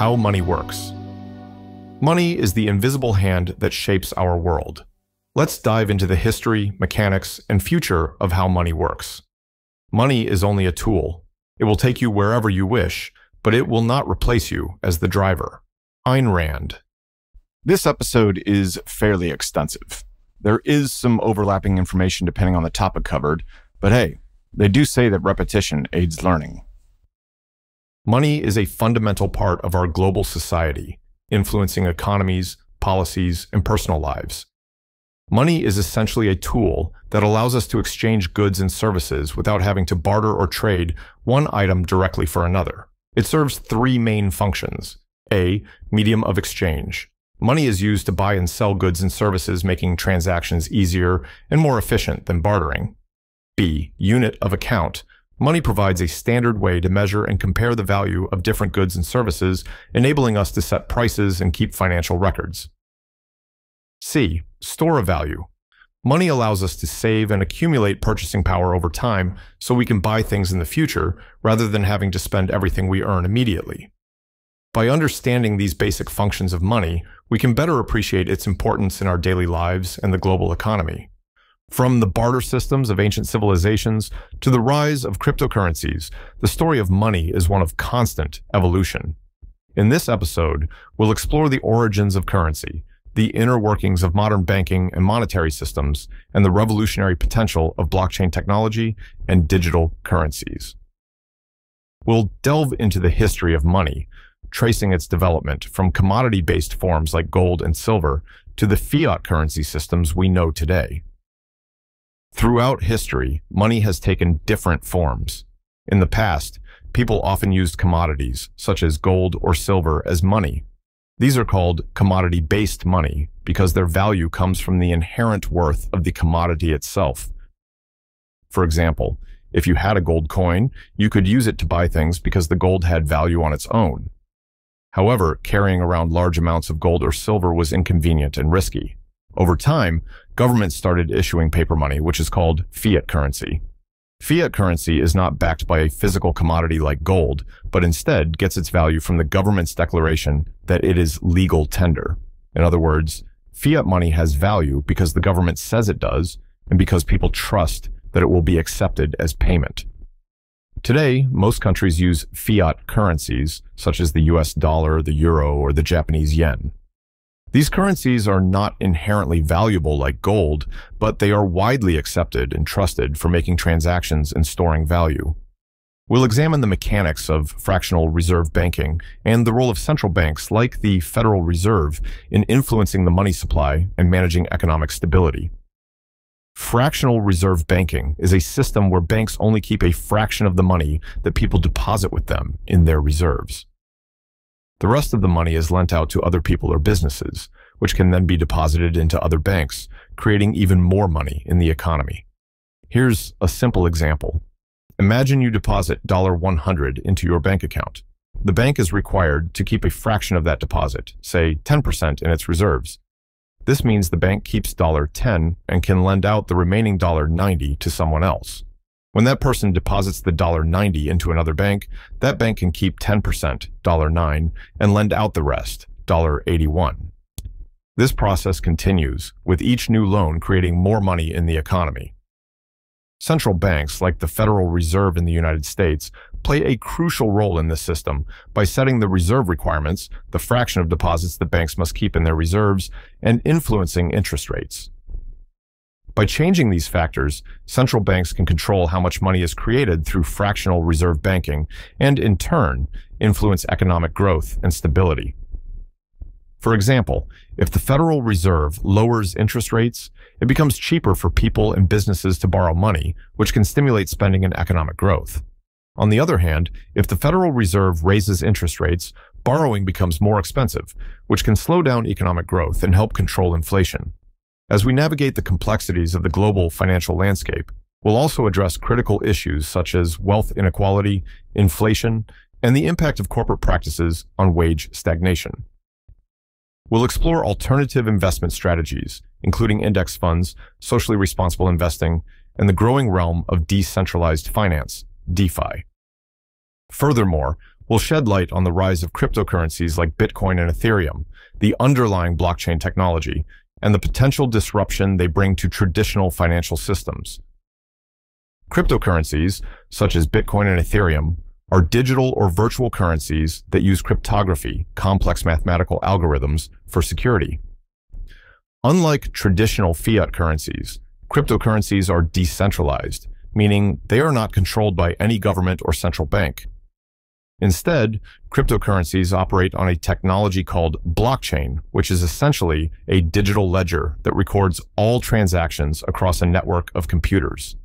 how money works. Money is the invisible hand that shapes our world. Let's dive into the history, mechanics, and future of how money works. Money is only a tool. It will take you wherever you wish, but it will not replace you as the driver. Ayn Rand. This episode is fairly extensive. There is some overlapping information depending on the topic covered, but hey, they do say that repetition aids learning. Money is a fundamental part of our global society, influencing economies, policies, and personal lives. Money is essentially a tool that allows us to exchange goods and services without having to barter or trade one item directly for another. It serves three main functions. A. Medium of exchange. Money is used to buy and sell goods and services, making transactions easier and more efficient than bartering. B. Unit of account. Money provides a standard way to measure and compare the value of different goods and services, enabling us to set prices and keep financial records. C. Store of value. Money allows us to save and accumulate purchasing power over time so we can buy things in the future rather than having to spend everything we earn immediately. By understanding these basic functions of money, we can better appreciate its importance in our daily lives and the global economy. From the barter systems of ancient civilizations to the rise of cryptocurrencies, the story of money is one of constant evolution. In this episode, we'll explore the origins of currency, the inner workings of modern banking and monetary systems, and the revolutionary potential of blockchain technology and digital currencies. We'll delve into the history of money, tracing its development from commodity-based forms like gold and silver to the fiat currency systems we know today. Throughout history, money has taken different forms. In the past, people often used commodities, such as gold or silver, as money. These are called commodity-based money because their value comes from the inherent worth of the commodity itself. For example, if you had a gold coin, you could use it to buy things because the gold had value on its own. However, carrying around large amounts of gold or silver was inconvenient and risky. Over time, governments started issuing paper money, which is called fiat currency. Fiat currency is not backed by a physical commodity like gold, but instead gets its value from the government's declaration that it is legal tender. In other words, fiat money has value because the government says it does, and because people trust that it will be accepted as payment. Today, most countries use fiat currencies, such as the US dollar, the euro, or the Japanese yen. These currencies are not inherently valuable like gold, but they are widely accepted and trusted for making transactions and storing value. We'll examine the mechanics of fractional reserve banking and the role of central banks like the Federal Reserve in influencing the money supply and managing economic stability. Fractional reserve banking is a system where banks only keep a fraction of the money that people deposit with them in their reserves. The rest of the money is lent out to other people or businesses, which can then be deposited into other banks, creating even more money in the economy. Here's a simple example. Imagine you deposit $100 into your bank account. The bank is required to keep a fraction of that deposit, say 10% in its reserves. This means the bank keeps $10 and can lend out the remaining $90 to someone else. When that person deposits the $90 into another bank, that bank can keep 10%, $9, and lend out the rest, $81. This process continues, with each new loan creating more money in the economy. Central banks, like the Federal Reserve in the United States, play a crucial role in this system by setting the reserve requirements, the fraction of deposits that banks must keep in their reserves, and influencing interest rates. By changing these factors, central banks can control how much money is created through fractional reserve banking and, in turn, influence economic growth and stability. For example, if the Federal Reserve lowers interest rates, it becomes cheaper for people and businesses to borrow money, which can stimulate spending and economic growth. On the other hand, if the Federal Reserve raises interest rates, borrowing becomes more expensive, which can slow down economic growth and help control inflation. As we navigate the complexities of the global financial landscape, we'll also address critical issues such as wealth inequality, inflation, and the impact of corporate practices on wage stagnation. We'll explore alternative investment strategies, including index funds, socially responsible investing, and the growing realm of decentralized finance, DeFi. Furthermore, will shed light on the rise of cryptocurrencies like Bitcoin and Ethereum, the underlying blockchain technology, and the potential disruption they bring to traditional financial systems. Cryptocurrencies, such as Bitcoin and Ethereum, are digital or virtual currencies that use cryptography, complex mathematical algorithms, for security. Unlike traditional fiat currencies, cryptocurrencies are decentralized, meaning they are not controlled by any government or central bank. Instead, cryptocurrencies operate on a technology called blockchain, which is essentially a digital ledger that records all transactions across a network of computers.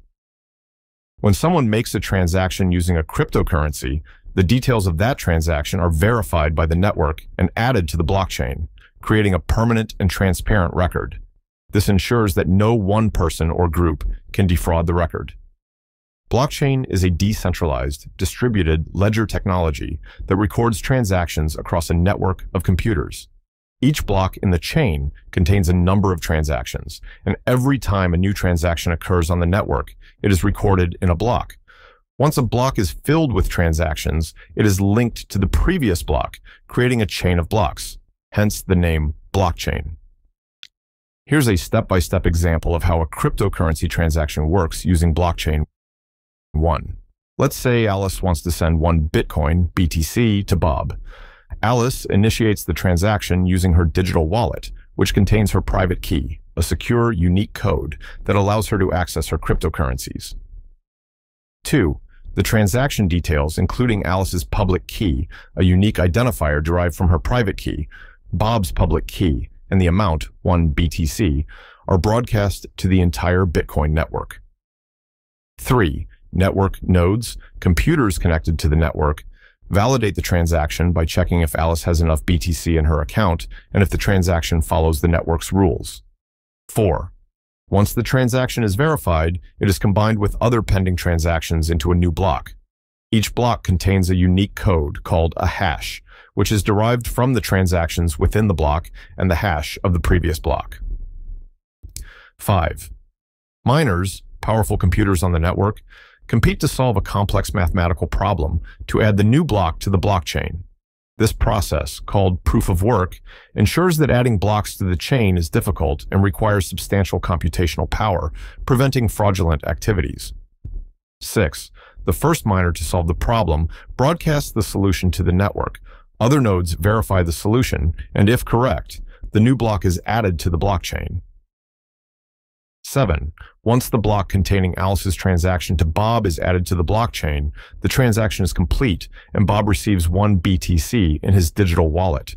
When someone makes a transaction using a cryptocurrency, the details of that transaction are verified by the network and added to the blockchain, creating a permanent and transparent record. This ensures that no one person or group can defraud the record. Blockchain is a decentralized, distributed ledger technology that records transactions across a network of computers. Each block in the chain contains a number of transactions, and every time a new transaction occurs on the network, it is recorded in a block. Once a block is filled with transactions, it is linked to the previous block, creating a chain of blocks, hence the name blockchain. Here's a step-by-step example of how a cryptocurrency transaction works using blockchain. 1. Let's say Alice wants to send 1 Bitcoin, BTC, to Bob. Alice initiates the transaction using her digital wallet, which contains her private key, a secure, unique code that allows her to access her cryptocurrencies. 2. The transaction details, including Alice's public key, a unique identifier derived from her private key, Bob's public key, and the amount, 1 BTC, are broadcast to the entire Bitcoin network. 3. Network nodes, computers connected to the network, validate the transaction by checking if Alice has enough BTC in her account and if the transaction follows the network's rules. 4. Once the transaction is verified, it is combined with other pending transactions into a new block. Each block contains a unique code called a hash, which is derived from the transactions within the block and the hash of the previous block. 5. Miners, powerful computers on the network, compete to solve a complex mathematical problem to add the new block to the blockchain. This process, called proof of work, ensures that adding blocks to the chain is difficult and requires substantial computational power, preventing fraudulent activities. 6. The first miner to solve the problem broadcasts the solution to the network. Other nodes verify the solution, and if correct, the new block is added to the blockchain. 7. Once the block containing Alice's transaction to Bob is added to the blockchain, the transaction is complete and Bob receives 1 BTC in his digital wallet.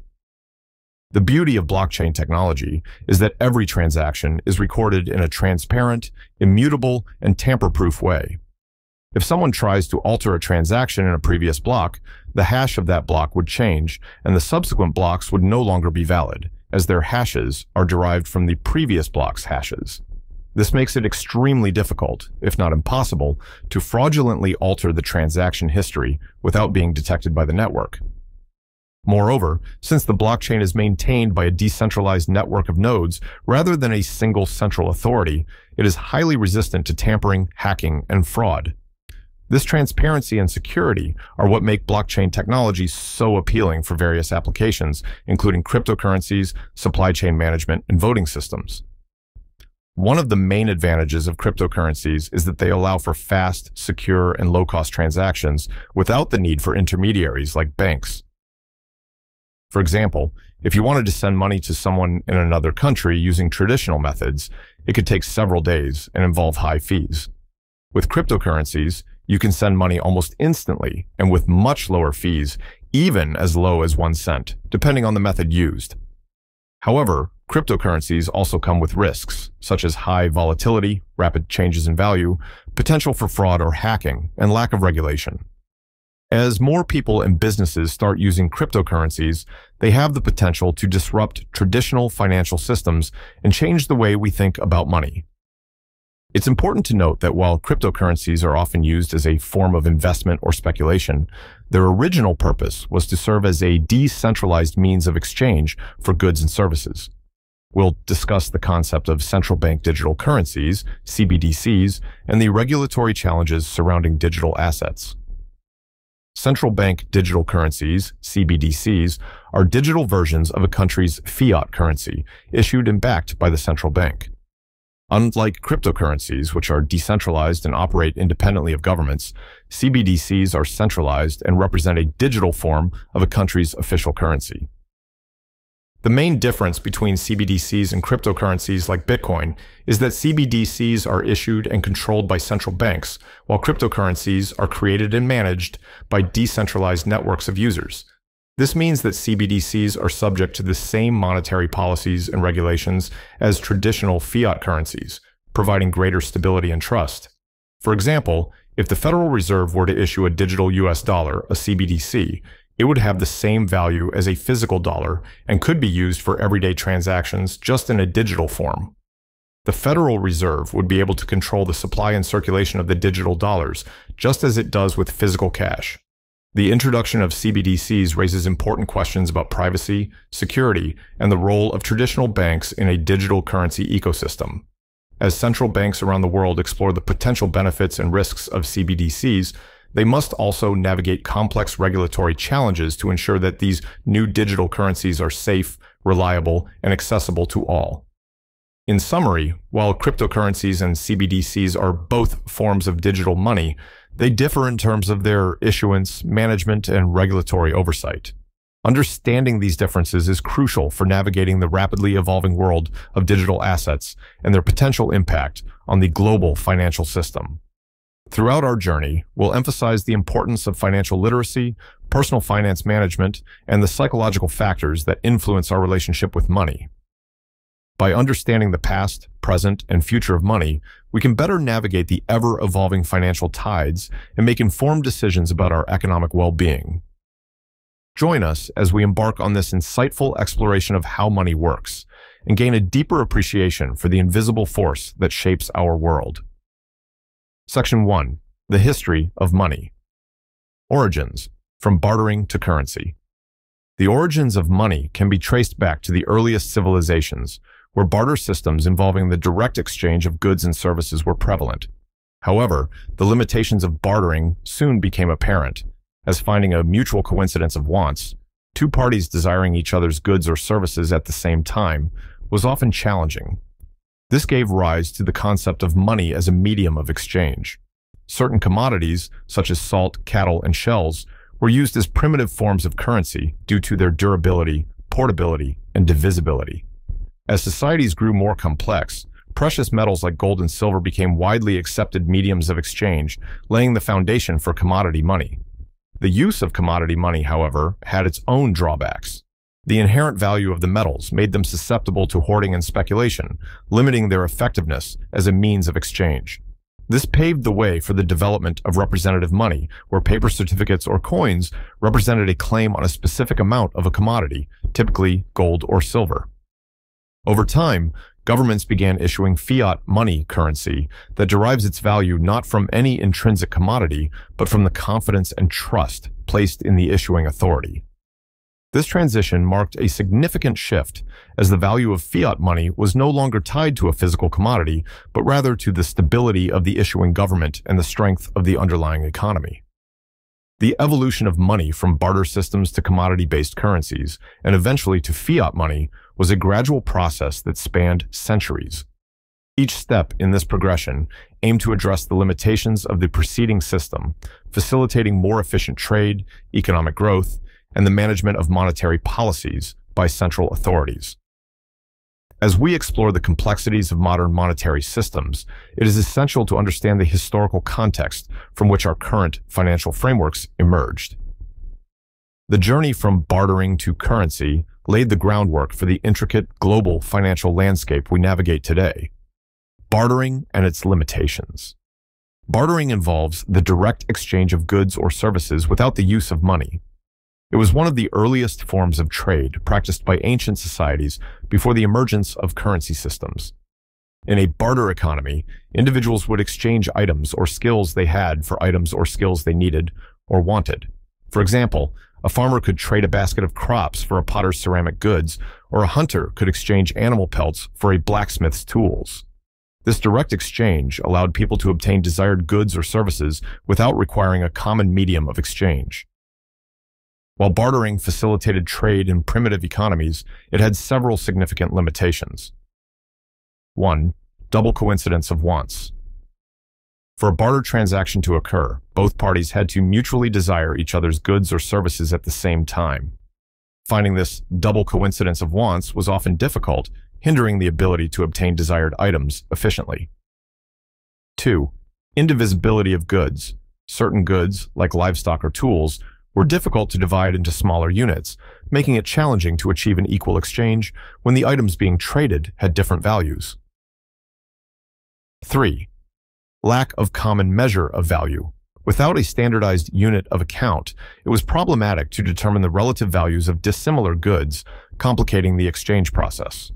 The beauty of blockchain technology is that every transaction is recorded in a transparent, immutable, and tamper-proof way. If someone tries to alter a transaction in a previous block, the hash of that block would change and the subsequent blocks would no longer be valid, as their hashes are derived from the previous block's hashes. This makes it extremely difficult, if not impossible, to fraudulently alter the transaction history without being detected by the network. Moreover, since the blockchain is maintained by a decentralized network of nodes rather than a single central authority, it is highly resistant to tampering, hacking, and fraud. This transparency and security are what make blockchain technology so appealing for various applications, including cryptocurrencies, supply chain management, and voting systems. One of the main advantages of cryptocurrencies is that they allow for fast, secure, and low-cost transactions without the need for intermediaries like banks. For example, if you wanted to send money to someone in another country using traditional methods, it could take several days and involve high fees. With cryptocurrencies, you can send money almost instantly and with much lower fees, even as low as 1 cent, depending on the method used. However, cryptocurrencies also come with risks, such as high volatility, rapid changes in value, potential for fraud or hacking, and lack of regulation. As more people and businesses start using cryptocurrencies, they have the potential to disrupt traditional financial systems and change the way we think about money. It's important to note that while cryptocurrencies are often used as a form of investment or speculation, their original purpose was to serve as a decentralized means of exchange for goods and services. We'll discuss the concept of central bank digital currencies, CBDCs, and the regulatory challenges surrounding digital assets. Central bank digital currencies, CBDCs, are digital versions of a country's fiat currency, issued and backed by the central bank. Unlike cryptocurrencies, which are decentralized and operate independently of governments, CBDCs are centralized and represent a digital form of a country's official currency. The main difference between CBDCs and cryptocurrencies like Bitcoin is that CBDCs are issued and controlled by central banks, while cryptocurrencies are created and managed by decentralized networks of users. This means that CBDCs are subject to the same monetary policies and regulations as traditional fiat currencies, providing greater stability and trust. For example, if the Federal Reserve were to issue a digital US dollar, a CBDC, it would have the same value as a physical dollar and could be used for everyday transactions just in a digital form. The Federal Reserve would be able to control the supply and circulation of the digital dollars, just as it does with physical cash. The introduction of CBDCs raises important questions about privacy, security, and the role of traditional banks in a digital currency ecosystem. As central banks around the world explore the potential benefits and risks of CBDCs, they must also navigate complex regulatory challenges to ensure that these new digital currencies are safe, reliable, and accessible to all. In summary, while cryptocurrencies and CBDCs are both forms of digital money, they differ in terms of their issuance, management, and regulatory oversight. Understanding these differences is crucial for navigating the rapidly evolving world of digital assets and their potential impact on the global financial system. Throughout our journey, we'll emphasize the importance of financial literacy, personal finance management, and the psychological factors that influence our relationship with money. By understanding the past, present, and future of money, we can better navigate the ever-evolving financial tides and make informed decisions about our economic well-being. Join us as we embark on this insightful exploration of how money works and gain a deeper appreciation for the invisible force that shapes our world. Section 1. The History of Money. Origins: From Bartering to Currency. The origins of money can be traced back to the earliest civilizations, where barter systems involving the direct exchange of goods and services were prevalent. However, the limitations of bartering soon became apparent, as finding a mutual coincidence of wants, two parties desiring each other's goods or services at the same time, was often challenging. This gave rise to the concept of money as a medium of exchange. Certain commodities, such as salt, cattle, and shells, were used as primitive forms of currency due to their durability, portability, and divisibility. As societies grew more complex, precious metals like gold and silver became widely accepted mediums of exchange, laying the foundation for commodity money. The use of commodity money, however, had its own drawbacks. The inherent value of the metals made them susceptible to hoarding and speculation, limiting their effectiveness as a means of exchange. This paved the way for the development of representative money, where paper certificates or coins represented a claim on a specific amount of a commodity, typically gold or silver. Over time, governments began issuing fiat money currency that derives its value not from any intrinsic commodity, but from the confidence and trust placed in the issuing authority. This transition marked a significant shift, as the value of fiat money was no longer tied to a physical commodity, but rather to the stability of the issuing government and the strength of the underlying economy. The evolution of money from barter systems to commodity-based currencies, and eventually to fiat money, was a gradual process that spanned centuries. Each step in this progression aimed to address the limitations of the preceding system, facilitating more efficient trade, economic growth, and the management of monetary policies by central authorities. As we explore the complexities of modern monetary systems, it is essential to understand the historical context from which our current financial frameworks emerged. The journey from bartering to currency laid the groundwork for the intricate global financial landscape we navigate today. Bartering and its limitations. Bartering involves the direct exchange of goods or services without the use of money. It was one of the earliest forms of trade practiced by ancient societies before the emergence of currency systems. In a barter economy, individuals would exchange items or skills they had for items or skills they needed or wanted. For example, a farmer could trade a basket of crops for a potter's ceramic goods, or a hunter could exchange animal pelts for a blacksmith's tools. This direct exchange allowed people to obtain desired goods or services without requiring a common medium of exchange. While bartering facilitated trade in primitive economies, it had several significant limitations. 1. Double coincidence of wants. For a barter transaction to occur, both parties had to mutually desire each other's goods or services at the same time. Finding this double coincidence of wants was often difficult, hindering the ability to obtain desired items efficiently. 2. Indivisibility of goods. Certain goods, like livestock or tools, were difficult to divide into smaller units, making it challenging to achieve an equal exchange when the items being traded had different values. 3. Lack of common measure of value. Without a standardized unit of account, it was problematic to determine the relative values of dissimilar goods, complicating the exchange process.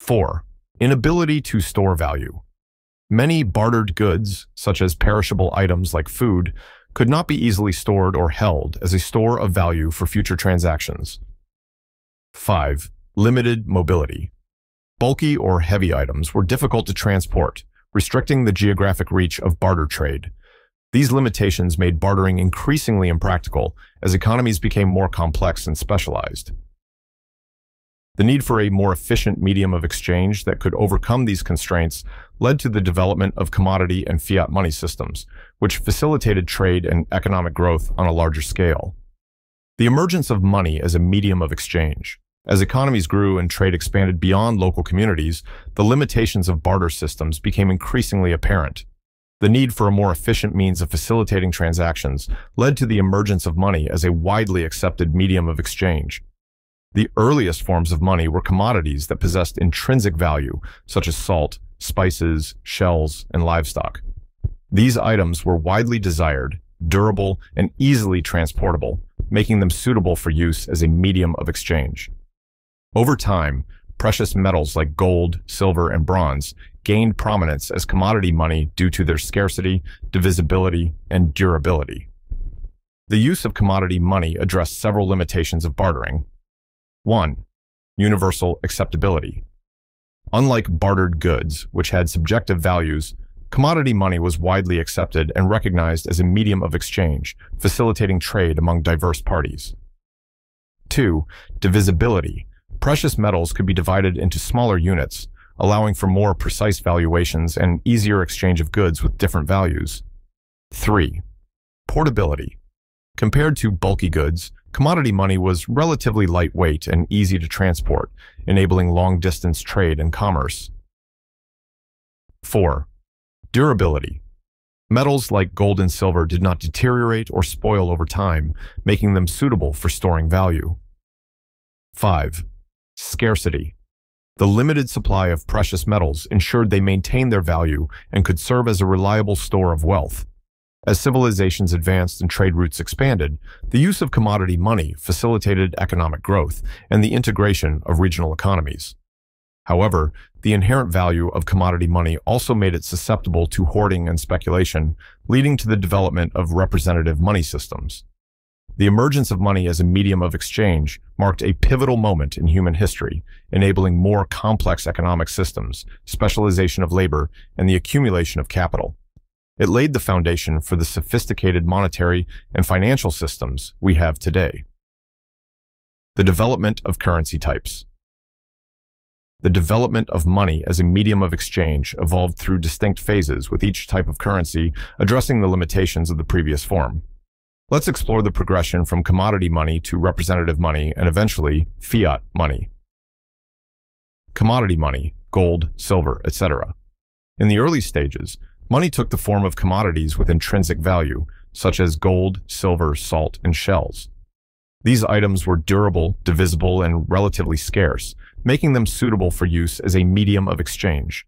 4. Inability to store value. Many bartered goods, such as perishable items like food, could not be easily stored or held as a store of value for future transactions. 5. Limited mobility. Bulky or heavy items were difficult to transport, restricting the geographic reach of barter trade. These limitations made bartering increasingly impractical as economies became more complex and specialized. The need for a more efficient medium of exchange that could overcome these constraints led to the development of commodity and fiat money systems, which facilitated trade and economic growth on a larger scale. The emergence of money as a medium of exchange. As economies grew and trade expanded beyond local communities, the limitations of barter systems became increasingly apparent. The need for a more efficient means of facilitating transactions led to the emergence of money as a widely accepted medium of exchange. The earliest forms of money were commodities that possessed intrinsic value, such as salt, spices, shells, and livestock. These items were widely desired, durable, and easily transportable, making them suitable for use as a medium of exchange. Over time, precious metals like gold, silver, and bronze gained prominence as commodity money due to their scarcity, divisibility, and durability. The use of commodity money addressed several limitations of bartering. 1. Universal acceptability. Unlike bartered goods, which had subjective values, commodity money was widely accepted and recognized as a medium of exchange, facilitating trade among diverse parties. 2. Divisibility. Precious metals could be divided into smaller units, allowing for more precise valuations and easier exchange of goods with different values. 3. Portability. Compared to bulky goods, commodity money was relatively lightweight and easy to transport, enabling long-distance trade and commerce. 4. Durability. Metals like gold and silver did not deteriorate or spoil over time, making them suitable for storing value. 5. Scarcity. The limited supply of precious metals ensured they maintained their value and could serve as a reliable store of wealth. As civilizations advanced and trade routes expanded, the use of commodity money facilitated economic growth and the integration of regional economies. However, the inherent value of commodity money also made it susceptible to hoarding and speculation, leading to the development of representative money systems. The emergence of money as a medium of exchange marked a pivotal moment in human history, enabling more complex economic systems, specialization of labor, and the accumulation of capital. It laid the foundation for the sophisticated monetary and financial systems we have today. The development of currency types. The development of money as a medium of exchange evolved through distinct phases, with each type of currency addressing the limitations of the previous form. Let's explore the progression from commodity money to representative money and eventually fiat money. Commodity money, gold, silver, etc. In the early stages, money took the form of commodities with intrinsic value, such as gold, silver, salt, and shells. These items were durable, divisible, and relatively scarce, making them suitable for use as a medium of exchange.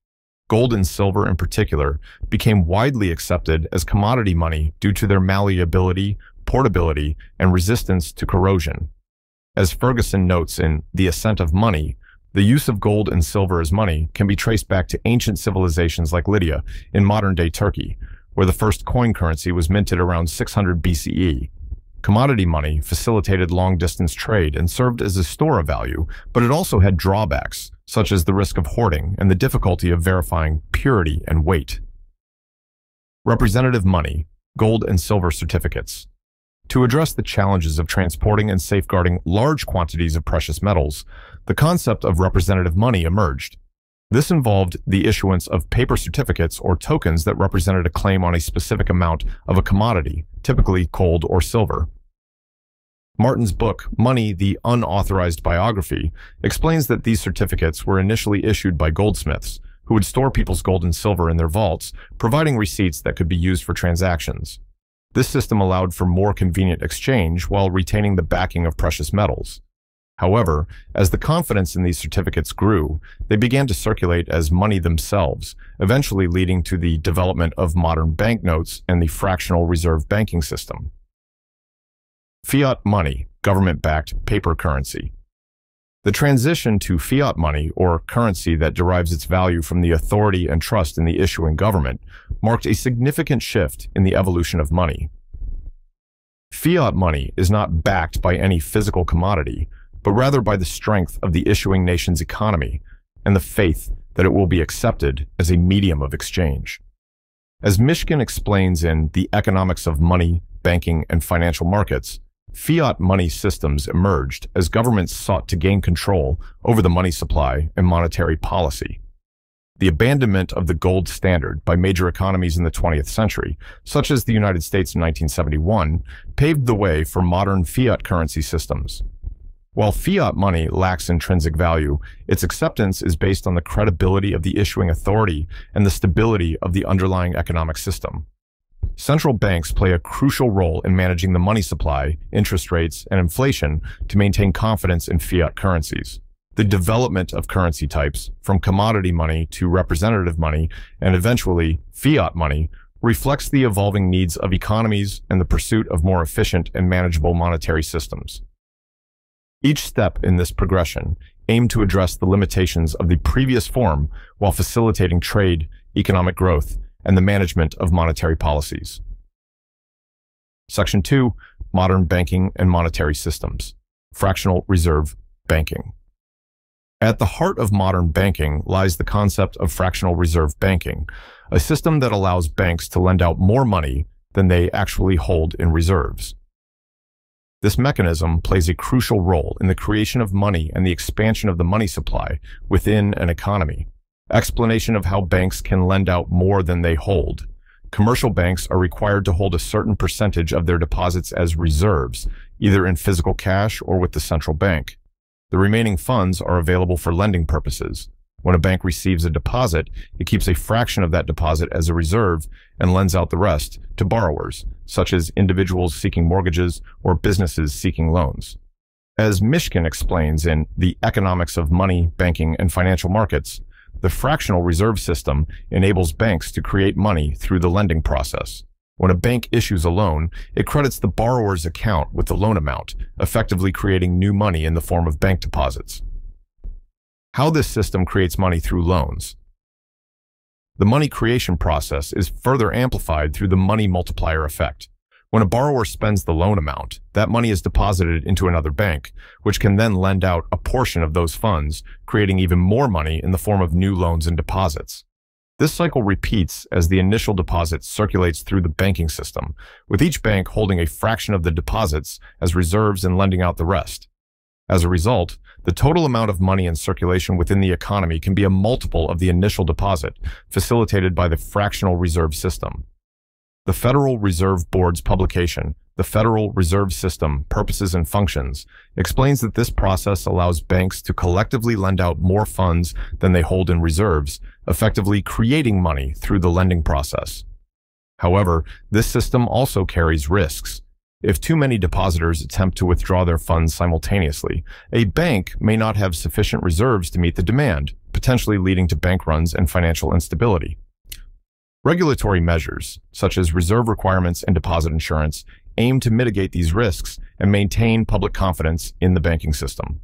Gold and silver, in particular, became widely accepted as commodity money due to their malleability, portability, and resistance to corrosion. As Ferguson notes in The Ascent of Money, the use of gold and silver as money can be traced back to ancient civilizations like Lydia in modern-day Turkey, where the first coin currency was minted around 600 BCE. Commodity money facilitated long-distance trade and served as a store of value, but it also had drawbacks, such as the risk of hoarding and the difficulty of verifying purity and weight. Representative money, gold and silver certificates. To address the challenges of transporting and safeguarding large quantities of precious metals, the concept of representative money emerged. This involved the issuance of paper certificates or tokens that represented a claim on a specific amount of a commodity, typically gold or silver. Martin's book, Money, the Unauthorized Biography, explains that these certificates were initially issued by goldsmiths, who would store people's gold and silver in their vaults, providing receipts that could be used for transactions. This system allowed for more convenient exchange while retaining the backing of precious metals. However, as the confidence in these certificates grew, they began to circulate as money themselves, eventually leading to the development of modern banknotes and the fractional reserve banking system. Fiat money, government-backed paper currency. The transition to fiat money, or currency that derives its value from the authority and trust in the issuing government, marked a significant shift in the evolution of money. Fiat money is not backed by any physical commodity, but rather by the strength of the issuing nation's economy and the faith that it will be accepted as a medium of exchange. As Mishkin explains in The Economics of Money, Banking, and Financial Markets, fiat money systems emerged as governments sought to gain control over the money supply and monetary policy. The abandonment of the gold standard by major economies in the 20th century, such as the United States in 1971, paved the way for modern fiat currency systems. While fiat money lacks intrinsic value, its acceptance is based on the credibility of the issuing authority and the stability of the underlying economic system. Central banks play a crucial role in managing the money supply, interest rates, and inflation to maintain confidence in fiat currencies. The development of currency types, from commodity money to representative money and eventually fiat money, reflects the evolving needs of economies and the pursuit of more efficient and manageable monetary systems. Each step in this progression aimed to address the limitations of the previous form while facilitating trade, economic growth, and the management of monetary policies. Section 2. Modern Banking and Monetary Systems. Fractional Reserve Banking. At the heart of modern banking lies the concept of fractional reserve banking, a system that allows banks to lend out more money than they actually hold in reserves. This mechanism plays a crucial role in the creation of money and the expansion of the money supply within an economy. Explanation of how banks can lend out more than they hold. Commercial banks are required to hold a certain percentage of their deposits as reserves, either in physical cash or with the central bank. The remaining funds are available for lending purposes. When a bank receives a deposit, it keeps a fraction of that deposit as a reserve and lends out the rest to borrowers, such as individuals seeking mortgages or businesses seeking loans. As Mishkin explains in The Economics of Money, Banking, and Financial Markets, the fractional reserve system enables banks to create money through the lending process. When a bank issues a loan, it credits the borrower's account with the loan amount, effectively creating new money in the form of bank deposits. How this system creates money through loans. The money creation process is further amplified through the money multiplier effect. When a borrower spends the loan amount, that money is deposited into another bank, which can then lend out a portion of those funds, creating even more money in the form of new loans and deposits. This cycle repeats as the initial deposit circulates through the banking system, with each bank holding a fraction of the deposits as reserves and lending out the rest. As a result, the total amount of money in circulation within the economy can be a multiple of the initial deposit, facilitated by the fractional reserve system. The Federal Reserve Board's publication, The Federal Reserve System, Purposes and Functions, explains that this process allows banks to collectively lend out more funds than they hold in reserves, effectively creating money through the lending process. However, this system also carries risks. If too many depositors attempt to withdraw their funds simultaneously, a bank may not have sufficient reserves to meet the demand, potentially leading to bank runs and financial instability. Regulatory measures, such as reserve requirements and deposit insurance, aim to mitigate these risks and maintain public confidence in the banking system.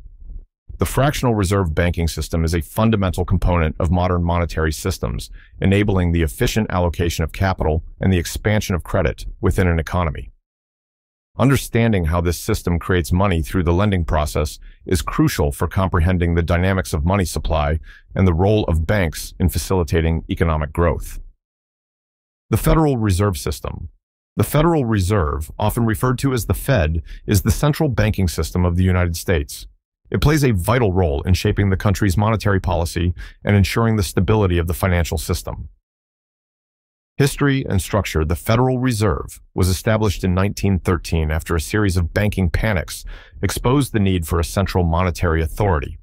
The fractional reserve banking system is a fundamental component of modern monetary systems, enabling the efficient allocation of capital and the expansion of credit within an economy. Understanding how this system creates money through the lending process is crucial for comprehending the dynamics of money supply and the role of banks in facilitating economic growth. The Federal Reserve System. The Federal Reserve, often referred to as the Fed, is the central banking system of the United States. It plays a vital role in shaping the country's monetary policy and ensuring the stability of the financial system. History and structure. The Federal Reserve was established in 1913 after a series of banking panics exposed the need for a central monetary authority.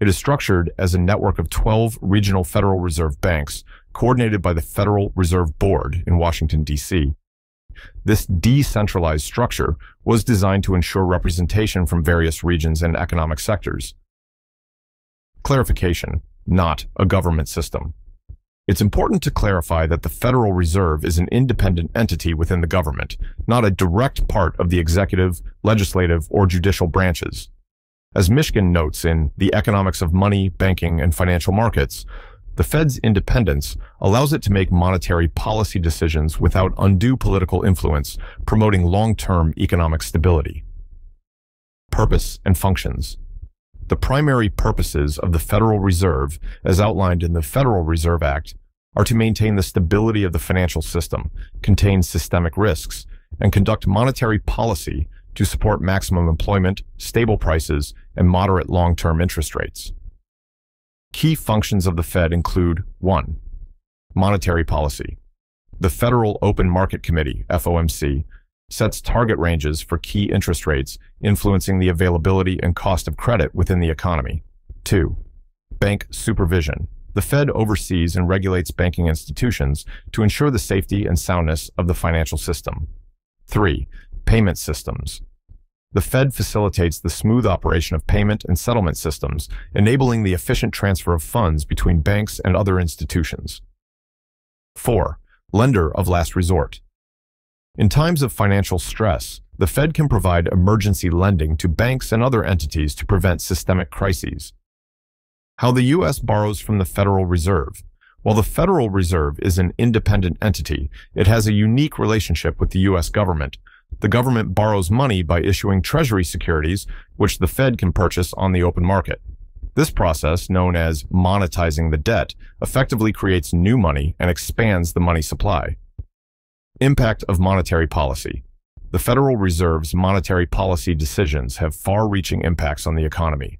It is structured as a network of 12 regional Federal Reserve banks coordinated by the Federal Reserve Board in Washington, D.C. This decentralized structure was designed to ensure representation from various regions and economic sectors. Clarification, not a government system. It's important to clarify that the Federal Reserve is an independent entity within the government, not a direct part of the executive, legislative, or judicial branches. As Mishkin notes in The Economics of Money, Banking, and Financial Markets, the Fed's independence allows it to make monetary policy decisions without undue political influence, promoting long-term economic stability. Purpose and functions. The primary purposes of the Federal Reserve, as outlined in the Federal Reserve Act, are to maintain the stability of the financial system, contain systemic risks, and conduct monetary policy to support maximum employment, stable prices, and moderate long-term interest rates. Key functions of the Fed include 1. Monetary policy. The Federal Open Market Committee, FOMC, sets target ranges for key interest rates, influencing the availability and cost of credit within the economy. 2. Bank supervision. The Fed oversees and regulates banking institutions to ensure the safety and soundness of the financial system. 3. Payment systems. The Fed facilitates the smooth operation of payment and settlement systems, enabling the efficient transfer of funds between banks and other institutions. 4. Lender of last resort. In times of financial stress, the Fed can provide emergency lending to banks and other entities to prevent systemic crises. How the U.S. borrows from the Federal Reserve. While the Federal Reserve is an independent entity, it has a unique relationship with the U.S. government. The government borrows money by issuing Treasury securities, which the Fed can purchase on the open market. This process, known as monetizing the debt, effectively creates new money and expands the money supply. Impact of monetary policy. The Federal Reserve's monetary policy decisions have far-reaching impacts on the economy.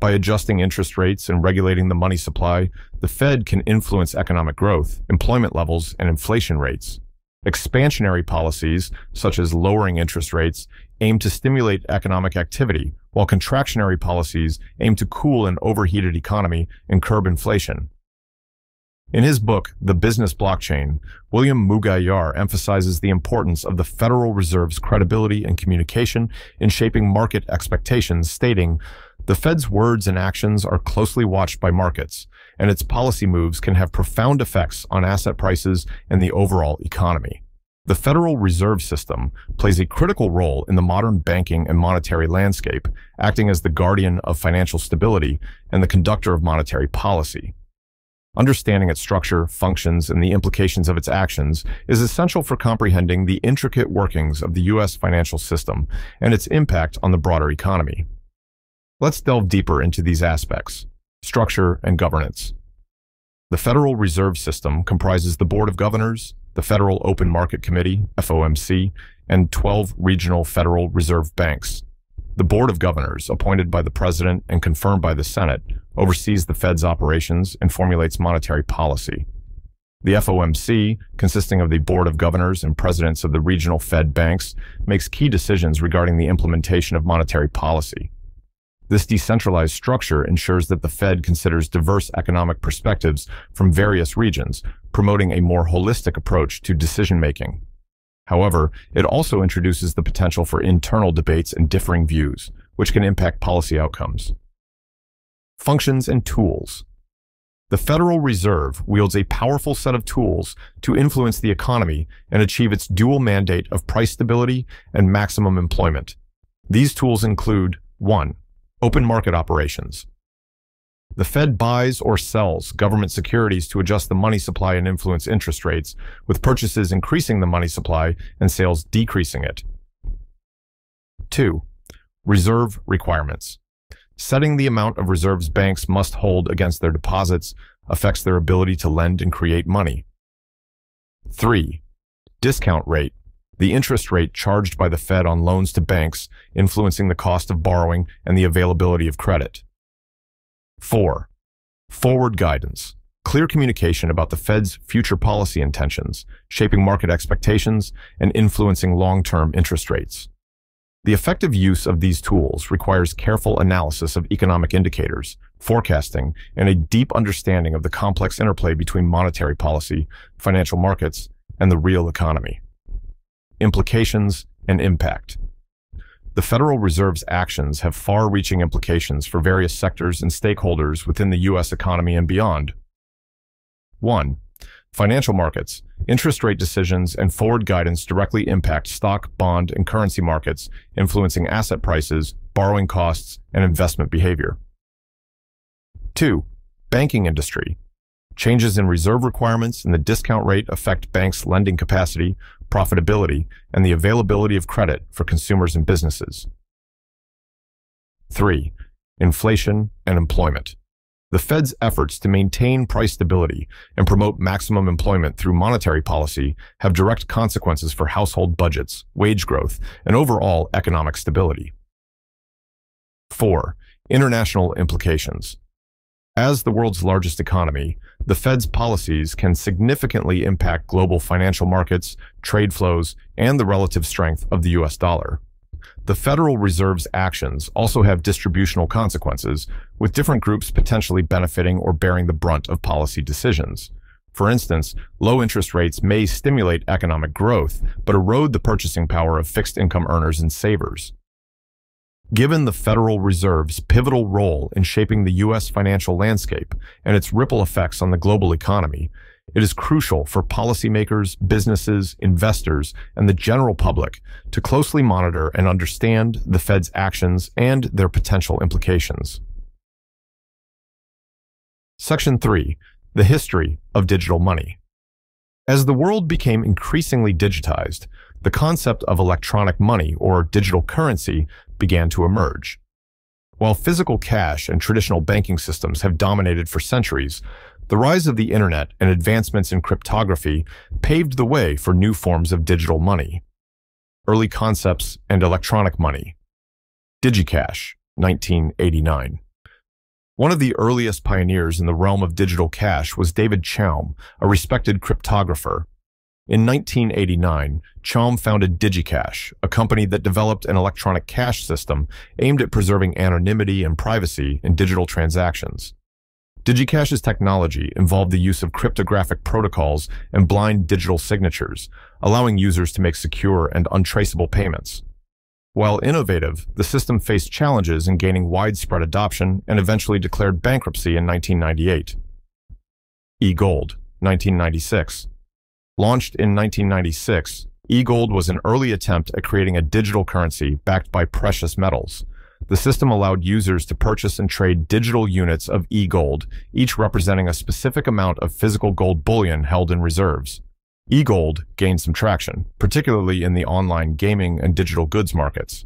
By adjusting interest rates and regulating the money supply, the Fed can influence economic growth, employment levels, and inflation rates. Expansionary policies, such as lowering interest rates, aim to stimulate economic activity, while contractionary policies aim to cool an overheated economy and curb inflation. In his book, The Business Blockchain, William Mugayar emphasizes the importance of the Federal Reserve's credibility and communication in shaping market expectations, stating, "The Fed's words and actions are closely watched by markets, and its policy moves can have profound effects on asset prices and the overall economy." The Federal Reserve System plays a critical role in the modern banking and monetary landscape, acting as the guardian of financial stability and the conductor of monetary policy. Understanding its structure, functions, and the implications of its actions is essential for comprehending the intricate workings of the U.S. financial system and its impact on the broader economy. Let's delve deeper into these aspects. Structure and governance. The Federal Reserve System comprises the Board of Governors, the Federal Open Market Committee, FOMC, and 12 regional Federal Reserve banks. The Board of Governors, appointed by the President and confirmed by the Senate, oversees the Fed's operations and formulates monetary policy. The FOMC, consisting of the Board of Governors and Presidents of the regional Fed banks, makes key decisions regarding the implementation of monetary policy. This decentralized structure ensures that the Fed considers diverse economic perspectives from various regions, promoting a more holistic approach to decision-making. However, it also introduces the potential for internal debates and differing views, which can impact policy outcomes. Functions and tools. The Federal Reserve wields a powerful set of tools to influence the economy and achieve its dual mandate of price stability and maximum employment. These tools include 1. Open market operations. The Fed buys or sells government securities to adjust the money supply and influence interest rates, with purchases increasing the money supply and sales decreasing it. 2. Reserve requirements. Setting the amount of reserves banks must hold against their deposits affects their ability to lend and create money. 3. Discount rate. The interest rate charged by the Fed on loans to banks, influencing the cost of borrowing and the availability of credit. 4. Forward guidance. Clear communication about the Fed's future policy intentions, shaping market expectations, and influencing long-term interest rates. The effective use of these tools requires careful analysis of economic indicators, forecasting, and a deep understanding of the complex interplay between monetary policy, financial markets, and the real economy. Implications and impact. The Federal Reserve's actions have far-reaching implications for various sectors and stakeholders within the U.S. economy and beyond. 1. Financial markets. Interest rate decisions and forward guidance directly impact stock, bond, and currency markets, influencing asset prices, borrowing costs, and investment behavior. 2. Banking industry. Changes in reserve requirements and the discount rate affect banks' lending capacity, profitability, and the availability of credit for consumers and businesses. 3. Inflation and employment. The Fed's efforts to maintain price stability and promote maximum employment through monetary policy have direct consequences for household budgets, wage growth, and overall economic stability. 4. International implications. As the world's largest economy, the Fed's policies can significantly impact global financial markets, trade flows, and the relative strength of the US dollar. The Federal Reserve's actions also have distributional consequences, with different groups potentially benefiting or bearing the brunt of policy decisions. For instance, low interest rates may stimulate economic growth, but erode the purchasing power of fixed income earners and savers. Given the Federal Reserve's pivotal role in shaping the U.S. financial landscape and its ripple effects on the global economy, it is crucial for policymakers, businesses, investors, and the general public to closely monitor and understand the Fed's actions and their potential implications. Section 3. The history of digital money. As the world became increasingly digitized, the concept of electronic money or digital currency began to emerge. While physical cash and traditional banking systems have dominated for centuries, the rise of the internet and advancements in cryptography paved the way for new forms of digital money. Early concepts and electronic money. DigiCash, 1989. One of the earliest pioneers in the realm of digital cash was David Chaum, a respected cryptographer. In 1989, Chaum founded DigiCash, a company that developed an electronic cash system aimed at preserving anonymity and privacy in digital transactions. DigiCash's technology involved the use of cryptographic protocols and blind digital signatures, allowing users to make secure and untraceable payments. While innovative, the system faced challenges in gaining widespread adoption and eventually declared bankruptcy in 1998. eGold, 1996. Launched in 1996, eGold was an early attempt at creating a digital currency backed by precious metals. The system allowed users to purchase and trade digital units of eGold, each representing a specific amount of physical gold bullion held in reserves. eGold gained some traction, particularly in the online gaming and digital goods markets.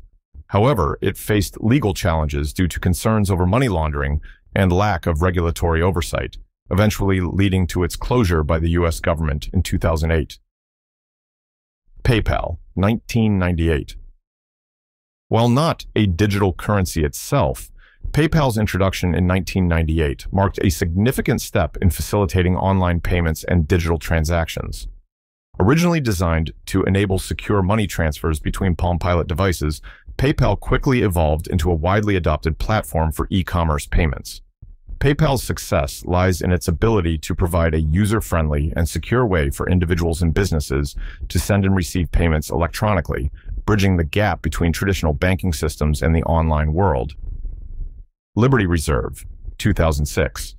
However, it faced legal challenges due to concerns over money laundering and lack of regulatory oversight, eventually leading to its closure by the U.S. government in 2008. PayPal, 1998. While not a digital currency itself, PayPal's introduction in 1998 marked a significant step in facilitating online payments and digital transactions. Originally designed to enable secure money transfers between Palm Pilot devices, PayPal quickly evolved into a widely adopted platform for e-commerce payments. PayPal's success lies in its ability to provide a user-friendly and secure way for individuals and businesses to send and receive payments electronically, bridging the gap between traditional banking systems and the online world. Liberty Reserve, 2006.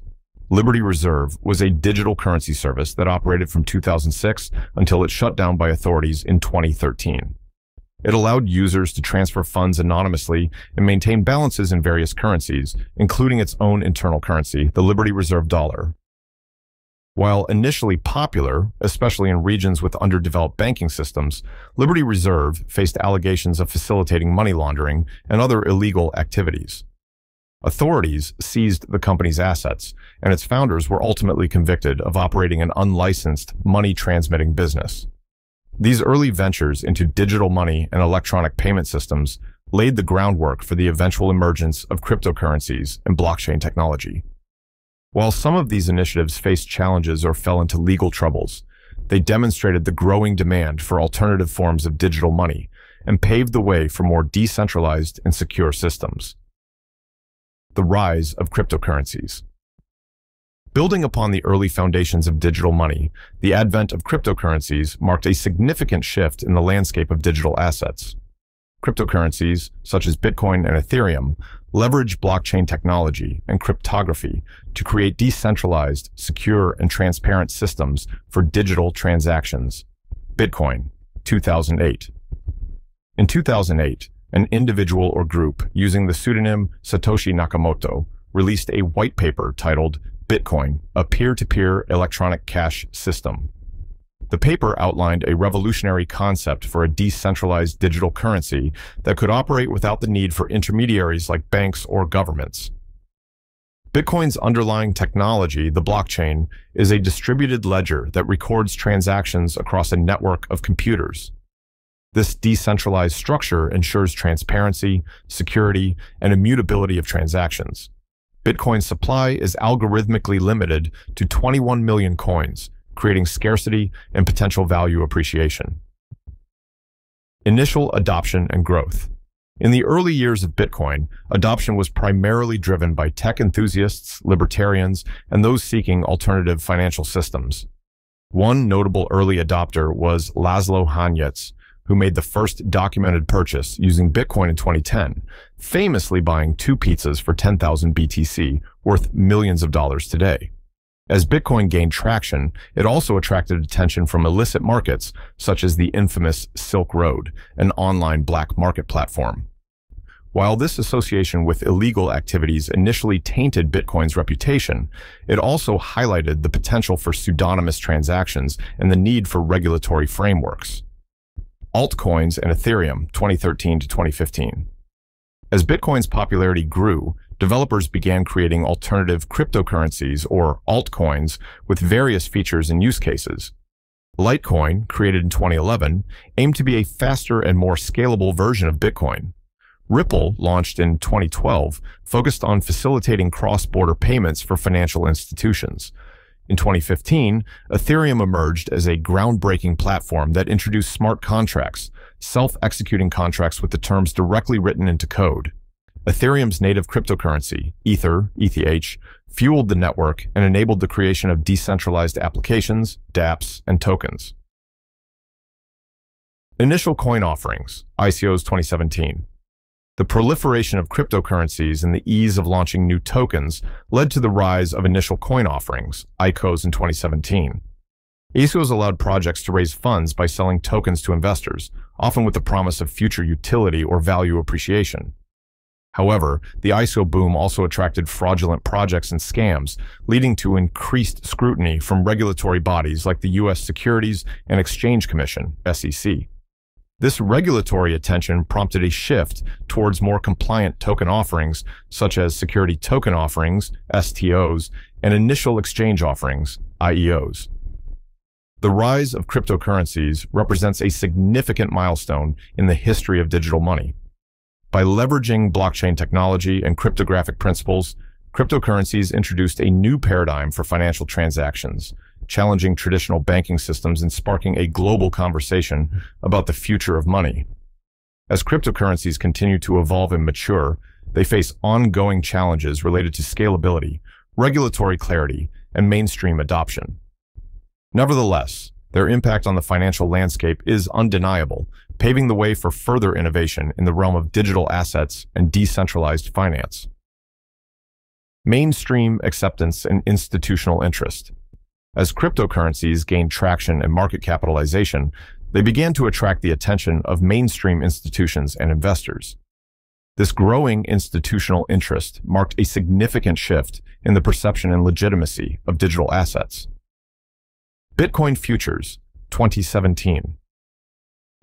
Liberty Reserve was a digital currency service that operated from 2006 until it shut down by authorities in 2013. It allowed users to transfer funds anonymously and maintain balances in various currencies, including its own internal currency, the Liberty Reserve dollar. While initially popular, especially in regions with underdeveloped banking systems, Liberty Reserve faced allegations of facilitating money laundering and other illegal activities. Authorities seized the company's assets, and its founders were ultimately convicted of operating an unlicensed money-transmitting business. These early ventures into digital money and electronic payment systems laid the groundwork for the eventual emergence of cryptocurrencies and blockchain technology. While some of these initiatives faced challenges or fell into legal troubles, they demonstrated the growing demand for alternative forms of digital money and paved the way for more decentralized and secure systems. The rise of cryptocurrencies. Building upon the early foundations of digital money, the advent of cryptocurrencies marked a significant shift in the landscape of digital assets. Cryptocurrencies, such as Bitcoin and Ethereum, leverage blockchain technology and cryptography to create decentralized, secure, and transparent systems for digital transactions. Bitcoin, 2008. In 2008, an individual or group using the pseudonym Satoshi Nakamoto released a white paper titled Bitcoin, a peer-to-peer electronic cash system. The paper outlined a revolutionary concept for a decentralized digital currency that could operate without the need for intermediaries like banks or governments. Bitcoin's underlying technology, the blockchain, is a distributed ledger that records transactions across a network of computers. This decentralized structure ensures transparency, security, and immutability of transactions. Bitcoin's supply is algorithmically limited to 21 million coins, creating scarcity and potential value appreciation. Initial adoption and growth. In the early years of Bitcoin, adoption was primarily driven by tech enthusiasts, libertarians, and those seeking alternative financial systems. One notable early adopter was Laszlo Hanyets, who made the first documented purchase using Bitcoin in 2010, famously buying 2 pizzas for 10,000 BTC, worth millions of dollars today. As Bitcoin gained traction, it also attracted attention from illicit markets, such as the infamous Silk Road, an online black market platform. While this association with illegal activities initially tainted Bitcoin's reputation, it also highlighted the potential for pseudonymous transactions and the need for regulatory frameworks. Altcoins and Ethereum, 2013 to 2015. As Bitcoin's popularity grew, developers began creating alternative cryptocurrencies, or altcoins, with various features and use cases. Litecoin, created in 2011, aimed to be a faster and more scalable version of Bitcoin. Ripple, launched in 2012, focused on facilitating cross-border payments for financial institutions. In 2015, Ethereum emerged as a groundbreaking platform that introduced smart contracts, self-executing contracts with the terms directly written into code. Ethereum's native cryptocurrency, Ether, ETH, fueled the network and enabled the creation of decentralized applications, dApps, and tokens. Initial coin offerings, ICOs 2017. The proliferation of cryptocurrencies and the ease of launching new tokens led to the rise of initial coin offerings, ICOs, in 2017. ICOs allowed projects to raise funds by selling tokens to investors, often with the promise of future utility or value appreciation. However, the ICO boom also attracted fraudulent projects and scams, leading to increased scrutiny from regulatory bodies like the U.S. Securities and Exchange Commission, SEC. This regulatory attention prompted a shift towards more compliant token offerings, such as security token offerings, STOs, and initial exchange offerings, IEOs. The rise of cryptocurrencies represents a significant milestone in the history of digital money. By leveraging blockchain technology and cryptographic principles, cryptocurrencies introduced a new paradigm for financial transactions, challenging traditional banking systems and sparking a global conversation about the future of money. As cryptocurrencies continue to evolve and mature, they face ongoing challenges related to scalability, regulatory clarity, and mainstream adoption. Nevertheless, their impact on the financial landscape is undeniable, paving the way for further innovation in the realm of digital assets and decentralized finance. Mainstream acceptance and institutional interest. As cryptocurrencies gained traction and market capitalization, they began to attract the attention of mainstream institutions and investors. This growing institutional interest marked a significant shift in the perception and legitimacy of digital assets. Bitcoin futures, 2017.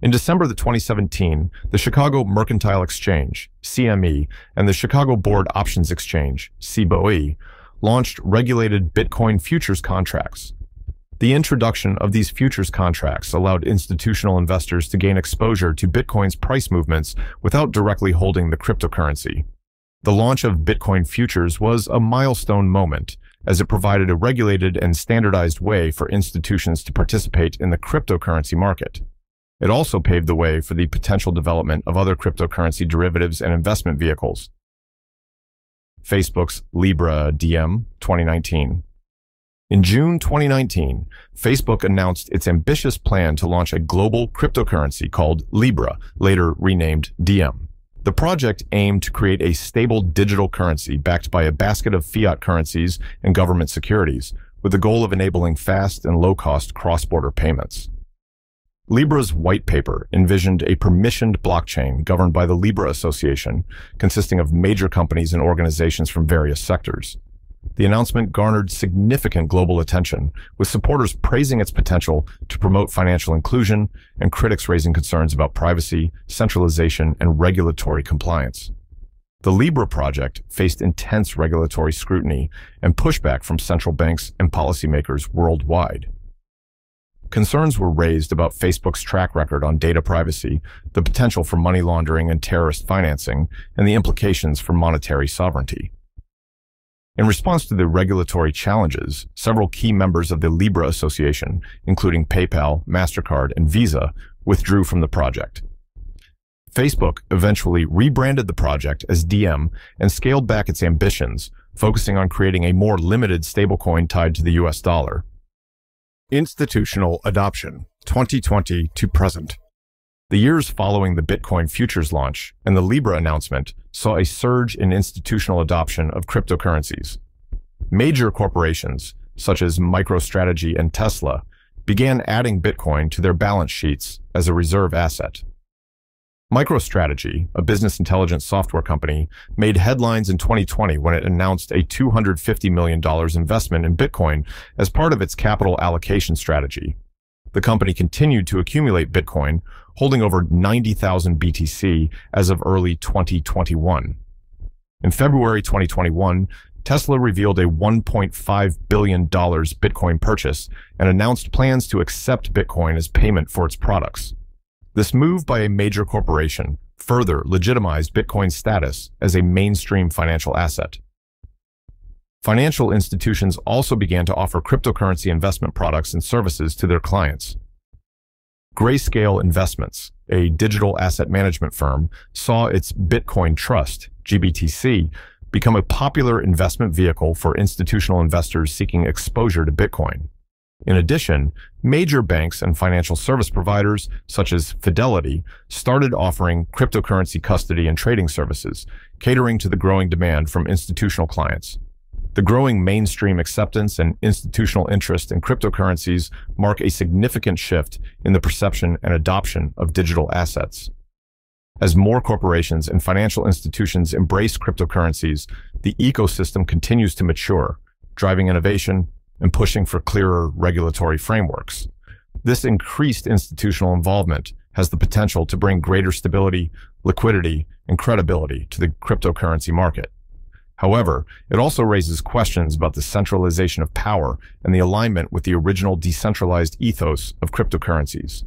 In December of 2017, the Chicago Mercantile Exchange, CME, and the Chicago Board Options Exchange, CBOE, launched regulated Bitcoin futures contracts. The introduction of these futures contracts allowed institutional investors to gain exposure to Bitcoin's price movements without directly holding the cryptocurrency. The launch of Bitcoin futures was a milestone moment, as it provided a regulated and standardized way for institutions to participate in the cryptocurrency market. It also paved the way for the potential development of other cryptocurrency derivatives and investment vehicles. Facebook's Libra Diem 2019. In June 2019, Facebook announced its ambitious plan to launch a global cryptocurrency called Libra, later renamed Diem. The project aimed to create a stable digital currency backed by a basket of fiat currencies and government securities, with the goal of enabling fast and low-cost cross-border payments. Libra's white paper envisioned a permissioned blockchain governed by the Libra Association, consisting of major companies and organizations from various sectors. The announcement garnered significant global attention, with supporters praising its potential to promote financial inclusion and critics raising concerns about privacy, centralization, and regulatory compliance. The Libra project faced intense regulatory scrutiny and pushback from central banks and policymakers worldwide. Concerns were raised about Facebook's track record on data privacy, the potential for money laundering and terrorist financing, and the implications for monetary sovereignty. In response to the regulatory challenges, several key members of the Libra Association, including PayPal, MasterCard, and Visa, withdrew from the project. Facebook eventually rebranded the project as Diem and scaled back its ambitions, focusing on creating a more limited stablecoin tied to the US dollar. Institutional adoption, 2020 to present. The years following the Bitcoin futures launch and the Libra announcement saw a surge in institutional adoption of cryptocurrencies. Major corporations, such as MicroStrategy and Tesla, began adding Bitcoin to their balance sheets as a reserve asset. MicroStrategy, a business intelligence software company, made headlines in 2020 when it announced a $250 million investment in Bitcoin as part of its capital allocation strategy. The company continued to accumulate Bitcoin, holding over 90,000 BTC as of early 2021. In February 2021, Tesla revealed a $1.5 billion Bitcoin purchase and announced plans to accept Bitcoin as payment for its products. This move by a major corporation further legitimized Bitcoin's status as a mainstream financial asset. Financial institutions also began to offer cryptocurrency investment products and services to their clients. Grayscale Investments, a digital asset management firm, saw its Bitcoin Trust, GBTC, become a popular investment vehicle for institutional investors seeking exposure to Bitcoin. In addition, major banks and financial service providers, such as Fidelity, started offering cryptocurrency custody and trading services, catering to the growing demand from institutional clients. The growing mainstream acceptance and institutional interest in cryptocurrencies mark a significant shift in the perception and adoption of digital assets. As more corporations and financial institutions embrace cryptocurrencies, the ecosystem continues to mature, driving innovation and pushing for clearer regulatory frameworks. This increased institutional involvement has the potential to bring greater stability, liquidity, and credibility to the cryptocurrency market. However, it also raises questions about the centralization of power and the alignment with the original decentralized ethos of cryptocurrencies.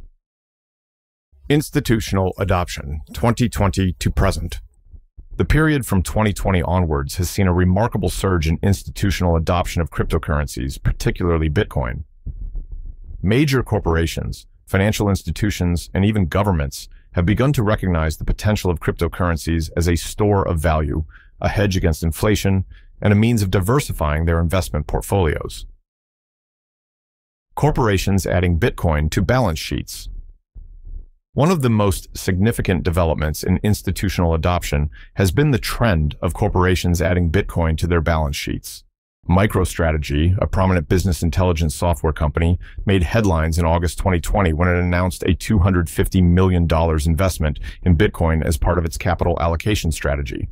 Institutional adoption, 2020 to present. The period from 2020 onwards has seen a remarkable surge in institutional adoption of cryptocurrencies, particularly Bitcoin. Major corporations, financial institutions, and even governments have begun to recognize the potential of cryptocurrencies as a store of value, a hedge against inflation, and a means of diversifying their investment portfolios. Corporations adding Bitcoin to balance sheets. One of the most significant developments in institutional adoption has been the trend of corporations adding Bitcoin to their balance sheets. MicroStrategy, a prominent business intelligence software company, made headlines in August 2020 when it announced a $250 million investment in Bitcoin as part of its capital allocation strategy.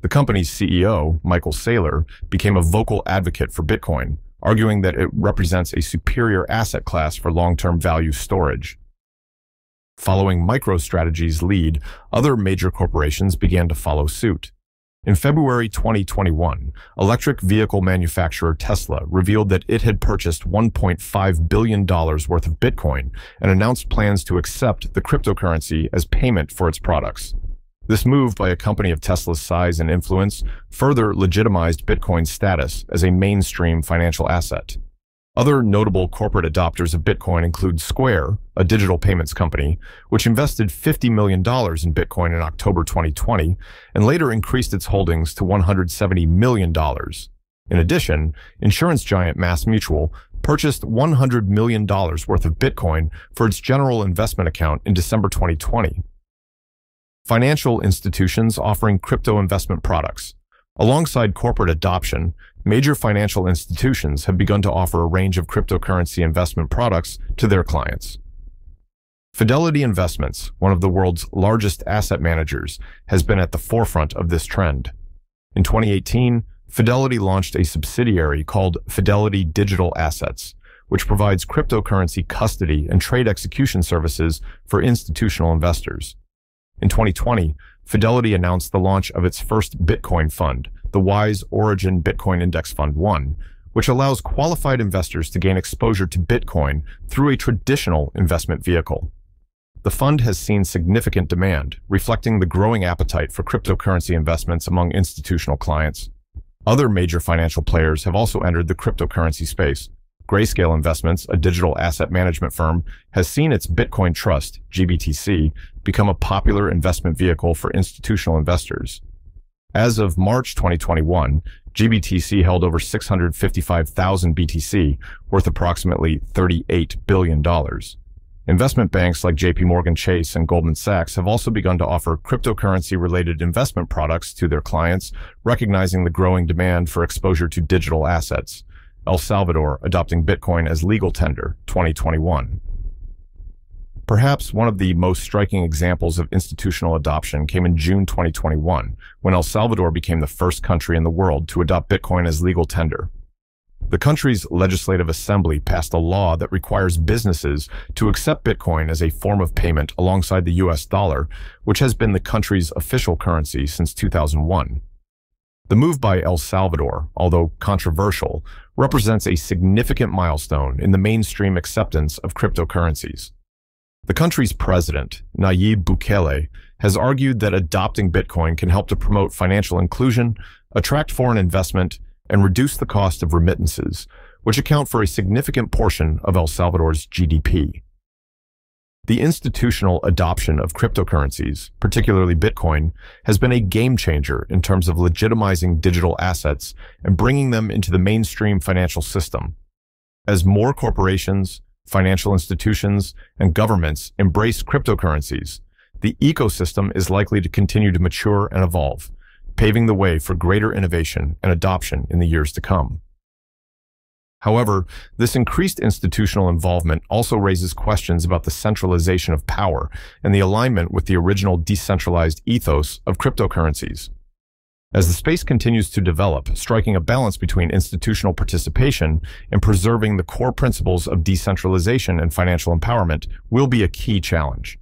The company's CEO, Michael Saylor, became a vocal advocate for Bitcoin, arguing that it represents a superior asset class for long-term value storage. Following MicroStrategy's lead, other major corporations began to follow suit. In February 2021, electric vehicle manufacturer Tesla revealed that it had purchased $1.5 billion worth of Bitcoin and announced plans to accept the cryptocurrency as payment for its products. This move by a company of Tesla's size and influence further legitimized Bitcoin's status as a mainstream financial asset. Other notable corporate adopters of Bitcoin include Square, a digital payments company, which invested $50 million in Bitcoin in October 2020 and later increased its holdings to $170 million. In addition, insurance giant MassMutual purchased $100 million worth of Bitcoin for its general investment account in December 2020. Financial institutions offering crypto investment products. Alongside corporate adoption, major financial institutions have begun to offer a range of cryptocurrency investment products to their clients. Fidelity Investments, one of the world's largest asset managers, has been at the forefront of this trend. In 2018, Fidelity launched a subsidiary called Fidelity Digital Assets, which provides cryptocurrency custody and trade execution services for institutional investors. In 2020, Fidelity announced the launch of its first Bitcoin fund, the Wise Origin Bitcoin Index Fund 1, which allows qualified investors to gain exposure to Bitcoin through a traditional investment vehicle. The fund has seen significant demand, reflecting the growing appetite for cryptocurrency investments among institutional clients. Other major financial players have also entered the cryptocurrency space. Grayscale Investments, a digital asset management firm, has seen its Bitcoin Trust, GBTC, become a popular investment vehicle for institutional investors. As of March 2021, GBTC held over 655,000 BTC, worth approximately $38 billion. Investment banks like JPMorgan Chase and Goldman Sachs have also begun to offer cryptocurrency-related investment products to their clients, recognizing the growing demand for exposure to digital assets. El Salvador adopting Bitcoin as legal tender, 2021. Perhaps one of the most striking examples of institutional adoption came in June 2021, when El Salvador became the first country in the world to adopt Bitcoin as legal tender. The country's legislative assembly passed a law that requires businesses to accept Bitcoin as a form of payment alongside the US dollar, which has been the country's official currency since 2001. The move by El Salvador, although controversial, represents a significant milestone in the mainstream acceptance of cryptocurrencies. The country's president, Nayib Bukele, has argued that adopting Bitcoin can help to promote financial inclusion, attract foreign investment, and reduce the cost of remittances, which account for a significant portion of El Salvador's GDP. The institutional adoption of cryptocurrencies, particularly Bitcoin, has been a game-changer in terms of legitimizing digital assets and bringing them into the mainstream financial system. As more corporations, financial institutions, and governments embrace cryptocurrencies, the ecosystem is likely to continue to mature and evolve, paving the way for greater innovation and adoption in the years to come. However, this increased institutional involvement also raises questions about the centralization of power and the alignment with the original decentralized ethos of cryptocurrencies. As the space continues to develop, striking a balance between institutional participation and preserving the core principles of decentralization and financial empowerment will be a key challenge.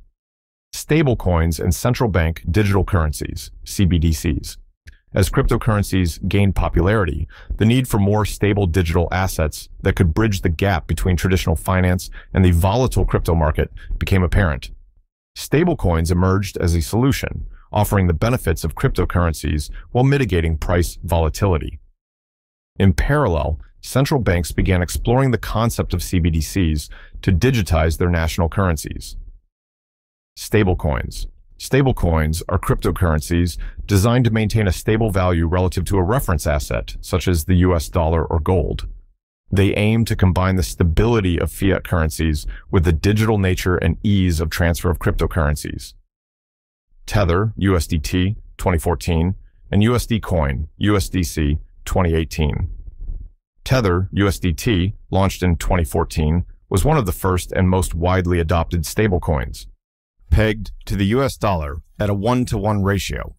Stablecoins and central bank digital currencies, CBDCs. As cryptocurrencies gain popularity, the need for more stable digital assets that could bridge the gap between traditional finance and the volatile crypto market became apparent. Stablecoins emerged as a solution, offering the benefits of cryptocurrencies while mitigating price volatility. In parallel, central banks began exploring the concept of CBDCs to digitize their national currencies. Stablecoins. Stablecoins are cryptocurrencies designed to maintain a stable value relative to a reference asset, such as the US dollar or gold. They aim to combine the stability of fiat currencies with the digital nature and ease of transfer of cryptocurrencies. Tether, USDT, 2014, and USD Coin, USDC, 2018. Tether, USDT, launched in 2014, was one of the first and most widely adopted stablecoins. Pegged to the US dollar at a 1-to-1 ratio,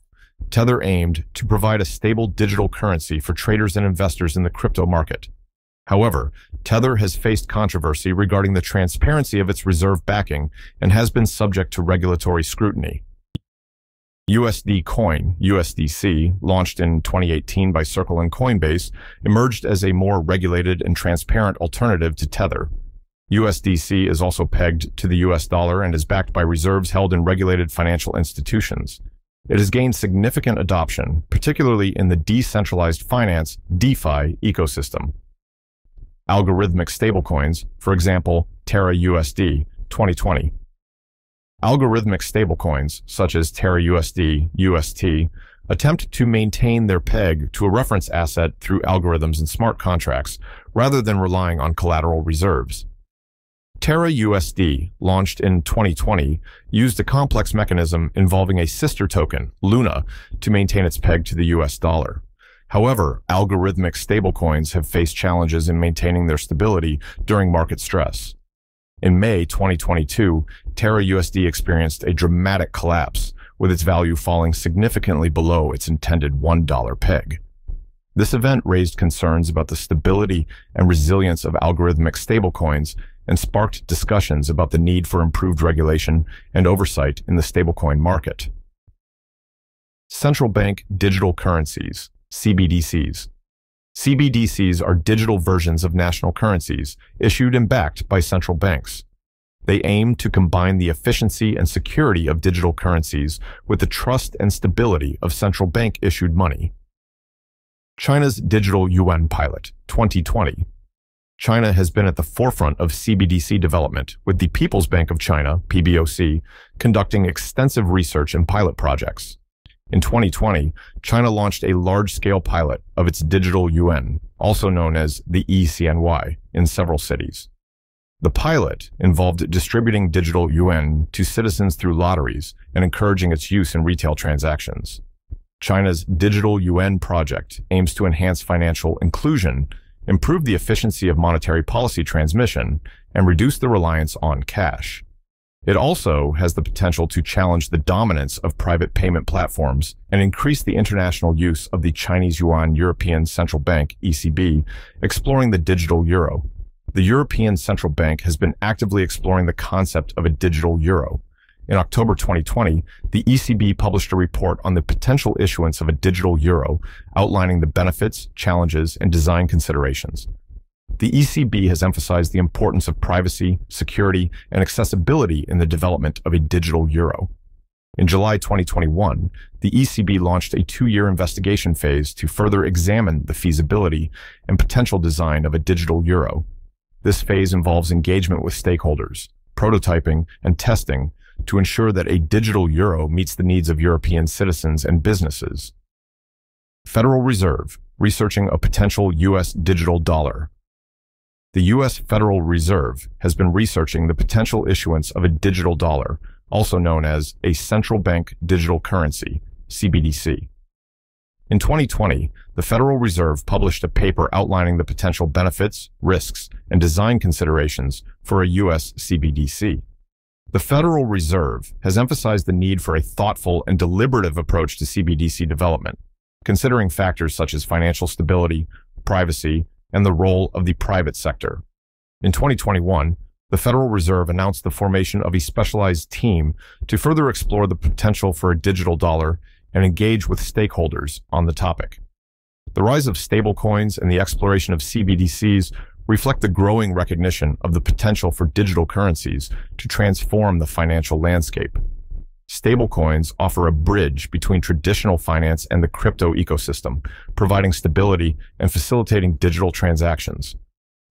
Tether aimed to provide a stable digital currency for traders and investors in the crypto market. However, Tether has faced controversy regarding the transparency of its reserve backing and has been subject to regulatory scrutiny. USD Coin, USDC, launched in 2018 by Circle and Coinbase, emerged as a more regulated and transparent alternative to Tether. USDC is also pegged to the US dollar and is backed by reserves held in regulated financial institutions. It has gained significant adoption, particularly in the decentralized finance (DeFi) ecosystem. Algorithmic stablecoins, for example, Terra USD 2020. Algorithmic stablecoins, such as Terra USD, UST, attempt to maintain their peg to a reference asset through algorithms and smart contracts, rather than relying on collateral reserves. Terra USD, launched in 2020, used a complex mechanism involving a sister token, Luna, to maintain its peg to the US dollar. However, algorithmic stablecoins have faced challenges in maintaining their stability during market stress. In May 2022, Terra USD experienced a dramatic collapse, with its value falling significantly below its intended $1 peg. This event raised concerns about the stability and resilience of algorithmic stablecoins and sparked discussions about the need for improved regulation and oversight in the stablecoin market. Central bank digital currencies, CBDCs. CBDCs are digital versions of national currencies issued and backed by central banks. They aim to combine the efficiency and security of digital currencies with the trust and stability of central bank-issued money. China's digital yuan pilot, 2020. China has been at the forefront of CBDC development, with the People's Bank of China, PBOC, conducting extensive research and pilot projects. In 2020, China launched a large-scale pilot of its digital yuan, also known as the e-CNY, in several cities. The pilot involved distributing digital yuan to citizens through lotteries and encouraging its use in retail transactions. China's digital yuan project aims to enhance financial inclusion, improve the efficiency of monetary policy transmission, and reduce the reliance on cash. It also has the potential to challenge the dominance of private payment platforms and increase the international use of the Chinese Yuan European Central Bank, ECB, exploring the digital euro. The European Central Bank has been actively exploring the concept of a digital euro. In October 2020, the ECB published a report on the potential issuance of a digital euro, outlining the benefits, challenges, and design considerations. The ECB has emphasized the importance of privacy, security, and accessibility in the development of a digital euro. In July 2021, the ECB launched a two-year investigation phase to further examine the feasibility and potential design of a digital euro. This phase involves engagement with stakeholders, prototyping, and testing, to ensure that a digital euro meets the needs of European citizens and businesses. Federal Reserve, researching a potential U.S. digital dollar. The U.S. Federal Reserve has been researching the potential issuance of a digital dollar, also known as a central bank digital currency, CBDC. In 2020, the Federal Reserve published a paper outlining the potential benefits, risks, and design considerations for a U.S. CBDC. The Federal Reserve has emphasized the need for a thoughtful and deliberative approach to CBDC development, considering factors such as financial stability, privacy, and the role of the private sector. In 2021, the Federal Reserve announced the formation of a specialized team to further explore the potential for a digital dollar and engage with stakeholders on the topic. The rise of stablecoins and the exploration of CBDCs reflect the growing recognition of the potential for digital currencies to transform the financial landscape. Stablecoins offer a bridge between traditional finance and the crypto ecosystem, providing stability and facilitating digital transactions.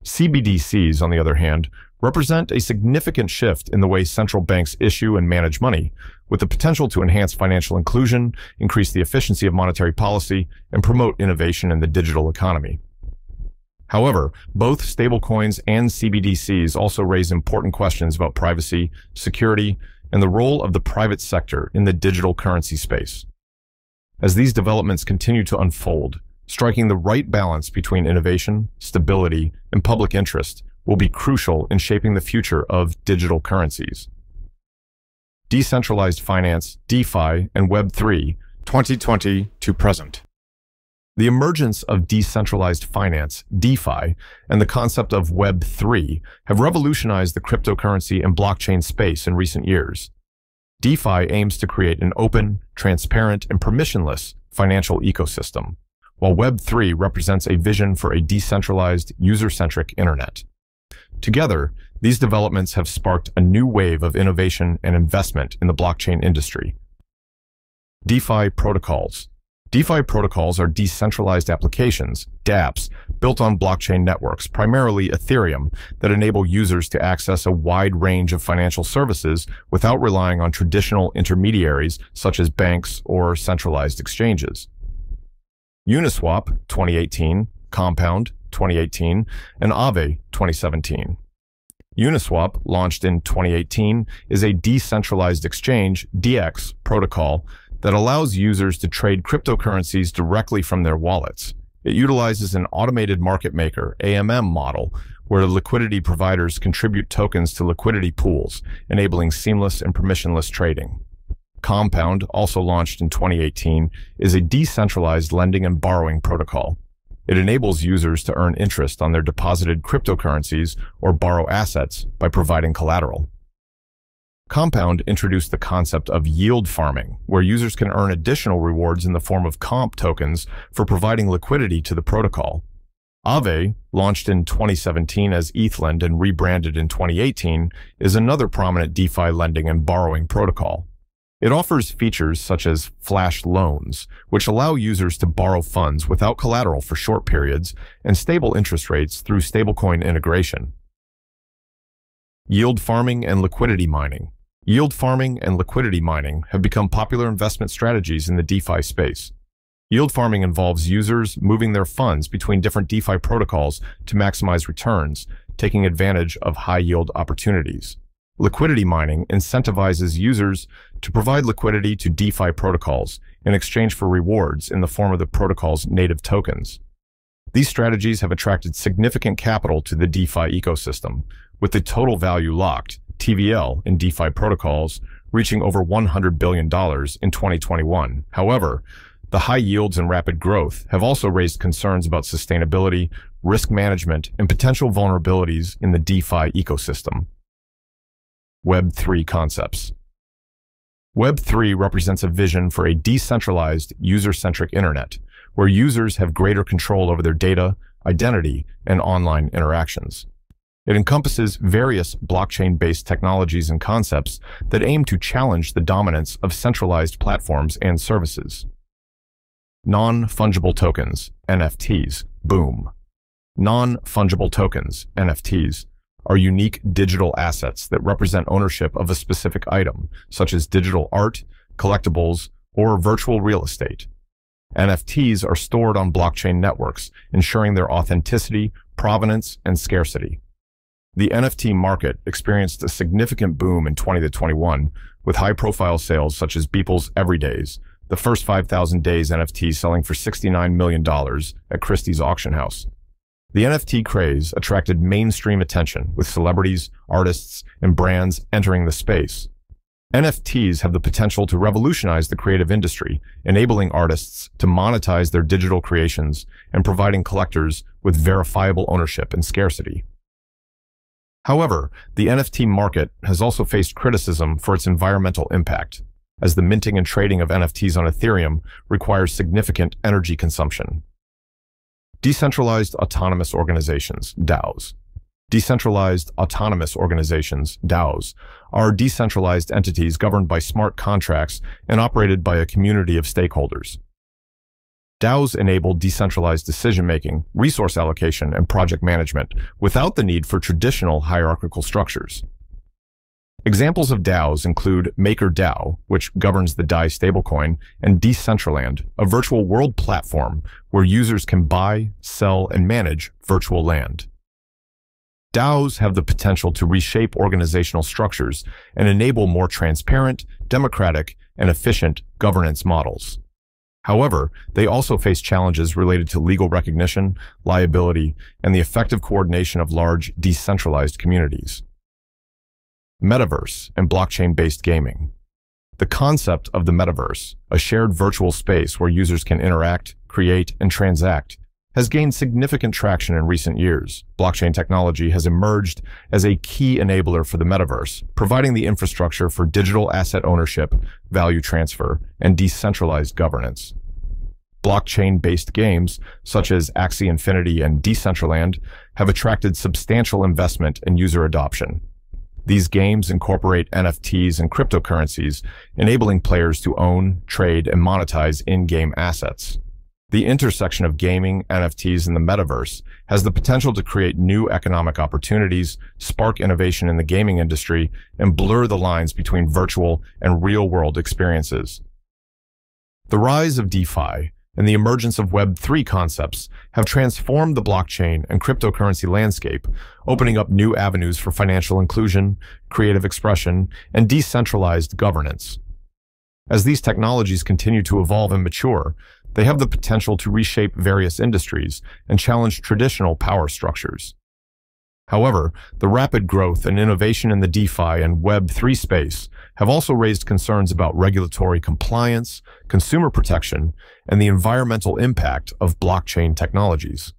CBDCs, on the other hand, represent a significant shift in the way central banks issue and manage money, with the potential to enhance financial inclusion, increase the efficiency of monetary policy, and promote innovation in the digital economy. However, both stablecoins and CBDCs also raise important questions about privacy, security, and the role of the private sector in the digital currency space. As these developments continue to unfold, striking the right balance between innovation, stability, and public interest will be crucial in shaping the future of digital currencies. Decentralized finance, DeFi, and Web3, 2020 to present. The emergence of decentralized finance, DeFi, and the concept of Web3 have revolutionized the cryptocurrency and blockchain space in recent years. DeFi aims to create an open, transparent, and permissionless financial ecosystem, while Web3 represents a vision for a decentralized, user-centric internet. Together, these developments have sparked a new wave of innovation and investment in the blockchain industry. DeFi protocols. DeFi protocols are decentralized applications, dApps, built on blockchain networks, primarily Ethereum, that enable users to access a wide range of financial services without relying on traditional intermediaries such as banks or centralized exchanges. Uniswap 2018, Compound 2018, and Aave 2017. Uniswap, launched in 2018, is a decentralized exchange (DEX) protocol that allows users to trade cryptocurrencies directly from their wallets. It utilizes an automated market maker (AMM) model where liquidity providers contribute tokens to liquidity pools, enabling seamless and permissionless trading. Compound, also launched in 2018, is a decentralized lending and borrowing protocol. It enables users to earn interest on their deposited cryptocurrencies or borrow assets by providing collateral. Compound introduced the concept of yield farming, where users can earn additional rewards in the form of comp tokens for providing liquidity to the protocol. Aave, launched in 2017 as ETHLEND and rebranded in 2018, is another prominent DeFi lending and borrowing protocol. It offers features such as flash loans, which allow users to borrow funds without collateral for short periods and stable interest rates through stablecoin integration. Yield farming and liquidity mining. Yield farming and liquidity mining have become popular investment strategies in the DeFi space. Yield farming involves users moving their funds between different DeFi protocols to maximize returns, taking advantage of high-yield opportunities. Liquidity mining incentivizes users to provide liquidity to DeFi protocols in exchange for rewards in the form of the protocol's native tokens. These strategies have attracted significant capital to the DeFi ecosystem, with the total value locked, TVL, in DeFi protocols reaching over $100 billion in 2021. However, the high yields and rapid growth have also raised concerns about sustainability, risk management, and potential vulnerabilities in the DeFi ecosystem. Web3 concepts. Web3 represents a vision for a decentralized, user-centric internet, where users have greater control over their data, identity, and online interactions. It encompasses various blockchain-based technologies and concepts that aim to challenge the dominance of centralized platforms and services. Non-fungible tokens, NFTs, boom. Non-fungible tokens, NFTs, are unique digital assets that represent ownership of a specific item, such as digital art, collectibles, or virtual real estate. NFTs are stored on blockchain networks, ensuring their authenticity, provenance, and scarcity. The NFT market experienced a significant boom in 2021, with high-profile sales such as People's Everydays, the first 5,000 days NFT selling for $69 million at Christie's auction house. The NFT craze attracted mainstream attention, with celebrities, artists, and brands entering the space. NFTs have the potential to revolutionize the creative industry, enabling artists to monetize their digital creations and providing collectors with verifiable ownership and scarcity. However, the NFT market has also faced criticism for its environmental impact, as the minting and trading of NFTs on Ethereum requires significant energy consumption. Decentralized Autonomous Organizations, DAOs. Decentralized Autonomous Organizations, DAOs, are decentralized entities governed by smart contracts and operated by a community of stakeholders. DAOs enable decentralized decision-making, resource allocation, and project management without the need for traditional hierarchical structures. Examples of DAOs include MakerDAO, which governs the DAI stablecoin, and Decentraland, a virtual world platform where users can buy, sell, and manage virtual land. DAOs have the potential to reshape organizational structures and enable more transparent, democratic, and efficient governance models. However, they also face challenges related to legal recognition, liability, and the effective coordination of large, decentralized communities. Metaverse and blockchain-based gaming. the concept of the metaverse, a shared virtual space where users can interact, create, and transact, has gained significant traction in recent years. Blockchain technology has emerged as a key enabler for the metaverse, providing the infrastructure for digital asset ownership, value transfer, and decentralized governance. Blockchain-based games, such as Axie Infinity and Decentraland, have attracted substantial investment and user adoption. These games incorporate NFTs and cryptocurrencies, enabling players to own, trade, and monetize in-game assets. The intersection of gaming, NFTs, and the metaverse has the potential to create new economic opportunities, spark innovation in the gaming industry, and blur the lines between virtual and real-world experiences. The rise of DeFi and the emergence of Web3 concepts have transformed the blockchain and cryptocurrency landscape, opening up new avenues for financial inclusion, creative expression, and decentralized governance. As these technologies continue to evolve and mature, they have the potential to reshape various industries and challenge traditional power structures. However, the rapid growth and innovation in the DeFi and Web3 space have also raised concerns about regulatory compliance, consumer protection, and the environmental impact of blockchain technologies.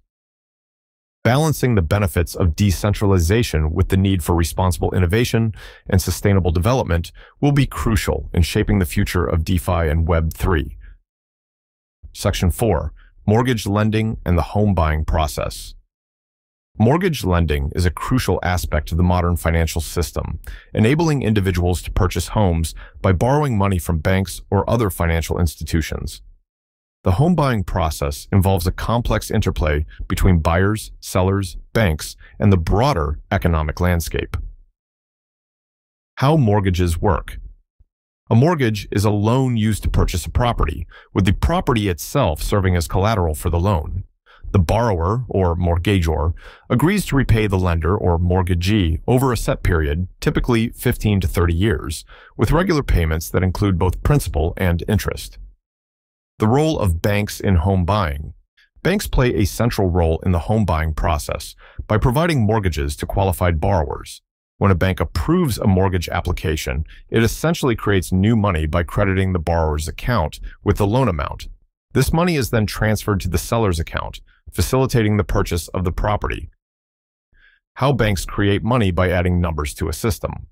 Balancing the benefits of decentralization with the need for responsible innovation and sustainable development will be crucial in shaping the future of DeFi and Web3. Section 4. Mortgage lending and the home buying process. Mortgage lending is a crucial aspect of the modern financial system, enabling individuals to purchase homes by borrowing money from banks or other financial institutions. The home buying process involves a complex interplay between buyers, sellers, banks, and the broader economic landscape. How mortgages work. A mortgage is a loan used to purchase a property, with the property itself serving as collateral for the loan. The borrower, or mortgagor, agrees to repay the lender, or mortgagee, over a set period, typically 15 to 30 years, with regular payments that include both principal and interest. The role of banks in home buying. Banks play a central role in the home buying process by providing mortgages to qualified borrowers. When a bank approves a mortgage application, it essentially creates new money by crediting the borrower's account with the loan amount. This money is then transferred to the seller's account, facilitating the purchase of the property. How banks create money by adding numbers to a system.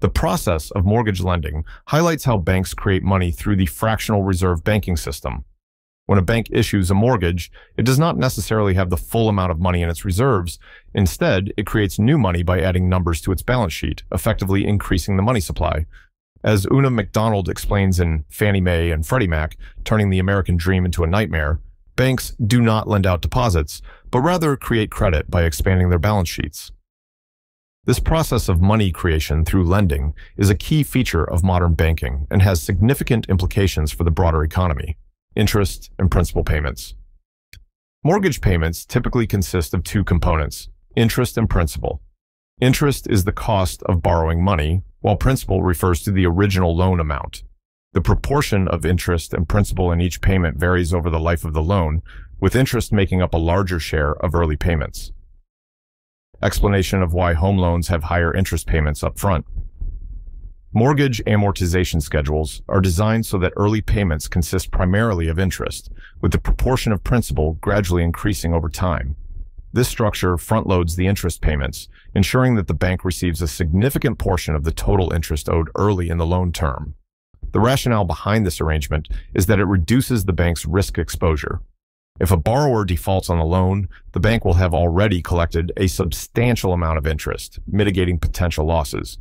The process of mortgage lending highlights how banks create money through the fractional reserve banking system. When a bank issues a mortgage, it does not necessarily have the full amount of money in its reserves. Instead, it creates new money by adding numbers to its balance sheet, effectively increasing the money supply. As Una McDonald explains in Fannie Mae and Freddie Mac, Turning the American Dream into a Nightmare, banks do not lend out deposits, but rather create credit by expanding their balance sheets. This process of money creation through lending is a key feature of modern banking and has significant implications for the broader economy. Interest and principal payments. Mortgage payments typically consist of two components, interest and principal. Interest is the cost of borrowing money, while principal refers to the original loan amount. The proportion of interest and principal in each payment varies over the life of the loan, with interest making up a larger share of early payments. Explanation of why home loans have higher interest payments up front. Mortgage amortization schedules are designed so that early payments consist primarily of interest, with the proportion of principal gradually increasing over time. This structure front-loads the interest payments, ensuring that the bank receives a significant portion of the total interest owed early in the loan term. The rationale behind this arrangement is that it reduces the bank's risk exposure. If a borrower defaults on a loan, the bank will have already collected a substantial amount of interest, mitigating potential losses.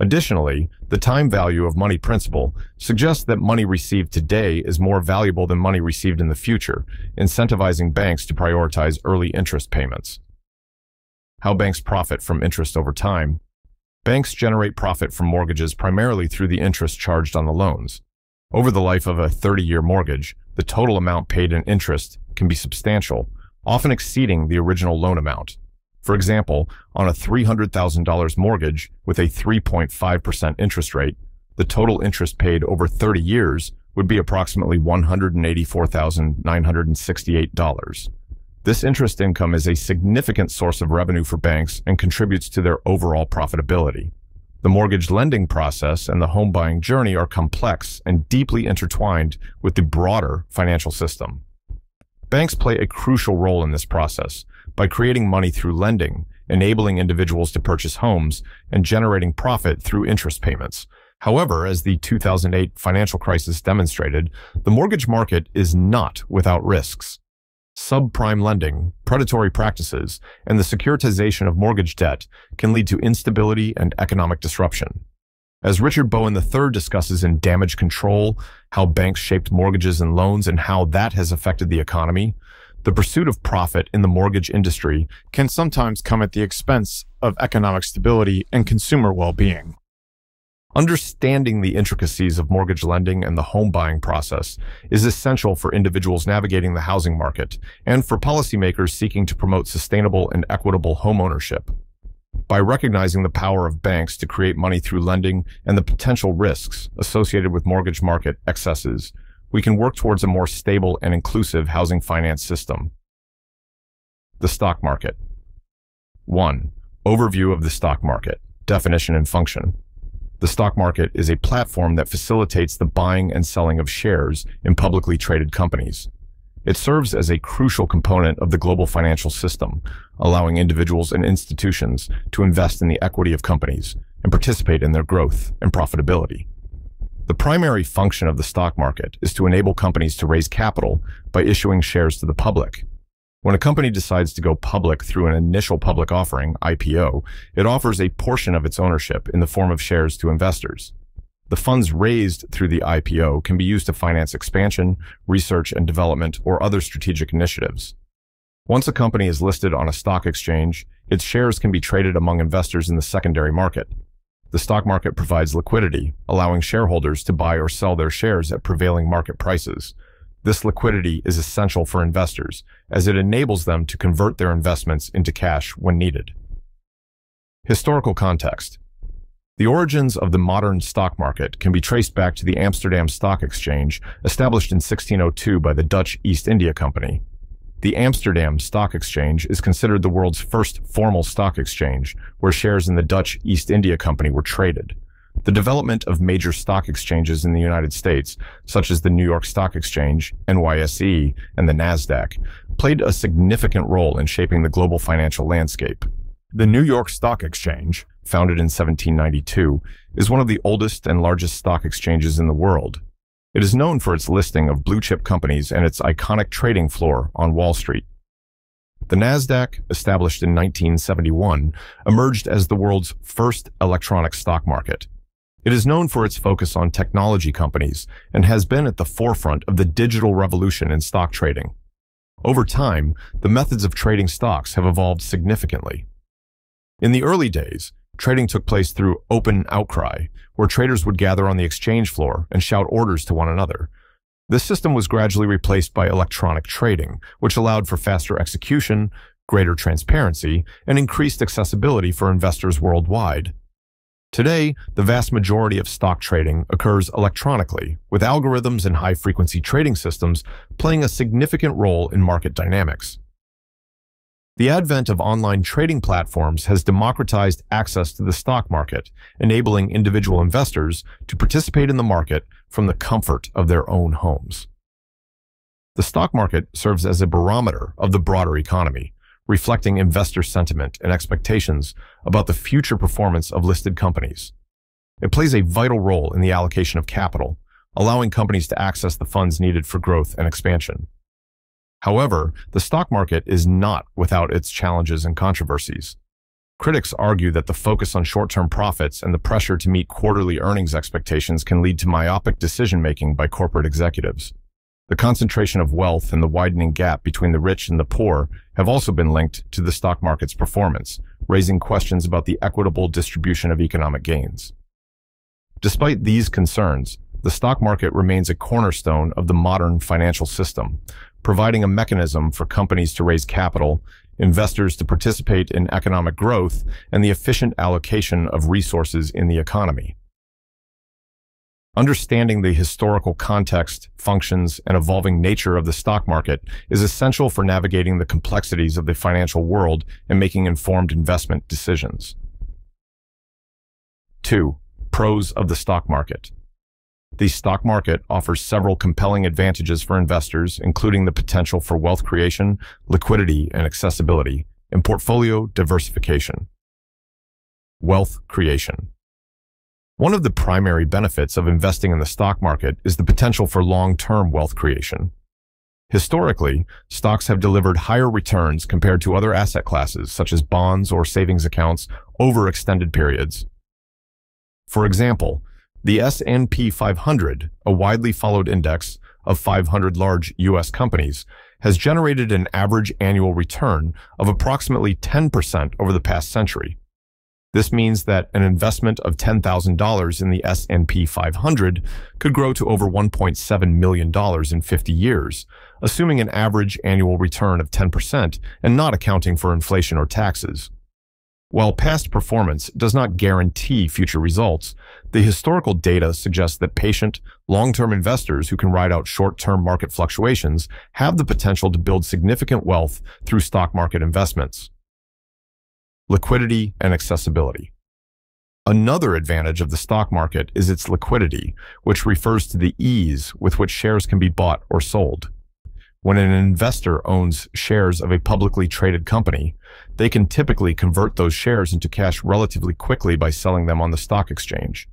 Additionally, the time value of money principal suggests that money received today is more valuable than money received in the future, incentivizing banks to prioritize early interest payments. How banks profit from interest over time. Banks generate profit from mortgages primarily through the interest charged on the loans. Over the life of a 30-year mortgage, the total amount paid in interest can be substantial, often exceeding the original loan amount. For example, on a $300,000 mortgage with a 3.5% interest rate, the total interest paid over 30 years would be approximately $184,968. This interest income is a significant source of revenue for banks and contributes to their overall profitability. The mortgage lending process and the home buying journey are complex and deeply intertwined with the broader financial system. Banks play a crucial role in this process by creating money through lending, enabling individuals to purchase homes, and generating profit through interest payments. However, as the 2008 financial crisis demonstrated, the mortgage market is not without risks. Subprime lending, predatory practices, and the securitization of mortgage debt can lead to instability and economic disruption. As Richard Bowen III discusses in Damage Control, how banks shaped mortgages and loans and how that has affected the economy, the pursuit of profit in the mortgage industry can sometimes come at the expense of economic stability and consumer well-being. Understanding the intricacies of mortgage lending and the home buying process is essential for individuals navigating the housing market and for policymakers seeking to promote sustainable and equitable homeownership. By recognizing the power of banks to create money through lending and the potential risks associated with mortgage market excesses, we can work towards a more stable and inclusive housing finance system. The stock market. 1. Overview of the stock market, definition and function. The stock market is a platform that facilitates the buying and selling of shares in publicly traded companies. It serves as a crucial component of the global financial system, allowing individuals and institutions to invest in the equity of companies and participate in their growth and profitability. The primary function of the stock market is to enable companies to raise capital by issuing shares to the public. When a company decides to go public through an initial public offering, IPO, it offers a portion of its ownership in the form of shares to investors. The funds raised through the IPO can be used to finance expansion, research and development, or other strategic initiatives. Once a company is listed on a stock exchange, its shares can be traded among investors in the secondary market. The stock market provides liquidity, allowing shareholders to buy or sell their shares at prevailing market prices. This liquidity is essential for investors, as it enables them to convert their investments into cash when needed. Historical context. The origins of the modern stock market can be traced back to the Amsterdam Stock Exchange, established in 1602 by the Dutch East India Company. The Amsterdam Stock Exchange is considered the world's first formal stock exchange, where shares in the Dutch East India Company were traded. The development of major stock exchanges in the United States, such as the New York Stock Exchange, NYSE, and the NASDAQ, played a significant role in shaping the global financial landscape. The New York Stock Exchange, founded in 1792, is one of the oldest and largest stock exchanges in the world. It is known for its listing of blue-chip companies and its iconic trading floor on Wall Street. The NASDAQ, established in 1971, emerged as the world's first electronic stock market. It is known for its focus on technology companies and has been at the forefront of the digital revolution in stock trading. Over time, the methods of trading stocks have evolved significantly. In the early days, trading took place through open outcry, where traders would gather on the exchange floor and shout orders to one another. This system was gradually replaced by electronic trading, which allowed for faster execution, greater transparency, and increased accessibility for investors worldwide. Today, the vast majority of stock trading occurs electronically, with algorithms and high-frequency trading systems playing a significant role in market dynamics. The advent of online trading platforms has democratized access to the stock market, enabling individual investors to participate in the market from the comfort of their own homes. The stock market serves as a barometer of the broader economy, reflecting investor sentiment and expectations about the future performance of listed companies. It plays a vital role in the allocation of capital, allowing companies to access the funds needed for growth and expansion. However, the stock market is not without its challenges and controversies. Critics argue that the focus on short-term profits and the pressure to meet quarterly earnings expectations can lead to myopic decision-making by corporate executives. The concentration of wealth and the widening gap between the rich and the poor have also been linked to the stock market's performance, raising questions about the equitable distribution of economic gains. Despite these concerns, the stock market remains a cornerstone of the modern financial system, providing a mechanism for companies to raise capital, investors to participate in economic growth, and the efficient allocation of resources in the economy. Understanding the historical context, functions, and evolving nature of the stock market is essential for navigating the complexities of the financial world and making informed investment decisions. 2. Pros of the stock market. The stock market offers several compelling advantages for investors, including the potential for wealth creation, liquidity and accessibility, and portfolio diversification. Wealth creation. One of the primary benefits of investing in the stock market is the potential for long-term wealth creation. Historically, stocks have delivered higher returns compared to other asset classes, such as bonds or savings accounts, over extended periods. For example, the S&P 500, a widely followed index of 500 large U.S. companies, has generated an average annual return of approximately 10% over the past century. This means that an investment of $10,000 in the S&P 500 could grow to over $1.7 million in 50 years, assuming an average annual return of 10% and not accounting for inflation or taxes. While past performance does not guarantee future results, the historical data suggests that patient, long-term investors who can ride out short-term market fluctuations have the potential to build significant wealth through stock market investments. Liquidity and accessibility. Another advantage of the stock market is its liquidity, which refers to the ease with which shares can be bought or sold. When an investor owns shares of a publicly traded company, they can typically convert those shares into cash relatively quickly by selling them on the stock exchange.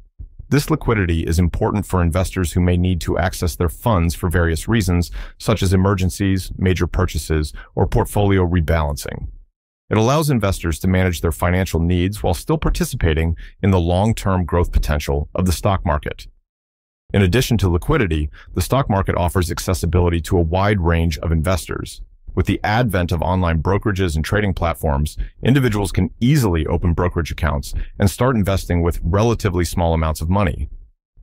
This liquidity is important for investors who may need to access their funds for various reasons, such as emergencies, major purchases, or portfolio rebalancing. It allows investors to manage their financial needs while still participating in the long-term growth potential of the stock market. In addition to liquidity, the stock market offers accessibility to a wide range of investors. With the advent of online brokerages and trading platforms, individuals can easily open brokerage accounts and start investing with relatively small amounts of money.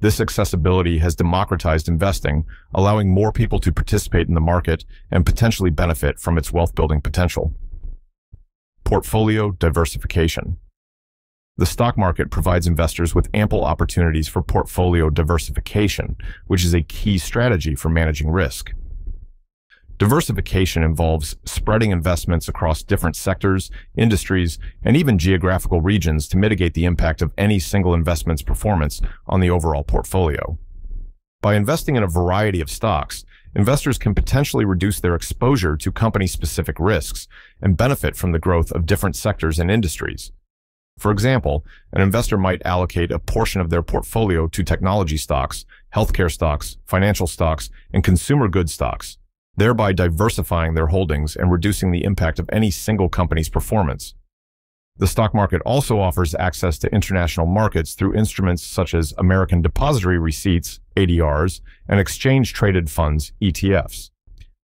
This accessibility has democratized investing, allowing more people to participate in the market and potentially benefit from its wealth-building potential. Portfolio diversification. The stock market provides investors with ample opportunities for portfolio diversification, which is a key strategy for managing risk. Diversification involves spreading investments across different sectors, industries, and even geographical regions to mitigate the impact of any single investment's performance on the overall portfolio. By investing in a variety of stocks, investors can potentially reduce their exposure to company-specific risks and benefit from the growth of different sectors and industries. For example, an investor might allocate a portion of their portfolio to technology stocks, healthcare stocks, financial stocks, and consumer goods stocks, thereby diversifying their holdings and reducing the impact of any single company's performance. The stock market also offers access to international markets through instruments such as American Depositary Receipts, ADRs, and exchange-traded funds, ETFs.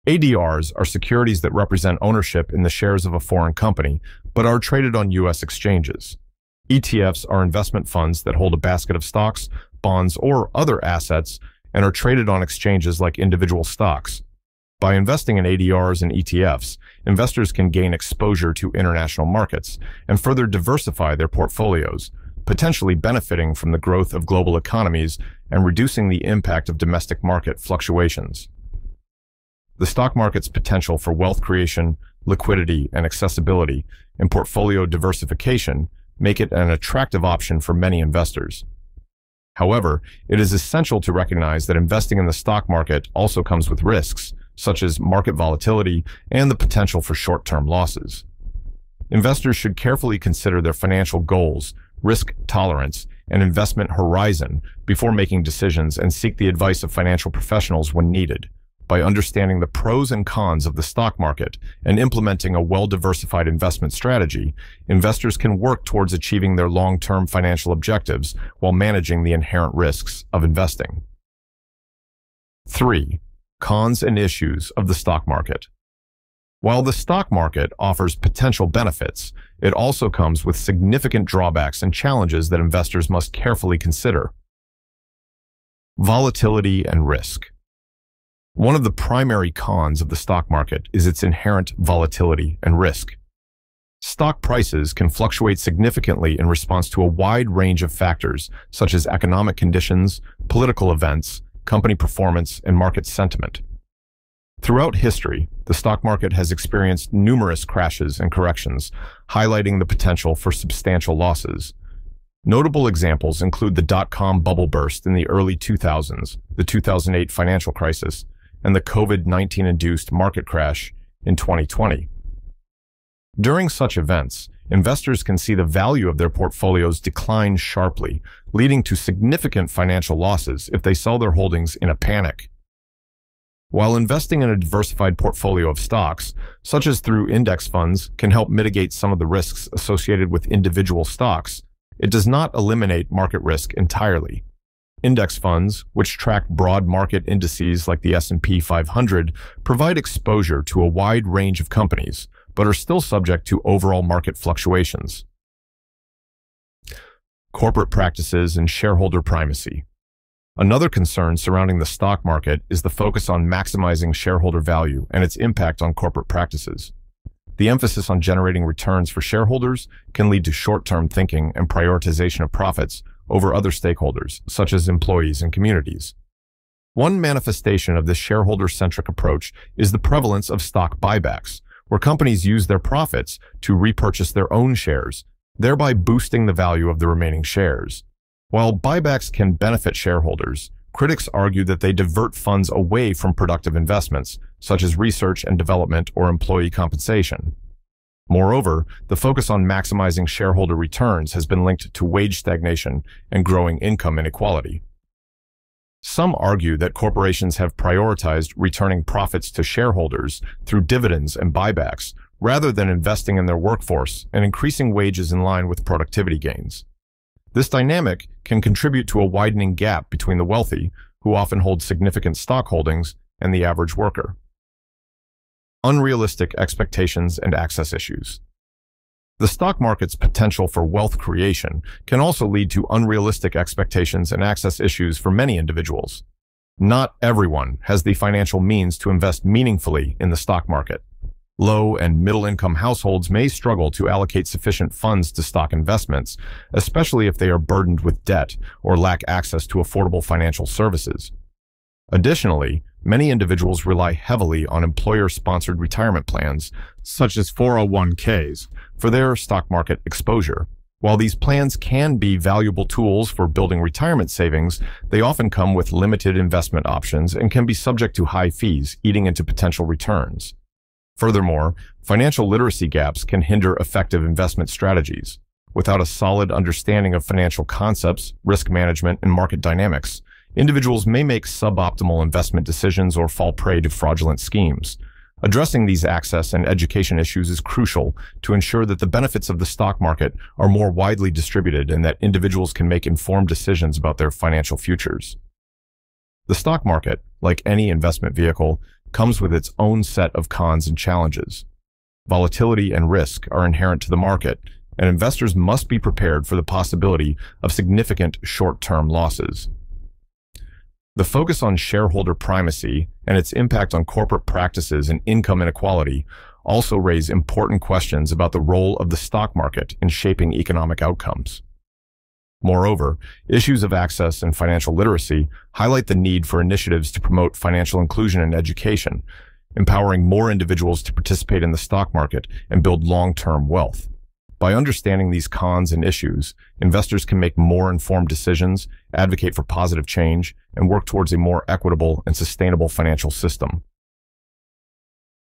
ADRs are securities that represent ownership in the shares of a foreign company, but are traded on U.S. exchanges. ETFs are investment funds that hold a basket of stocks, bonds, or other assets and are traded on exchanges like individual stocks. By investing in ADRs and ETFs, investors can gain exposure to international markets and further diversify their portfolios, potentially benefiting from the growth of global economies and reducing the impact of domestic market fluctuations. The stock market's potential for wealth creation, liquidity and accessibility, and portfolio diversification make it an attractive option for many investors. However, it is essential to recognize that investing in the stock market also comes with risks, such as market volatility and the potential for short-term losses. Investors should carefully consider their financial goals, risk tolerance, and investment horizon before making decisions and seek the advice of financial professionals when needed. By understanding the pros and cons of the stock market and implementing a well-diversified investment strategy, investors can work towards achieving their long-term financial objectives while managing the inherent risks of investing. 3. Cons and issues of the stock market. While the stock market offers potential benefits, it also comes with significant drawbacks and challenges that investors must carefully consider. Volatility and risk. One of the primary cons of the stock market is its inherent volatility and risk. Stock prices can fluctuate significantly in response to a wide range of factors, such as economic conditions, political events, company performance, and market sentiment. Throughout history, the stock market has experienced numerous crashes and corrections, highlighting the potential for substantial losses. Notable examples include the dot-com bubble burst in the early 2000s, the 2008 financial crisis, and the COVID-19-induced market crash in 2020. During such events, investors can see the value of their portfolios decline sharply, leading to significant financial losses if they sell their holdings in a panic. While investing in a diversified portfolio of stocks, such as through index funds, can help mitigate some of the risks associated with individual stocks, it does not eliminate market risk entirely. Index funds, which track broad market indices like the S&P 500, provide exposure to a wide range of companies, but are still subject to overall market fluctuations. Corporate practices and shareholder primacy. Another concern surrounding the stock market is the focus on maximizing shareholder value and its impact on corporate practices. The emphasis on generating returns for shareholders can lead to short-term thinking and prioritization of profits over other stakeholders, such as employees and communities. One manifestation of this shareholder-centric approach is the prevalence of stock buybacks, where companies use their profits to repurchase their own shares, thereby boosting the value of the remaining shares. While buybacks can benefit shareholders, critics argue that they divert funds away from productive investments, such as research and development or employee compensation. Moreover, the focus on maximizing shareholder returns has been linked to wage stagnation and growing income inequality. Some argue that corporations have prioritized returning profits to shareholders through dividends and buybacks, rather than investing in their workforce and increasing wages in line with productivity gains. This dynamic can contribute to a widening gap between the wealthy, who often hold significant stock holdings, and the average worker. Unrealistic expectations and access issues. The stock market's potential for wealth creation can also lead to unrealistic expectations and access issues for many individuals. Not everyone has the financial means to invest meaningfully in the stock market. Low and middle-income households may struggle to allocate sufficient funds to stock investments, especially if they are burdened with debt or lack access to affordable financial services. Additionally, many individuals rely heavily on employer-sponsored retirement plans, such as 401ks, for their stock market exposure. While these plans can be valuable tools for building retirement savings, they often come with limited investment options and can be subject to high fees, eating into potential returns. Furthermore, financial literacy gaps can hinder effective investment strategies. Without a solid understanding of financial concepts, risk management, and market dynamics, individuals may make suboptimal investment decisions or fall prey to fraudulent schemes. Addressing these access and education issues is crucial to ensure that the benefits of the stock market are more widely distributed and that individuals can make informed decisions about their financial futures. The stock market, like any investment vehicle, comes with its own set of cons and challenges. Volatility and risk are inherent to the market, and investors must be prepared for the possibility of significant short-term losses. The focus on shareholder primacy and its impact on corporate practices and income inequality also raise important questions about the role of the stock market in shaping economic outcomes. Moreover, issues of access and financial literacy highlight the need for initiatives to promote financial inclusion and education, empowering more individuals to participate in the stock market and build long-term wealth. By understanding these cons and issues, investors can make more informed decisions, advocate for positive change, and work towards a more equitable and sustainable financial system.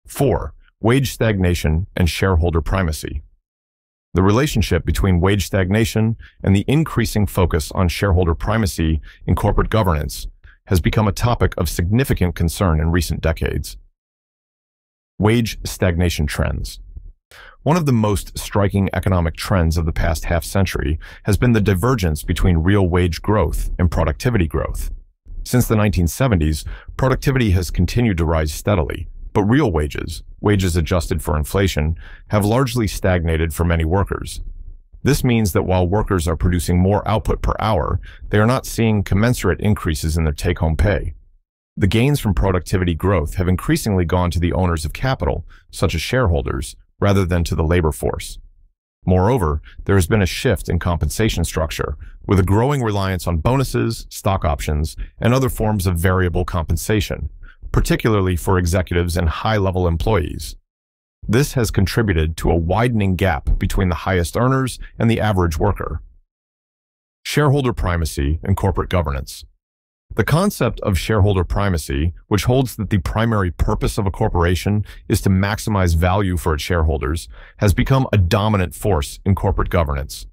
4. Wage stagnation and shareholder primacy. The relationship between wage stagnation and the increasing focus on shareholder primacy in corporate governance has become a topic of significant concern in recent decades. Wage stagnation trends. One of the most striking economic trends of the past half-century has been the divergence between real wage growth and productivity growth. Since the 1970s, productivity has continued to rise steadily, but real wages, wages adjusted for inflation, have largely stagnated for many workers. This means that while workers are producing more output per hour, they are not seeing commensurate increases in their take-home pay. The gains from productivity growth have increasingly gone to the owners of capital, such as shareholders, rather than to the labor force. Moreover, there has been a shift in compensation structure, with a growing reliance on bonuses, stock options, and other forms of variable compensation, particularly for executives and high-level employees. This has contributed to a widening gap between the highest earners and the average worker. shareholder primacy, and corporate governance. The concept of shareholder primacy, which holds that the primary purpose of a corporation is to maximize value for its shareholders, has become a dominant force in corporate governance.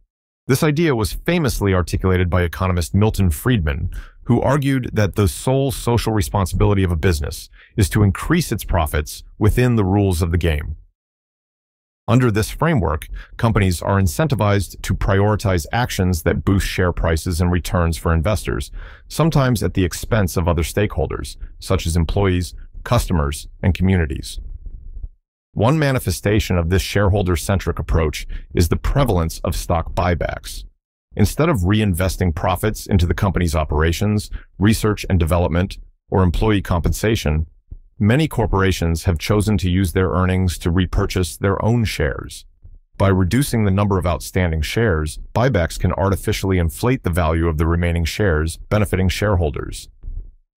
This idea was famously articulated by economist Milton Friedman, who argued that the sole social responsibility of a business is to increase its profits within the rules of the game. Under this framework, companies are incentivized to prioritize actions that boost share prices and returns for investors, sometimes at the expense of other stakeholders, such as employees, customers, and communities. One manifestation of this shareholder-centric approach is the prevalence of stock buybacks. Instead of reinvesting profits into the company's operations, research and development, or employee compensation, many corporations have chosen to use their earnings to repurchase their own shares. By reducing the number of outstanding shares, buybacks can artificially inflate the value of the remaining shares, benefiting shareholders.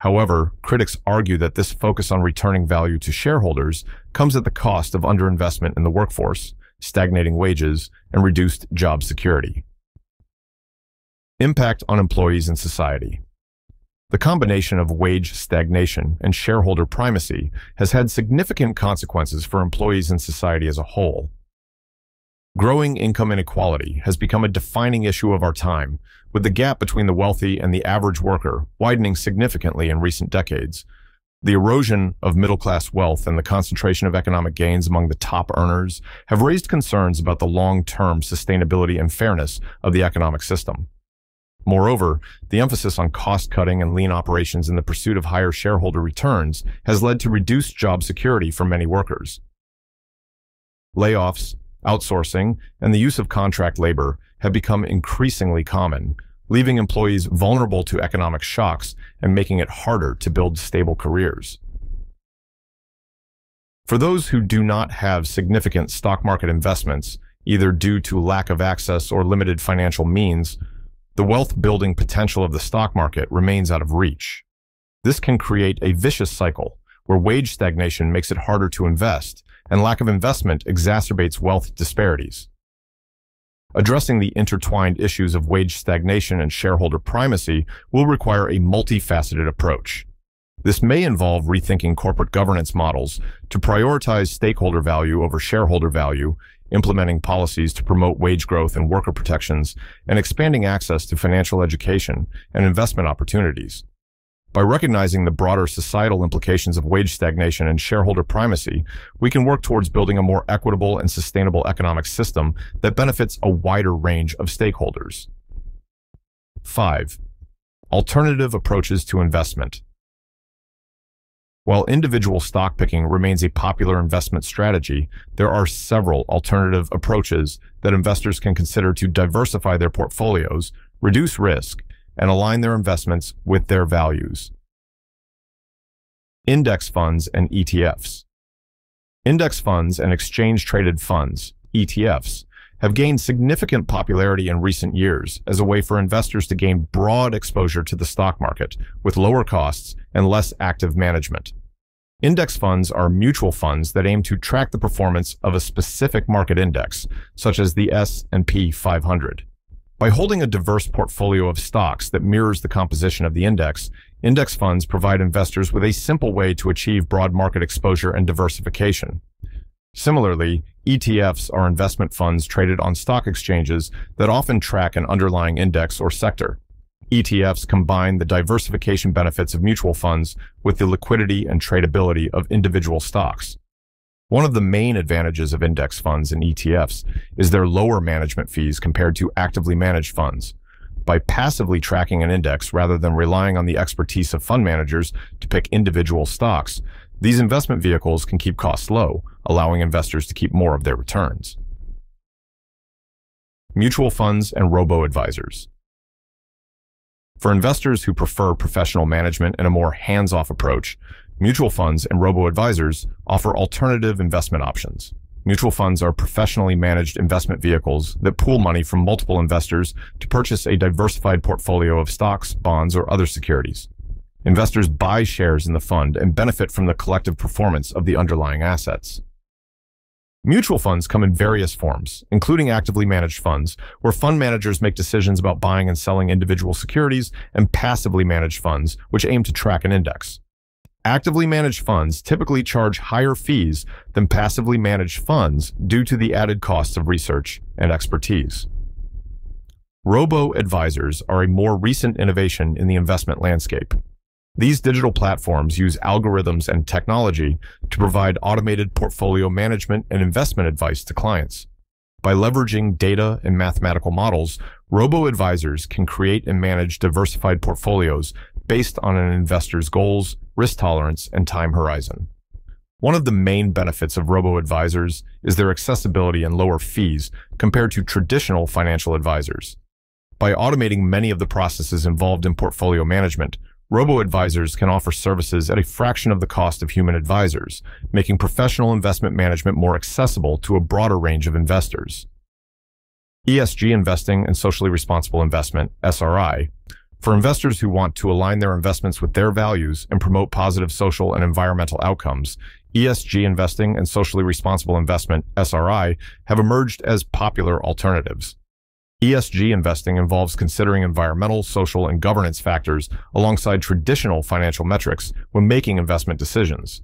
However, critics argue that this focus on returning value to shareholders comes at the cost of underinvestment in the workforce, stagnating wages, and reduced job security. Impact on employees and society. The combination of wage stagnation and shareholder primacy has had significant consequences for employees and society as a whole. Growing income inequality has become a defining issue of our time, with the gap between the wealthy and the average worker widening significantly in recent decades. The erosion of middle-class wealth and the concentration of economic gains among the top earners have raised concerns about the long-term sustainability and fairness of the economic system. Moreover, the emphasis on cost-cutting and lean operations in the pursuit of higher shareholder returns has led to reduced job security for many workers. Layoffs, outsourcing, and the use of contract labor have become increasingly common, leaving employees vulnerable to economic shocks and making it harder to build stable careers. For those who do not have significant stock market investments, either due to lack of access or limited financial means, the wealth-building potential of the stock market remains out of reach. This can create a vicious cycle where wage stagnation makes it harder to invest, and lack of investment exacerbates wealth disparities. Addressing the intertwined issues of wage stagnation and shareholder primacy will require a multifaceted approach. This may involve rethinking corporate governance models to prioritize stakeholder value over shareholder value, implementing policies to promote wage growth and worker protections, and expanding access to financial education and investment opportunities. By recognizing the broader societal implications of wage stagnation and shareholder primacy, we can work towards building a more equitable and sustainable economic system that benefits a wider range of stakeholders. 5. Alternative approaches to investment. While individual stock picking remains a popular investment strategy, there are several alternative approaches that investors can consider to diversify their portfolios, reduce risk, and align their investments with their values. Index funds and ETFs. Index funds and exchange-traded funds, ETFs, have gained significant popularity in recent years as a way for investors to gain broad exposure to the stock market with lower costs and less active management. Index funds are mutual funds that aim to track the performance of a specific market index, such as the S&P 500. By holding a diverse portfolio of stocks that mirrors the composition of the index, index funds provide investors with a simple way to achieve broad market exposure and diversification. Similarly, ETFs are investment funds traded on stock exchanges that often track an underlying index or sector. ETFs combine the diversification benefits of mutual funds with the liquidity and tradability of individual stocks. One of the main advantages of index funds and ETFs is their lower management fees compared to actively managed funds. By passively tracking an index rather than relying on the expertise of fund managers to pick individual stocks, these investment vehicles can keep costs low, allowing investors to keep more of their returns. Mutual funds and robo-advisors. For investors who prefer professional management and a more hands-off approach, mutual funds and robo-advisors offer alternative investment options. Mutual funds are professionally managed investment vehicles that pool money from multiple investors to purchase a diversified portfolio of stocks, bonds, or other securities. Investors buy shares in the fund and benefit from the collective performance of the underlying assets. Mutual funds come in various forms, including actively managed funds, where fund managers make decisions about buying and selling individual securities, and passively managed funds, which aim to track an index. Actively managed funds typically charge higher fees than passively managed funds due to the added costs of research and expertise. Robo-advisors are a more recent innovation in the investment landscape. These digital platforms use algorithms and technology to provide automated portfolio management and investment advice to clients. By leveraging data and mathematical models, robo-advisors can create and manage diversified portfolios based on an investor's goals, risk tolerance, and time horizon. One of the main benefits of robo-advisors is their accessibility and lower fees compared to traditional financial advisors. By automating many of the processes involved in portfolio management, robo-advisors can offer services at a fraction of the cost of human advisors, making professional investment management more accessible to a broader range of investors. ESG investing and socially responsible investment, SRI, for investors who want to align their investments with their values and promote positive social and environmental outcomes, ESG investing and socially responsible investment, SRI, have emerged as popular alternatives. ESG investing involves considering environmental, social, and governance factors alongside traditional financial metrics when making investment decisions.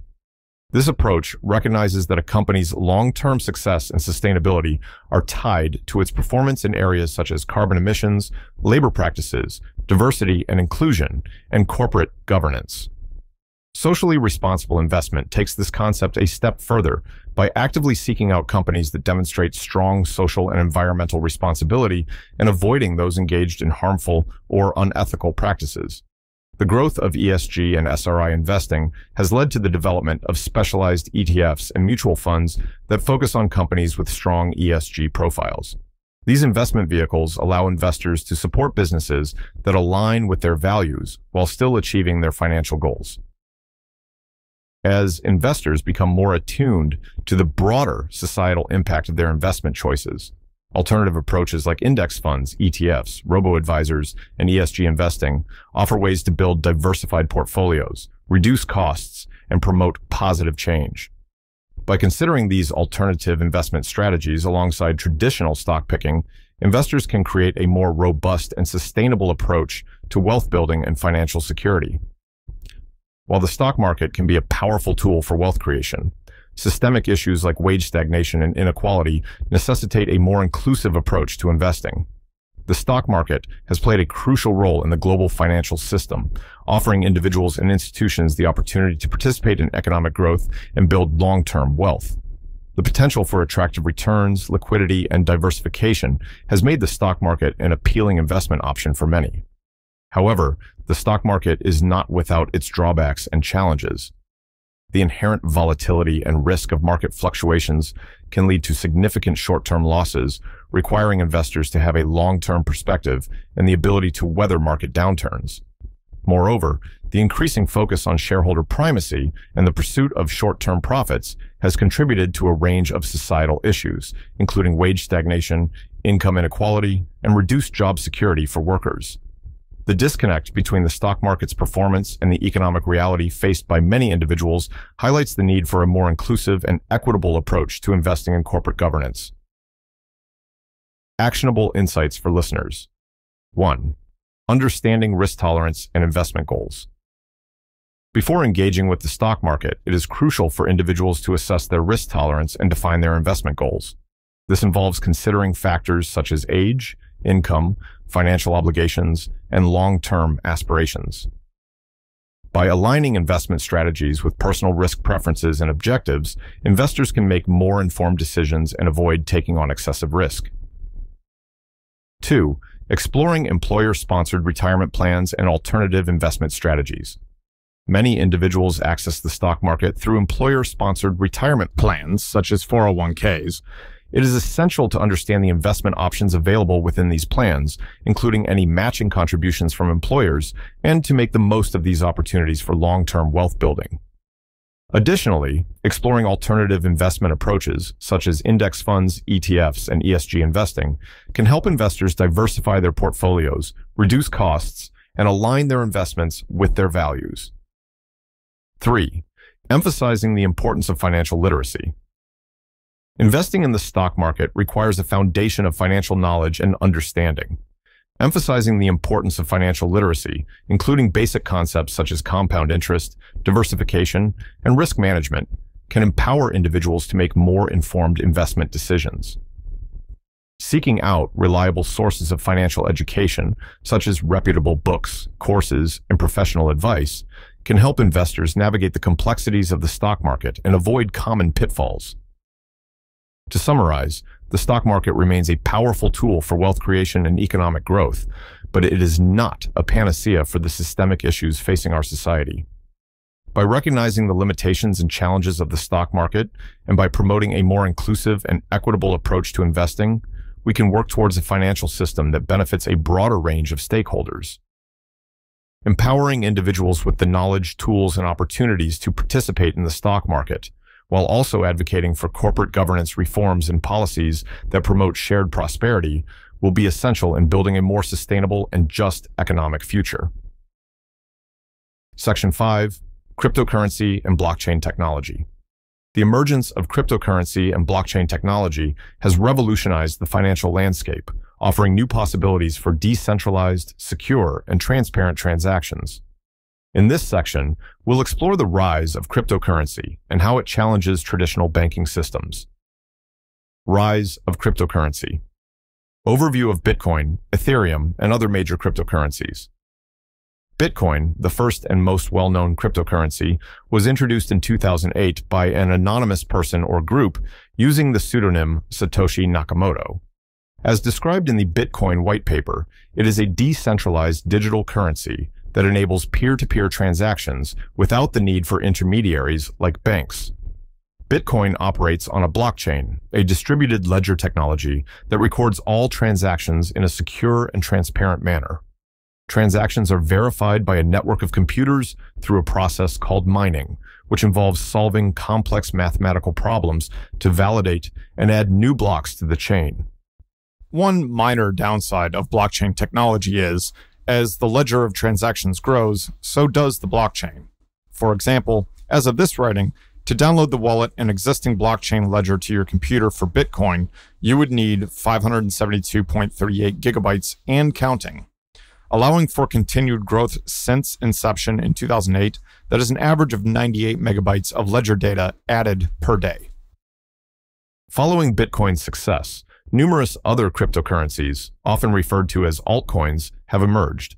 This approach recognizes that a company's long-term success and sustainability are tied to its performance in areas such as carbon emissions, labor practices, diversity and inclusion, and corporate governance. Socially responsible investment takes this concept a step further by actively seeking out companies that demonstrate strong social and environmental responsibility and avoiding those engaged in harmful or unethical practices. The growth of ESG and SRI investing has led to the development of specialized ETFs and mutual funds that focus on companies with strong ESG profiles. These investment vehicles allow investors to support businesses that align with their values while still achieving their financial goals. As investors become more attuned to the broader societal impact of their investment choices, alternative approaches like index funds, ETFs, robo-advisors, and ESG investing offer ways to build diversified portfolios, reduce costs, and promote positive change. By considering these alternative investment strategies alongside traditional stock picking, investors can create a more robust and sustainable approach to wealth building and financial security. While the stock market can be a powerful tool for wealth creation, systemic issues like wage stagnation and inequality necessitate a more inclusive approach to investing. The stock market has played a crucial role in the global financial system, offering individuals and institutions the opportunity to participate in economic growth and build long-term wealth. The potential for attractive returns, liquidity, and diversification has made the stock market an appealing investment option for many. However, the stock market is not without its drawbacks and challenges. The inherent volatility and risk of market fluctuations can lead to significant short-term losses, requiring investors to have a long-term perspective and the ability to weather market downturns. Moreover, the increasing focus on shareholder primacy and the pursuit of short-term profits has contributed to a range of societal issues, including wage stagnation, income inequality, and reduced job security for workers. The disconnect between the stock market's performance and the economic reality faced by many individuals highlights the need for a more inclusive and equitable approach to investing in corporate governance. Actionable insights for listeners. 1. Understanding risk tolerance and investment goals. Before engaging with the stock market, it is crucial for individuals to assess their risk tolerance and define their investment goals. This involves considering factors such as age, income, financial obligations, and long-term aspirations. By aligning investment strategies with personal risk preferences and objectives, investors can make more informed decisions and avoid taking on excessive risk. 2. Exploring employer-sponsored retirement plans and alternative investment strategies. Many individuals access the stock market through employer-sponsored retirement plans, such as 401ks, It is essential to understand the investment options available within these plans, including any matching contributions from employers, and to make the most of these opportunities for long-term wealth building. Additionally, exploring alternative investment approaches, such as index funds, ETFs, and ESG investing, can help investors diversify their portfolios, reduce costs, and align their investments with their values. 3. Emphasizing the importance of financial literacy. Investing in the stock market requires a foundation of financial knowledge and understanding, emphasizing the importance of financial literacy, including basic concepts such as compound interest, diversification, and risk management, can empower individuals to make more informed investment decisions. Seeking out reliable sources of financial education, such as reputable books, courses, and professional advice, can help investors navigate the complexities of the stock market and avoid common pitfalls. To summarize, the stock market remains a powerful tool for wealth creation and economic growth, but it is not a panacea for the systemic issues facing our society. By recognizing the limitations and challenges of the stock market, and by promoting a more inclusive and equitable approach to investing, we can work towards a financial system that benefits a broader range of stakeholders. Empowering individuals with the knowledge, tools, and opportunities to participate in the stock market, while also advocating for corporate governance reforms and policies that promote shared prosperity, will be essential in building a more sustainable and just economic future. Section 5. Cryptocurrency and blockchain technology. The emergence of cryptocurrency and blockchain technology has revolutionized the financial landscape, offering new possibilities for decentralized, secure, and transparent transactions. In this section, we'll explore the rise of cryptocurrency and how it challenges traditional banking systems. Rise of cryptocurrency. Overview of Bitcoin, Ethereum, and other major cryptocurrencies. Bitcoin, the first and most well-known cryptocurrency, was introduced in 2008 by an anonymous person or group using the pseudonym Satoshi Nakamoto. As described in the Bitcoin white paper, it is a decentralized digital currency that enables peer-to-peer transactions without the need for intermediaries like banks. Bitcoin operates on a blockchain, a distributed ledger technology that records all transactions in a secure and transparent manner. Transactions are verified by a network of computers through a process called mining, which involves solving complex mathematical problems to validate and add new blocks to the chain. One minor downside of blockchain technology is, as the ledger of transactions grows, so does the blockchain. For example, as of this writing, to download the wallet and existing blockchain ledger to your computer for Bitcoin, you would need 572.38 gigabytes and counting. Allowing for continued growth since inception in 2008, that is an average of 98 megabytes of ledger data added per day. Following Bitcoin's success, numerous other cryptocurrencies, often referred to as altcoins, have emerged.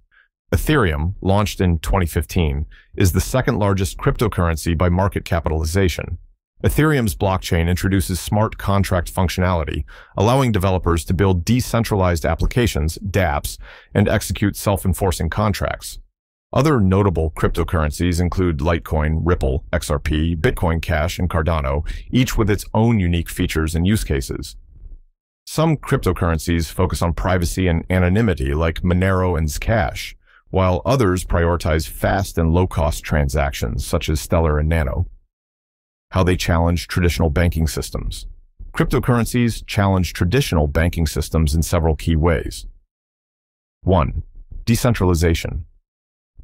Ethereum, launched in 2015, is the second largest cryptocurrency by market capitalization. Ethereum's blockchain introduces smart contract functionality, allowing developers to build decentralized applications, dApps, and execute self-enforcing contracts. Other notable cryptocurrencies include Litecoin, Ripple, XRP, Bitcoin Cash, and Cardano, each with its own unique features and use cases. Some cryptocurrencies focus on privacy and anonymity, like Monero and Zcash, while others prioritize fast and low-cost transactions, such as Stellar and Nano. How they challenge traditional banking systems. Cryptocurrencies challenge traditional banking systems in several key ways. 1. Decentralization.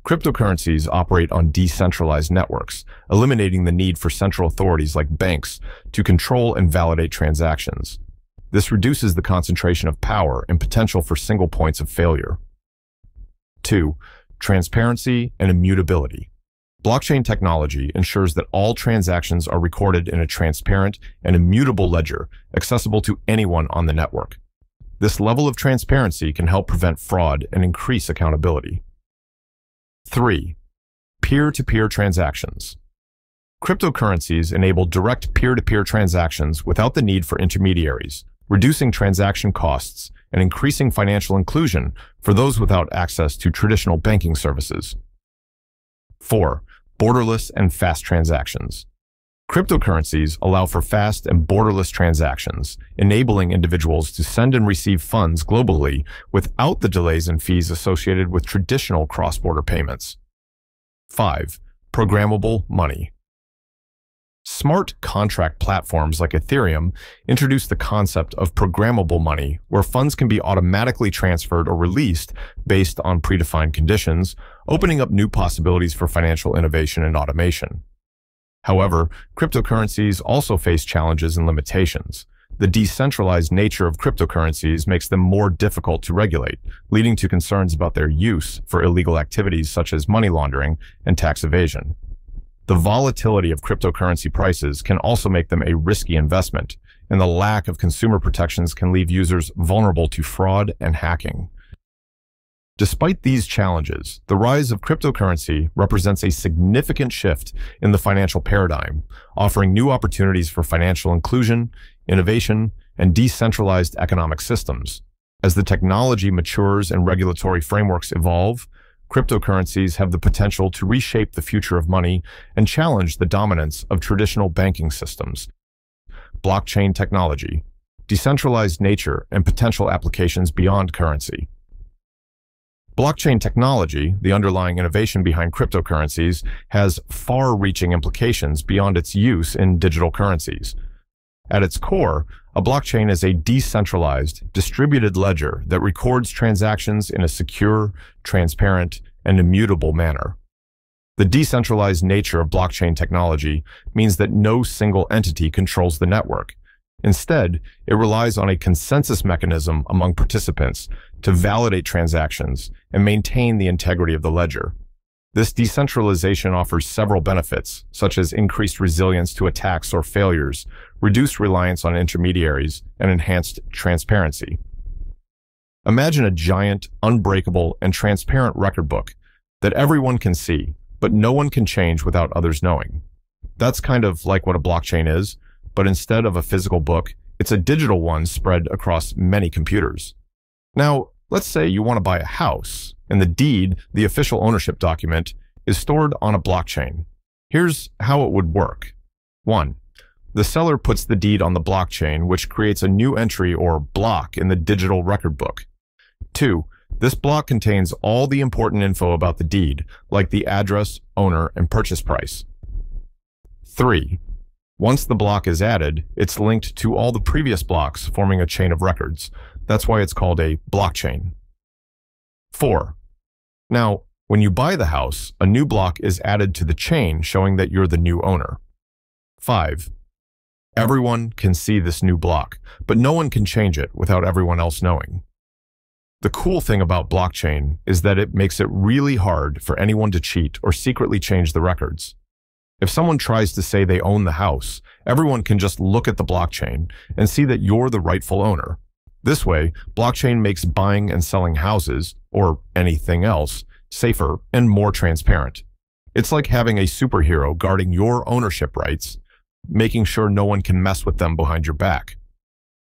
Cryptocurrencies operate on decentralized networks, eliminating the need for central authorities like banks to control and validate transactions. This reduces the concentration of power and potential for single points of failure. 2. Transparency and immutability. Blockchain technology ensures that all transactions are recorded in a transparent and immutable ledger accessible to anyone on the network. This level of transparency can help prevent fraud and increase accountability. 3. Peer-to-peer transactions. Cryptocurrencies enable direct peer-to-peer transactions without the need for intermediaries, reducing transaction costs and increasing financial inclusion for those without access to traditional banking services. 4. Borderless and fast transactions. Cryptocurrencies allow for fast and borderless transactions, enabling individuals to send and receive funds globally without the delays and fees associated with traditional cross-border payments. 5. Programmable money. Smart contract platforms like Ethereum introduce the concept of programmable money, where funds can be automatically transferred or released based on predefined conditions, opening up new possibilities for financial innovation and automation. However, cryptocurrencies also face challenges and limitations. The decentralized nature of cryptocurrencies makes them more difficult to regulate, leading to concerns about their use for illegal activities such as money laundering and tax evasion. The volatility of cryptocurrency prices can also make them a risky investment, and the lack of consumer protections can leave users vulnerable to fraud and hacking. Despite these challenges, the rise of cryptocurrency represents a significant shift in the financial paradigm, offering new opportunities for financial inclusion, innovation, and decentralized economic systems. As the technology matures and regulatory frameworks evolve, cryptocurrencies have the potential to reshape the future of money and challenge the dominance of traditional banking systems. Blockchain technology, decentralized nature, and potential applications beyond currency. Blockchain technology, the underlying innovation behind cryptocurrencies, has far-reaching implications beyond its use in digital currencies. At its core, a blockchain is a decentralized, distributed ledger that records transactions in a secure, transparent, and immutable manner. The decentralized nature of blockchain technology means that no single entity controls the network. Instead, it relies on a consensus mechanism among participants to validate transactions and maintain the integrity of the ledger. This decentralization offers several benefits, such as increased resilience to attacks or failures, reduced reliance on intermediaries, and enhanced transparency. Imagine a giant, unbreakable, and transparent record book that everyone can see, but no one can change without others knowing. That's kind of like what a blockchain is, but instead of a physical book, it's a digital one spread across many computers. Now, let's say you want to buy a house, and the deed, the official ownership document, is stored on a blockchain. Here's how it would work. 1. The seller puts the deed on the blockchain, which creates a new entry or block in the digital record book. 2. This block contains all the important info about the deed, like the address, owner, and purchase price. 3. Once the block is added, it's linked to all the previous blocks, forming a chain of records. That's why it's called a blockchain. 4. Now, when you buy the house, a new block is added to the chain, showing that you're the new owner. 5. Everyone can see this new block, but no one can change it without everyone else knowing. The cool thing about blockchain is that it makes it really hard for anyone to cheat or secretly change the records. If someone tries to say they own the house, everyone can just look at the blockchain and see that you're the rightful owner. This way, blockchain makes buying and selling houses, or anything else, safer and more transparent. It's like having a superhero guarding your ownership rights, making sure no one can mess with them behind your back.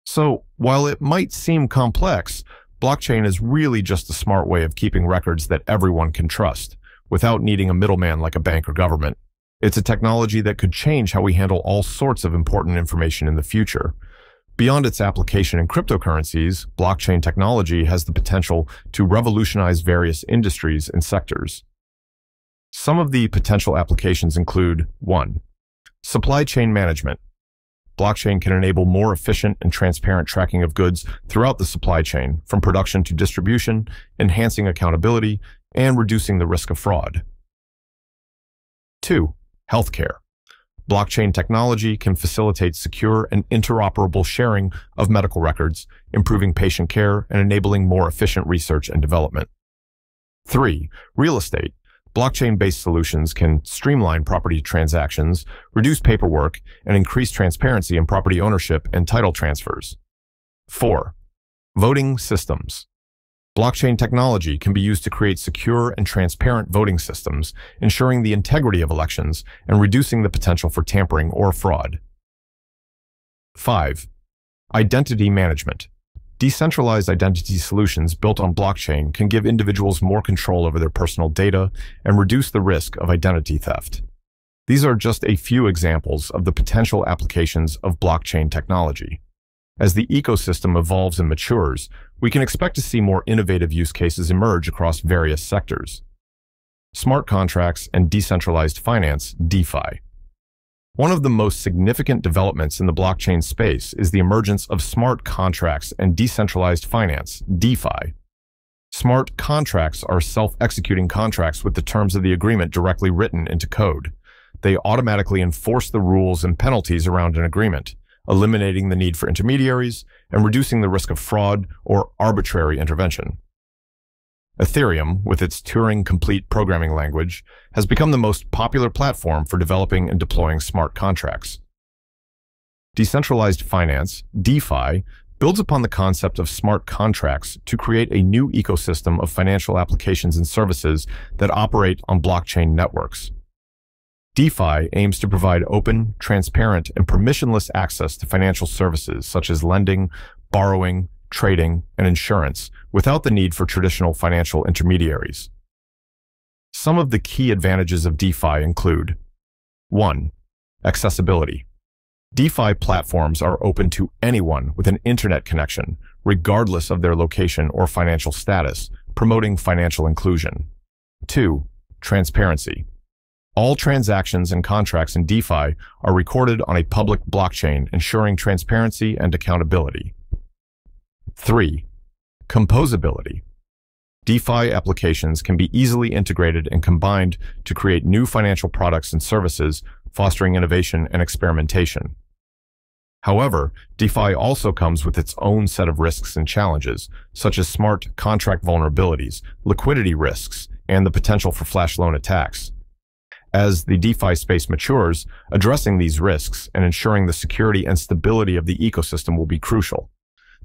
So, while it might seem complex, blockchain is really just a smart way of keeping records that everyone can trust, without needing a middleman like a bank or government. It's a technology that could change how we handle all sorts of important information in the future. Beyond its application in cryptocurrencies, blockchain technology has the potential to revolutionize various industries and sectors. Some of the potential applications include 1. Supply chain management. Blockchain can enable more efficient and transparent tracking of goods throughout the supply chain, from production to distribution, enhancing accountability, and reducing the risk of fraud. 2. Healthcare. Blockchain technology can facilitate secure and interoperable sharing of medical records, improving patient care and enabling more efficient research and development. 3. Real estate. Blockchain-based solutions can streamline property transactions, reduce paperwork, and increase transparency in property ownership and title transfers. 4. Voting systems. Blockchain technology can be used to create secure and transparent voting systems, ensuring the integrity of elections and reducing the potential for tampering or fraud. 5. Identity management. Decentralized identity solutions built on blockchain can give individuals more control over their personal data and reduce the risk of identity theft. These are just a few examples of the potential applications of blockchain technology. As the ecosystem evolves and matures, we can expect to see more innovative use cases emerge across various sectors. Smart contracts and decentralized finance, DeFi. One of the most significant developments in the blockchain space is the emergence of smart contracts and decentralized finance, DeFi. Smart contracts are self-executing contracts with the terms of the agreement directly written into code. they automatically enforce the rules and penalties around an agreement, eliminating the need for intermediaries and reducing the risk of fraud or arbitrary intervention. Ethereum, with its Turing-complete programming language, has become the most popular platform for developing and deploying smart contracts. Decentralized finance, DeFi, builds upon the concept of smart contracts to create a new ecosystem of financial applications and services that operate on blockchain networks. DeFi aims to provide open, transparent, and permissionless access to financial services such as lending, borrowing, trading, and insurance without the need for traditional financial intermediaries. Some of the key advantages of DeFi include: 1. Accessibility. DeFi platforms are open to anyone with an internet connection, regardless of their location or financial status, promoting financial inclusion. 2. Transparency. All transactions and contracts in DeFi are recorded on a public blockchain, ensuring transparency and accountability. 3. Composability. DeFi applications can be easily integrated and combined to create new financial products and services, fostering innovation and experimentation. However, DeFi also comes with its own set of risks and challenges, such as smart contract vulnerabilities, liquidity risks, and the potential for flash loan attacks. As the DeFi space matures, addressing these risks and ensuring the security and stability of the ecosystem will be crucial.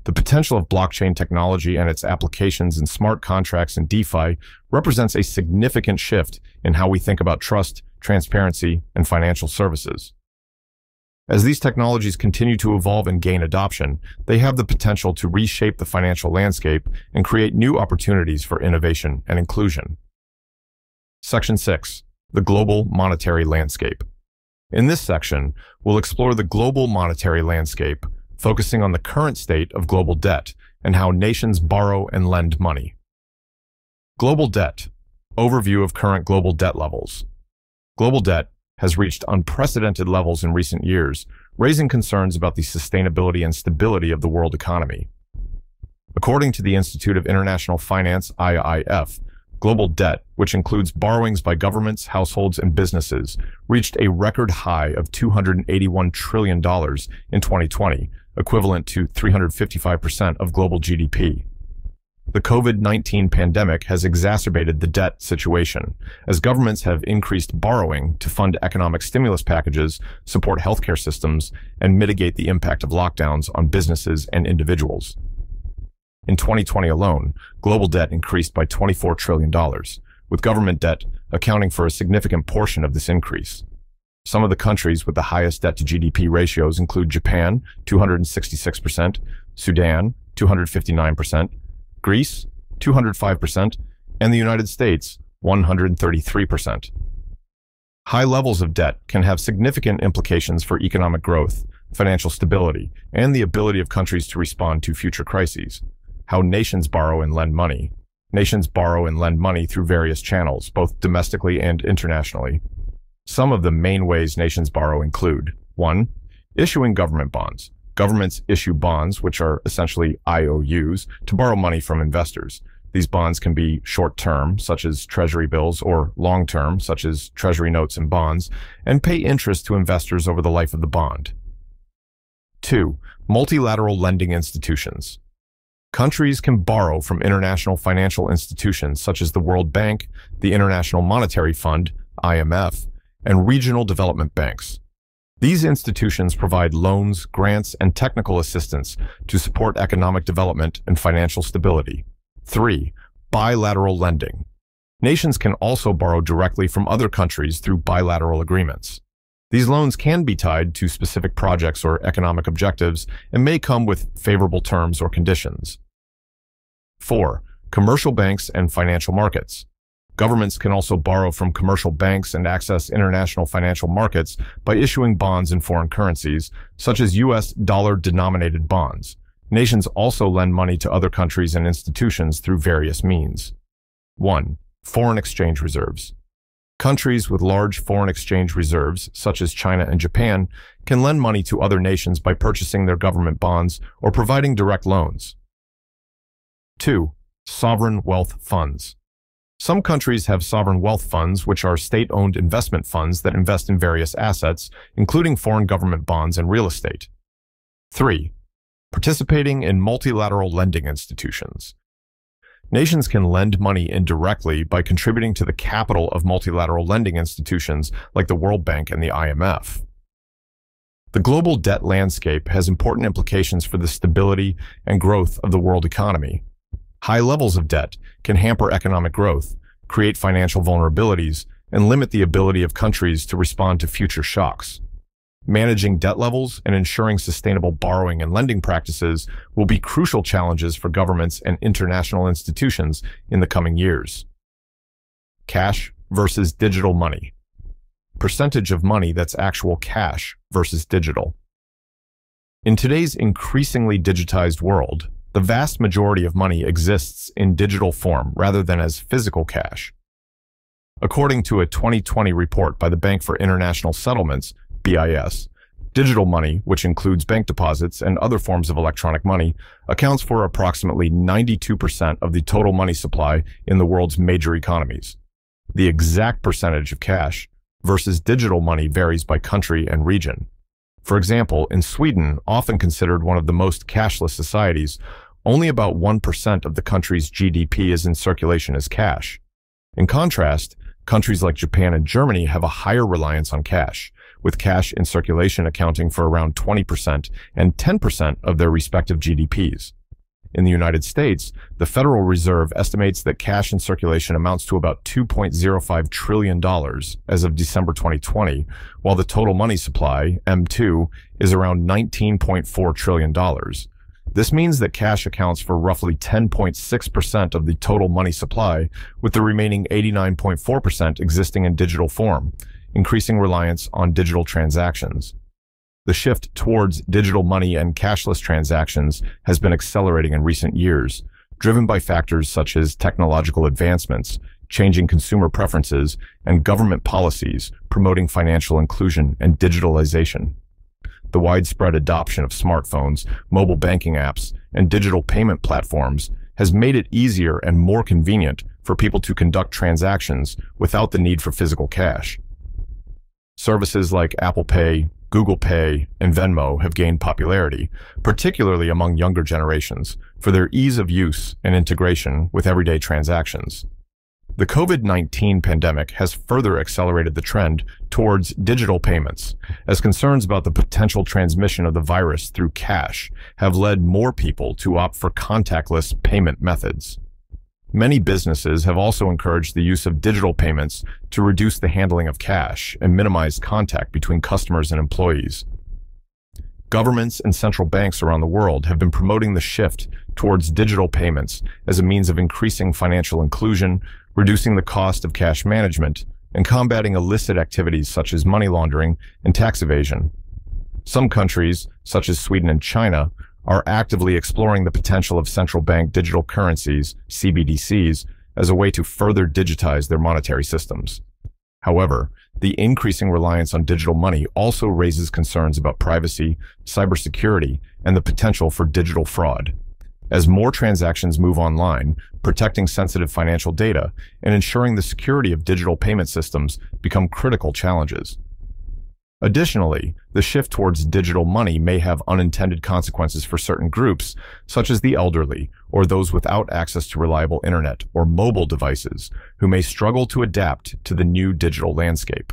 The potential of blockchain technology and its applications in smart contracts and DeFi represents a significant shift in how we think about trust, transparency, and financial services. As these technologies continue to evolve and gain adoption, they have the potential to reshape the financial landscape and create new opportunities for innovation and inclusion. Section 6. The global monetary landscape. In this section, we'll explore the global monetary landscape, focusing on the current state of global debt and how nations borrow and lend money. Global debt. Overview of current global debt levels. Global debt has reached unprecedented levels in recent years, raising concerns about the sustainability and stability of the world economy. According to the Institute of International Finance, IIF, global debt, which includes borrowings by governments, households, and businesses, reached a record high of $281 trillion in 2020, equivalent to 355% of global GDP. The COVID-19 pandemic has exacerbated the debt situation, as governments have increased borrowing to fund economic stimulus packages, support healthcare systems, and mitigate the impact of lockdowns on businesses and individuals. In 2020 alone, global debt increased by $24 trillion, with government debt accounting for a significant portion of this increase. Some of the countries with the highest debt-to-GDP ratios include Japan, 266%, Sudan, 259%, Greece, 205%, and the United States, 133%. High levels of debt can have significant implications for economic growth, financial stability, and the ability of countries to respond to future crises. How nations borrow and lend money. Nations borrow and lend money through various channels, both domestically and internationally. Some of the main ways nations borrow include: 1. Issuing government bonds. Governments issue bonds, which are essentially IOUs, to borrow money from investors. These bonds can be short-term, such as treasury bills, or long-term, such as treasury notes and bonds, and pay interest to investors over the life of the bond. 2. Multilateral lending institutions. Countries can borrow from international financial institutions such as the World Bank, the International Monetary Fund, IMF, and regional development banks. These institutions provide loans, grants, and technical assistance to support economic development and financial stability. 3. Bilateral lending. Nations can also borrow directly from other countries through bilateral agreements. These loans can be tied to specific projects or economic objectives and may come with favorable terms or conditions. 4. Commercial banks and financial markets. Governments can also borrow from commercial banks and access international financial markets by issuing bonds in foreign currencies, such as U.S. dollar-denominated bonds. Nations also lend money to other countries and institutions through various means. 1. Foreign exchange reserves. Countries with large foreign exchange reserves, such as China and Japan, can lend money to other nations by purchasing their government bonds or providing direct loans. 2. Sovereign wealth funds. Some countries have sovereign wealth funds, which are state-owned investment funds that invest in various assets, including foreign government bonds and real estate. 3. Participating in multilateral lending institutions. Nations can lend money indirectly by contributing to the capital of multilateral lending institutions like the World Bank and the IMF. The global debt landscape has important implications for the stability and growth of the world economy. High levels of debt can hamper economic growth, create financial vulnerabilities, and limit the ability of countries to respond to future shocks. Managing debt levels and ensuring sustainable borrowing and lending practices will be crucial challenges for governments and international institutions in the coming years. Cash versus digital money. Percentage of money that's actual cash versus digital. In today's increasingly digitized world, the vast majority of money exists in digital form rather than as physical cash. According to a 2020 report by the Bank for International Settlements, BIS, digital money, which includes bank deposits and other forms of electronic money, accounts for approximately 92% of the total money supply in the world's major economies. The exact percentage of cash versus digital money varies by country and region. For example, in Sweden, often considered one of the most cashless societies, only about 1% of the country's GDP is in circulation as cash. In contrast, countries like Japan and Germany have a higher reliance on cash, with cash in circulation accounting for around 20% and 10% of their respective GDPs. In the United States, the Federal Reserve estimates that cash in circulation amounts to about $2.05 trillion as of December 2020, while the total money supply, M2, is around $19.4 trillion. This means that cash accounts for roughly 10.6% of the total money supply, with the remaining 89.4% existing in digital form, increasing reliance on digital transactions. The shift towards digital money and cashless transactions has been accelerating in recent years, driven by factors such as technological advancements, changing consumer preferences, and government policies promoting financial inclusion and digitalization. The widespread adoption of smartphones, mobile banking apps, and digital payment platforms has made it easier and more convenient for people to conduct transactions without the need for physical cash. Services like Apple Pay, Google Pay, and Venmo have gained popularity, particularly among younger generations, for their ease of use and integration with everyday transactions. The COVID-19 pandemic has further accelerated the trend towards digital payments, as concerns about the potential transmission of the virus through cash have led more people to opt for contactless payment methods. Many businesses have also encouraged the use of digital payments to reduce the handling of cash and minimize contact between customers and employees. Governments and central banks around the world have been promoting the shift towards digital payments as a means of increasing financial inclusion, reducing the cost of cash management, and combating illicit activities such as money laundering and tax evasion. Some countries, such as Sweden and China, are actively exploring the potential of central bank digital currencies, CBDCs, as a way to further digitize their monetary systems. However, the increasing reliance on digital money also raises concerns about privacy, cybersecurity, and the potential for digital fraud. As more transactions move online, protecting sensitive financial data and ensuring the security of digital payment systems become critical challenges. Additionally, the shift towards digital money may have unintended consequences for certain groups, such as the elderly or those without access to reliable internet or mobile devices, who may struggle to adapt to the new digital landscape.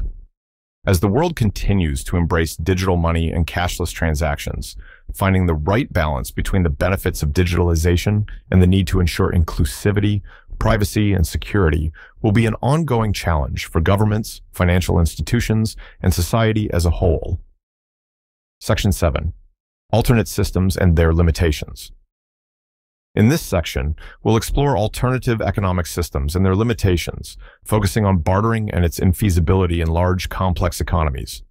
As the world continues to embrace digital money and cashless transactions, finding the right balance between the benefits of digitalization and the need to ensure inclusivity, privacy, and security will be an ongoing challenge for governments, financial institutions, and society as a whole. Section 7. Alternate systems and their limitations. In this section, we'll explore alternative economic systems and their limitations, focusing on bartering and its infeasibility in large, complex economies.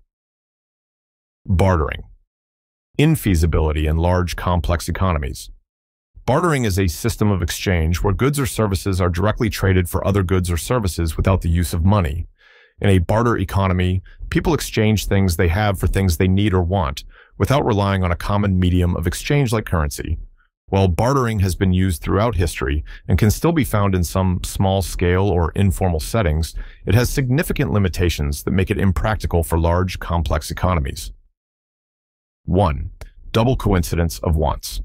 Bartering. Infeasibility in large, complex economies. Bartering is a system of exchange where goods or services are directly traded for other goods or services without the use of money. In a barter economy, people exchange things they have for things they need or want, without relying on a common medium of exchange like currency. While bartering has been used throughout history and can still be found in some small-scale or informal settings, it has significant limitations that make it impractical for large, complex economies. 1. Double coincidence of wants.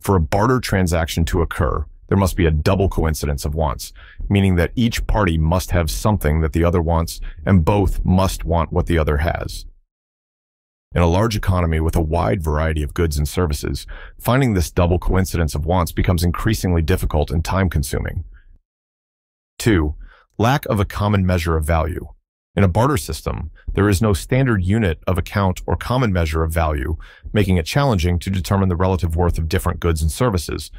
For a barter transaction to occur, there must be a double coincidence of wants, meaning that each party must have something that the other wants, and both must want what the other has. In a large economy with a wide variety of goods and services, finding this double coincidence of wants becomes increasingly difficult and time-consuming. 2. Lack of a common measure of value. In a barter system, there is no standard unit of account or common measure of value, making it challenging to determine the relative worth of different goods and services.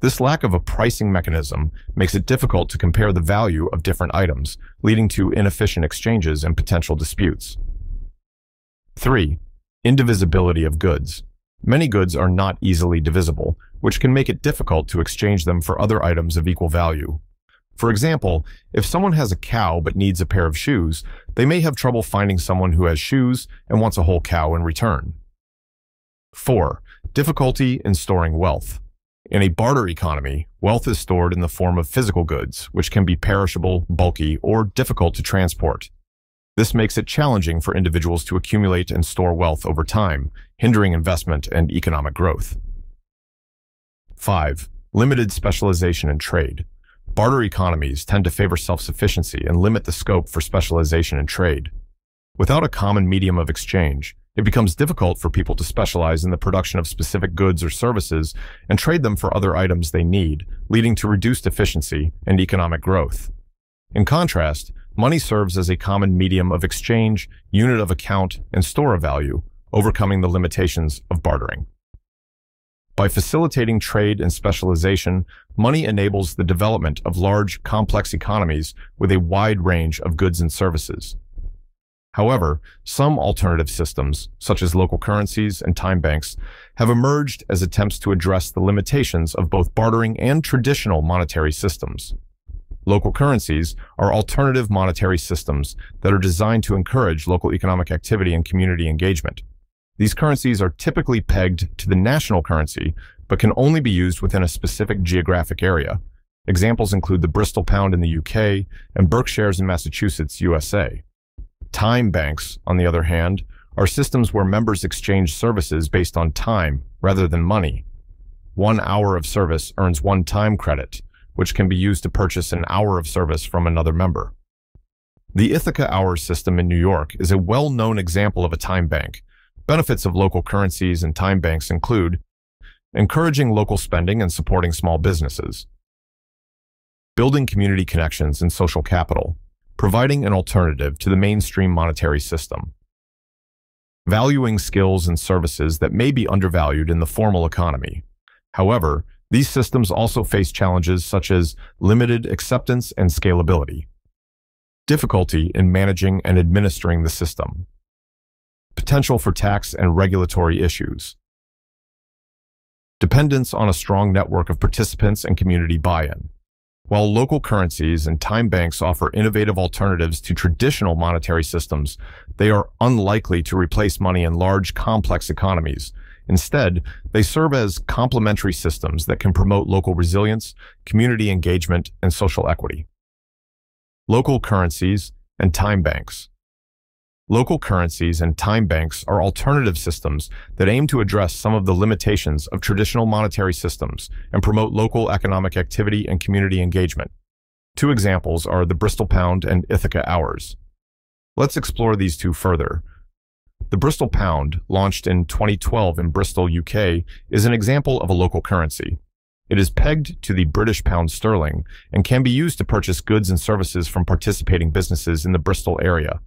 This lack of a pricing mechanism makes it difficult to compare the value of different items, leading to inefficient exchanges and potential disputes. 3. Indivisibility of goods. Many goods are not easily divisible, which can make it difficult to exchange them for other items of equal value. For example, if someone has a cow but needs a pair of shoes, they may have trouble finding someone who has shoes and wants a whole cow in return. 4. Difficulty in storing wealth. In a barter economy, wealth is stored in the form of physical goods, which can be perishable, bulky, or difficult to transport. This makes it challenging for individuals to accumulate and store wealth over time, hindering investment and economic growth. 5. Limited specialization in trade. Barter economies tend to favor self-sufficiency and limit the scope for specialization in trade. Without a common medium of exchange, it becomes difficult for people to specialize in the production of specific goods or services and trade them for other items they need, leading to reduced efficiency and economic growth. In contrast, money serves as a common medium of exchange, unit of account, and store of value, overcoming the limitations of bartering. By facilitating trade and specialization, money enables the development of large, complex economies with a wide range of goods and services. However, some alternative systems, such as local currencies and time banks, have emerged as attempts to address the limitations of both bartering and traditional monetary systems. Local currencies are alternative monetary systems that are designed to encourage local economic activity and community engagement. These currencies are typically pegged to the national currency, but can only be used within a specific geographic area. Examples include the Bristol Pound in the UK and Berkshires in Massachusetts, USA. Time banks, on the other hand, are systems where members exchange services based on time rather than money. 1 hour of service earns one time credit, which can be used to purchase an hour of service from another member. The Ithaca Hour system in New York is a well-known example of a time bank. Benefits of local currencies and time banks include encouraging local spending and supporting small businesses, building community connections and social capital, providing an alternative to the mainstream monetary system, valuing skills and services that may be undervalued in the formal economy. However, these systems also face challenges such as limited acceptance and scalability, difficulty in managing and administering the system, potential for tax and regulatory issues, dependence on a strong network of participants and community buy-in. While local currencies and time banks offer innovative alternatives to traditional monetary systems, they are unlikely to replace money in large, complex economies. Instead, they serve as complementary systems that can promote local resilience, community engagement, and social equity. Local currencies and time banks. Local currencies and time banks are alternative systems that aim to address some of the limitations of traditional monetary systems and promote local economic activity and community engagement. Two examples are the Bristol Pound and Ithaca Hours. Let's explore these two further. The Bristol Pound, launched in 2012 in Bristol, UK, is an example of a local currency. It is pegged to the British pound sterling and can be used to purchase goods and services from participating businesses in the Bristol area.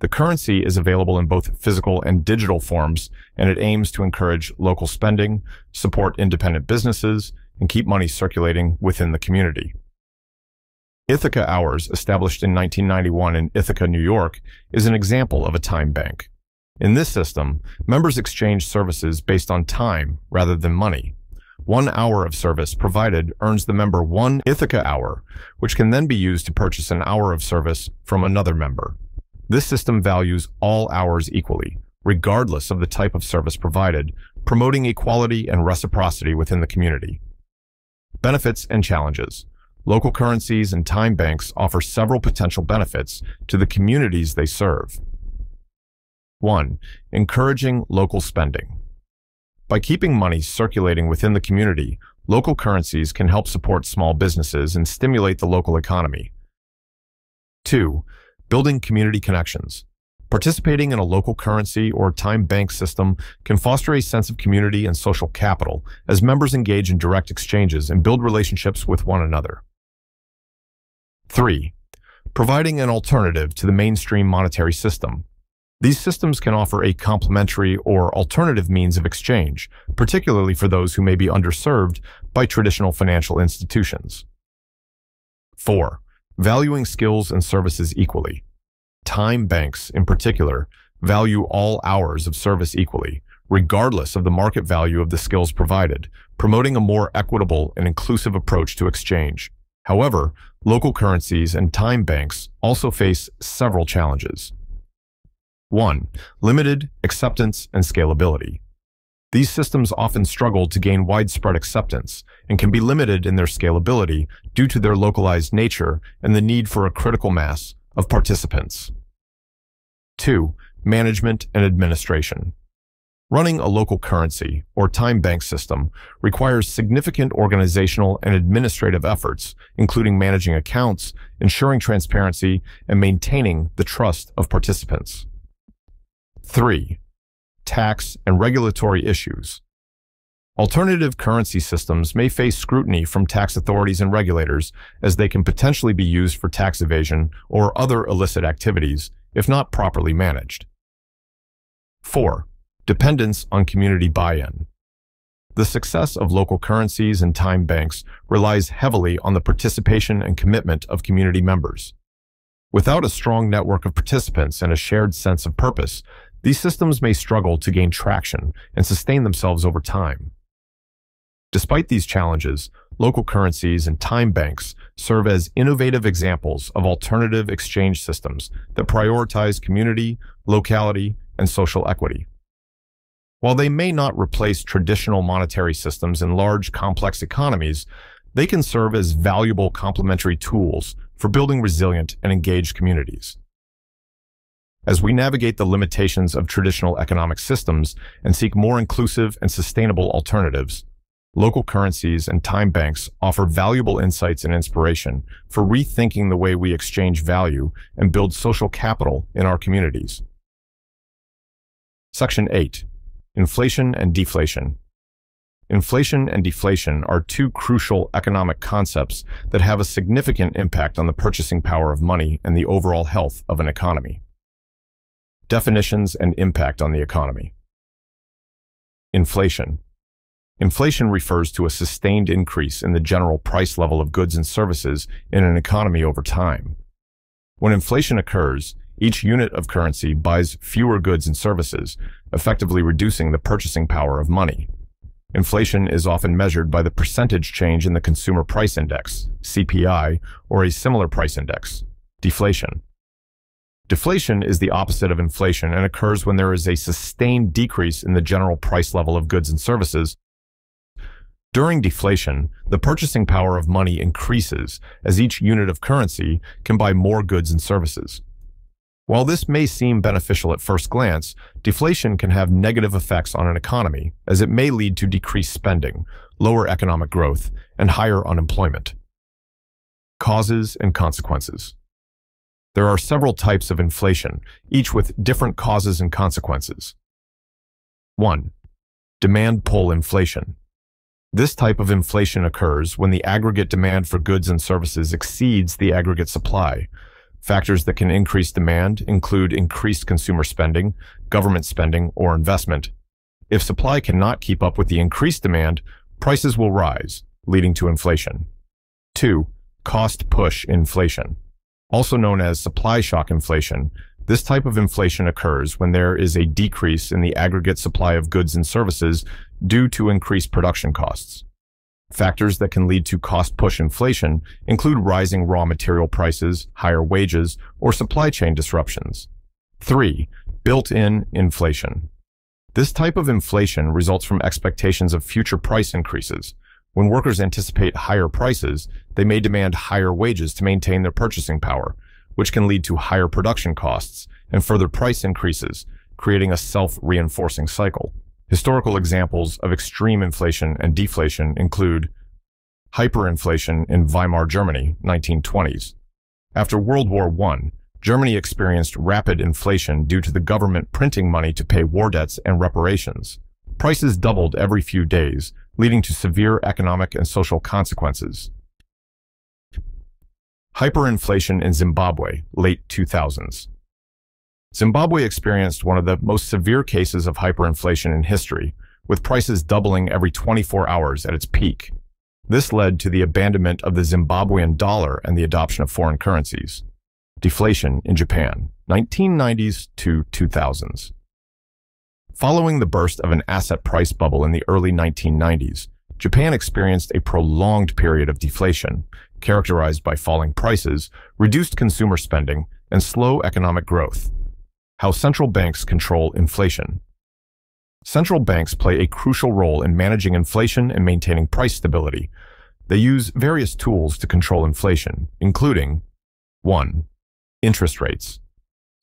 The currency is available in both physical and digital forms, and it aims to encourage local spending, support independent businesses, and keep money circulating within the community. Ithaca Hours, established in 1991 in Ithaca, New York, is an example of a time bank. In this system, members exchange services based on time rather than money. 1 hour of service provided earns the member one Ithaca Hour, which can then be used to purchase an hour of service from another member. This system values all hours equally, regardless of the type of service provided, promoting equality and reciprocity within the community. Benefits and challenges. Local currencies and time banks offer several potential benefits to the communities they serve. 1. Encouraging local spending. By keeping money circulating within the community, local currencies can help support small businesses and stimulate the local economy. 2. Building community connections. Participating in a local currency or time bank system can foster a sense of community and social capital as members engage in direct exchanges and build relationships with one another. 3. Providing an alternative to the mainstream monetary system. These systems can offer a complementary or alternative means of exchange, particularly for those who may be underserved by traditional financial institutions. 4. Valuing skills and services equally. Time banks, in particular, value all hours of service equally, regardless of the market value of the skills provided, promoting a more equitable and inclusive approach to exchange. However, local currencies and time banks also face several challenges. 1. Limited acceptance and scalability. These systems often struggle to gain widespread acceptance and can be limited in their scalability due to their localized nature and the need for a critical mass of participants. 2. Management and administration. Running a local currency or time bank system requires significant organizational and administrative efforts, including managing accounts, ensuring transparency, and maintaining the trust of participants. 3. Tax and regulatory issues. Alternative currency systems may face scrutiny from tax authorities and regulators, as they can potentially be used for tax evasion or other illicit activities if not properly managed. 4. Dependence on community buy-in. The success of local currencies and time banks relies heavily on the participation and commitment of community members. Without a strong network of participants and a shared sense of purpose, these systems may struggle to gain traction and sustain themselves over time. Despite these challenges, local currencies and time banks serve as innovative examples of alternative exchange systems that prioritize community, locality, and social equity. While they may not replace traditional monetary systems in large, complex economies, they can serve as valuable complementary tools for building resilient and engaged communities. As we navigate the limitations of traditional economic systems and seek more inclusive and sustainable alternatives, local currencies and time banks offer valuable insights and inspiration for rethinking the way we exchange value and build social capital in our communities. Section 8. Inflation and deflation. Inflation and deflation are two crucial economic concepts that have a significant impact on the purchasing power of money and the overall health of an economy. Definitions and impact on the economy. Inflation. Inflation refers to a sustained increase in the general price level of goods and services in an economy over time. When inflation occurs, each unit of currency buys fewer goods and services, effectively reducing the purchasing power of money. Inflation is often measured by the percentage change in the Consumer Price Index, CPI, or a similar price index, deflation. Deflation is the opposite of inflation and occurs when there is a sustained decrease in the general price level of goods and services. During deflation, the purchasing power of money increases as each unit of currency can buy more goods and services. While this may seem beneficial at first glance, deflation can have negative effects on an economy, as it may lead to decreased spending, lower economic growth, and higher unemployment. Causes and consequences. There are several types of inflation, each with different causes and consequences. 1. Demand-pull inflation. This type of inflation occurs when the aggregate demand for goods and services exceeds the aggregate supply. Factors that can increase demand include increased consumer spending, government spending, or investment. If supply cannot keep up with the increased demand, prices will rise, leading to inflation. 2. Cost push inflation. Also known as supply shock inflation, this type of inflation occurs when there is a decrease in the aggregate supply of goods and services due to increased production costs. Factors that can lead to cost-push inflation include rising raw material prices, higher wages, or supply chain disruptions. 3. Built-in inflation. This type of inflation results from expectations of future price increases. When workers anticipate higher prices, they may demand higher wages to maintain their purchasing power, which can lead to higher production costs and further price increases, creating a self-reinforcing cycle. Historical examples of extreme inflation and deflation include hyperinflation in Weimar Germany, 1920s. After World War I, Germany experienced rapid inflation due to the government printing money to pay war debts and reparations. Prices doubled every few days, leading to severe economic and social consequences. Hyperinflation in Zimbabwe, late 2000s. Zimbabwe experienced one of the most severe cases of hyperinflation in history, with prices doubling every 24 hours at its peak. This led to the abandonment of the Zimbabwean dollar and the adoption of foreign currencies. Deflation in Japan, 1990s to 2000s. Following the burst of an asset price bubble in the early 1990s, Japan experienced a prolonged period of deflation, characterized by falling prices, reduced consumer spending, and slow economic growth. How central banks control inflation. Central banks play a crucial role in managing inflation and maintaining price stability. They use various tools to control inflation, including 1. Interest rates.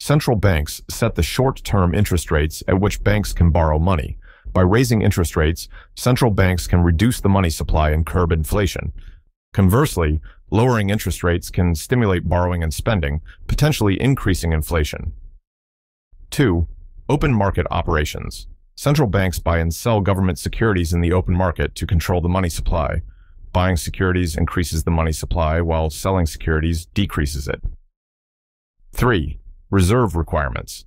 Central banks set the short-term interest rates at which banks can borrow money. By raising interest rates, central banks can reduce the money supply and curb inflation. Conversely, lowering interest rates can stimulate borrowing and spending, potentially increasing inflation. 2. Open market operations. Central banks buy and sell government securities in the open market to control the money supply. Buying securities increases the money supply, while selling securities decreases it. 3. Reserve requirements.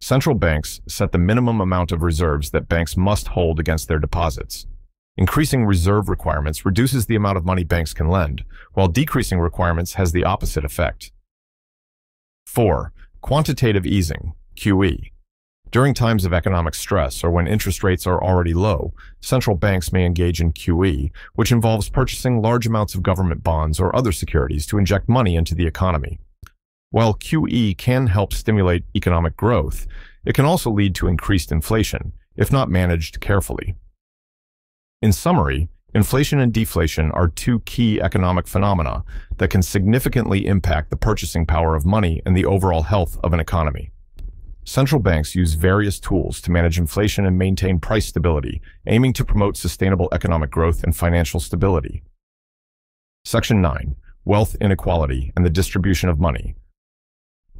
Central banks set the minimum amount of reserves that banks must hold against their deposits. Increasing reserve requirements reduces the amount of money banks can lend, while decreasing requirements has the opposite effect. 4. Quantitative easing, QE. During times of economic stress or when interest rates are already low, central banks may engage in QE, which involves purchasing large amounts of government bonds or other securities to inject money into the economy. While QE can help stimulate economic growth, it can also lead to increased inflation, if not managed carefully. In summary, inflation and deflation are two key economic phenomena that can significantly impact the purchasing power of money and the overall health of an economy. Central banks use various tools to manage inflation and maintain price stability, aiming to promote sustainable economic growth and financial stability. Section 9. Wealth inequality and the distribution of money.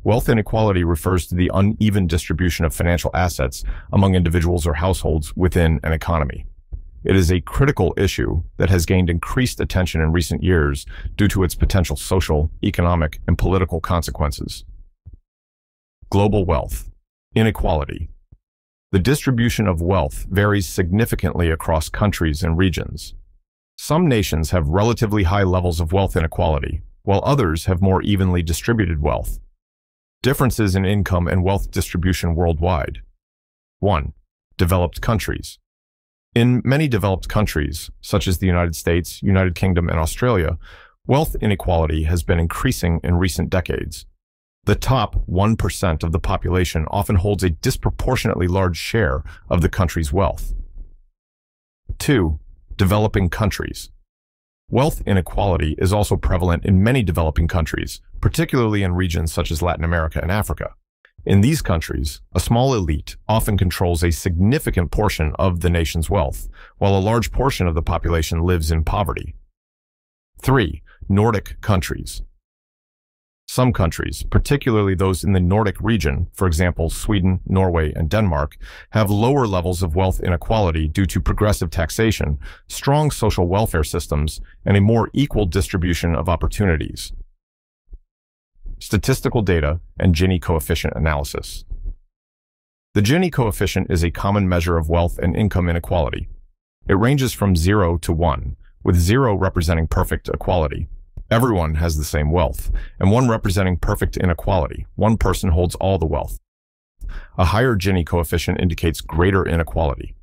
Wealth inequality refers to the uneven distribution of financial assets among individuals or households within an economy. It is a critical issue that has gained increased attention in recent years due to its potential social, economic, and political consequences. Global wealth. Inequality. The distribution of wealth varies significantly across countries and regions. Some nations have relatively high levels of wealth inequality, while others have more evenly distributed wealth. Differences in income and wealth distribution worldwide. 1. Developed countries. In many developed countries, such as the United States, United Kingdom, and Australia, wealth inequality has been increasing in recent decades. The top 1% of the population often holds a disproportionately large share of the country's wealth. 2. Developing countries. Wealth inequality is also prevalent in many developing countries, particularly in regions such as Latin America and Africa. In these countries, a small elite often controls a significant portion of the nation's wealth, while a large portion of the population lives in poverty. 3. Nordic countries. Some countries, particularly those in the Nordic region, for example, Sweden, Norway, and Denmark, have lower levels of wealth inequality due to progressive taxation, strong social welfare systems, and a more equal distribution of opportunities. Statistical data and Gini coefficient analysis. The Gini coefficient is a common measure of wealth and income inequality. It ranges from 0 to 1, with 0 representing perfect equality. Everyone has the same wealth, and 1 representing perfect inequality. One person holds all the wealth. A higher Gini coefficient indicates greater inequality.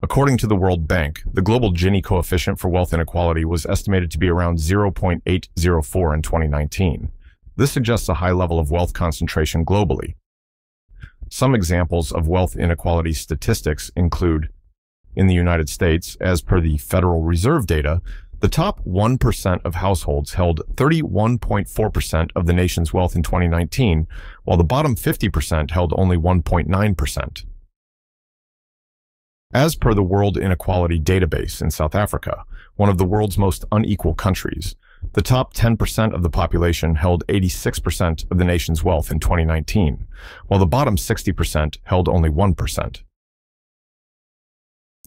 According to the World Bank, the global Gini coefficient for wealth inequality was estimated to be around 0.804 in 2019. This suggests a high level of wealth concentration globally. Some examples of wealth inequality statistics include, in the United States, as per the Federal Reserve data, the top 1% of households held 31.4% of the nation's wealth in 2019, while the bottom 50% held only 1.9%. As per the World Inequality Database in South Africa, one of the world's most unequal countries, the top 10% of the population held 86% of the nation's wealth in 2019, while the bottom 60% held only 1%.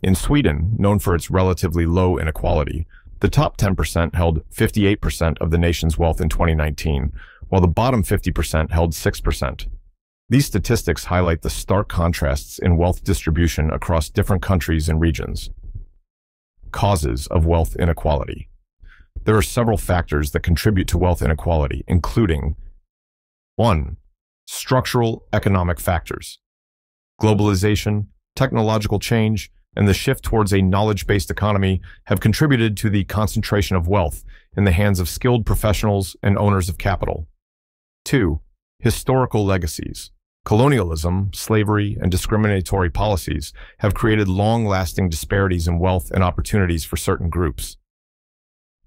In Sweden, known for its relatively low inequality, the top 10% held 58% of the nation's wealth in 2019, while the bottom 50% held 6%. These statistics highlight the stark contrasts in wealth distribution across different countries and regions. Causes of wealth inequality. There are several factors that contribute to wealth inequality, including 1. Structural economic factors. Globalization, technological change, and the shift towards a knowledge-based economy have contributed to the concentration of wealth in the hands of skilled professionals and owners of capital. 2. Historical legacies. Colonialism, slavery, and discriminatory policies have created long-lasting disparities in wealth and opportunities for certain groups.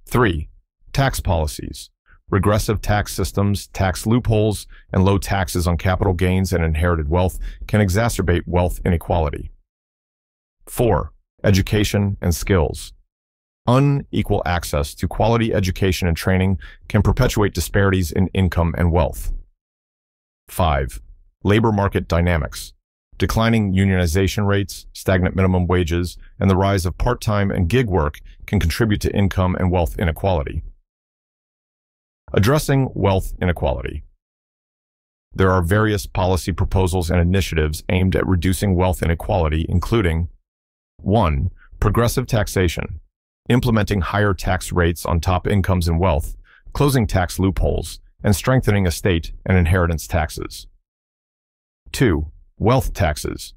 3. Tax policies. Regressive tax systems, tax loopholes, and low taxes on capital gains and inherited wealth can exacerbate wealth inequality. 4. Education and skills. Unequal access to quality education and training can perpetuate disparities in income and wealth. 5. Labor market dynamics. Declining unionization rates, stagnant minimum wages, and the rise of part-time and gig work can contribute to income and wealth inequality. Addressing wealth inequality. There are various policy proposals and initiatives aimed at reducing wealth inequality, including 1. Progressive taxation. Implementing higher tax rates on top incomes and wealth, closing tax loopholes, and strengthening estate and inheritance taxes. 2. Wealth taxes.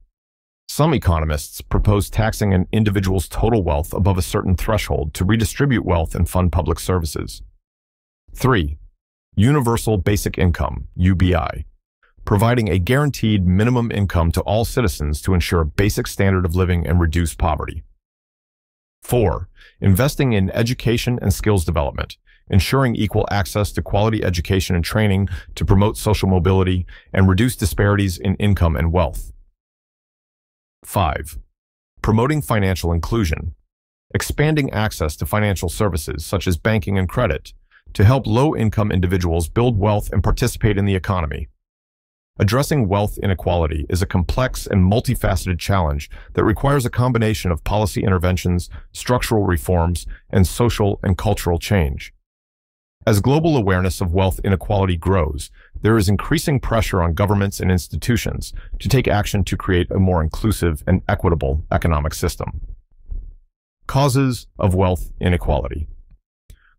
Some economists propose taxing an individual's total wealth above a certain threshold to redistribute wealth and fund public services. 3. Universal Basic Income, UBI. Providing a guaranteed minimum income to all citizens to ensure a basic standard of living and reduce poverty. 4. Investing in education and skills development. Ensuring equal access to quality education and training to promote social mobility and reduce disparities in income and wealth. 5. Promoting financial inclusion. Expanding access to financial services, such as banking and credit, to help low-income individuals build wealth and participate in the economy. Addressing wealth inequality is a complex and multifaceted challenge that requires a combination of policy interventions, structural reforms, and social and cultural change. As global awareness of wealth inequality grows, there is increasing pressure on governments and institutions to take action to create a more inclusive and equitable economic system. Causes of wealth inequality.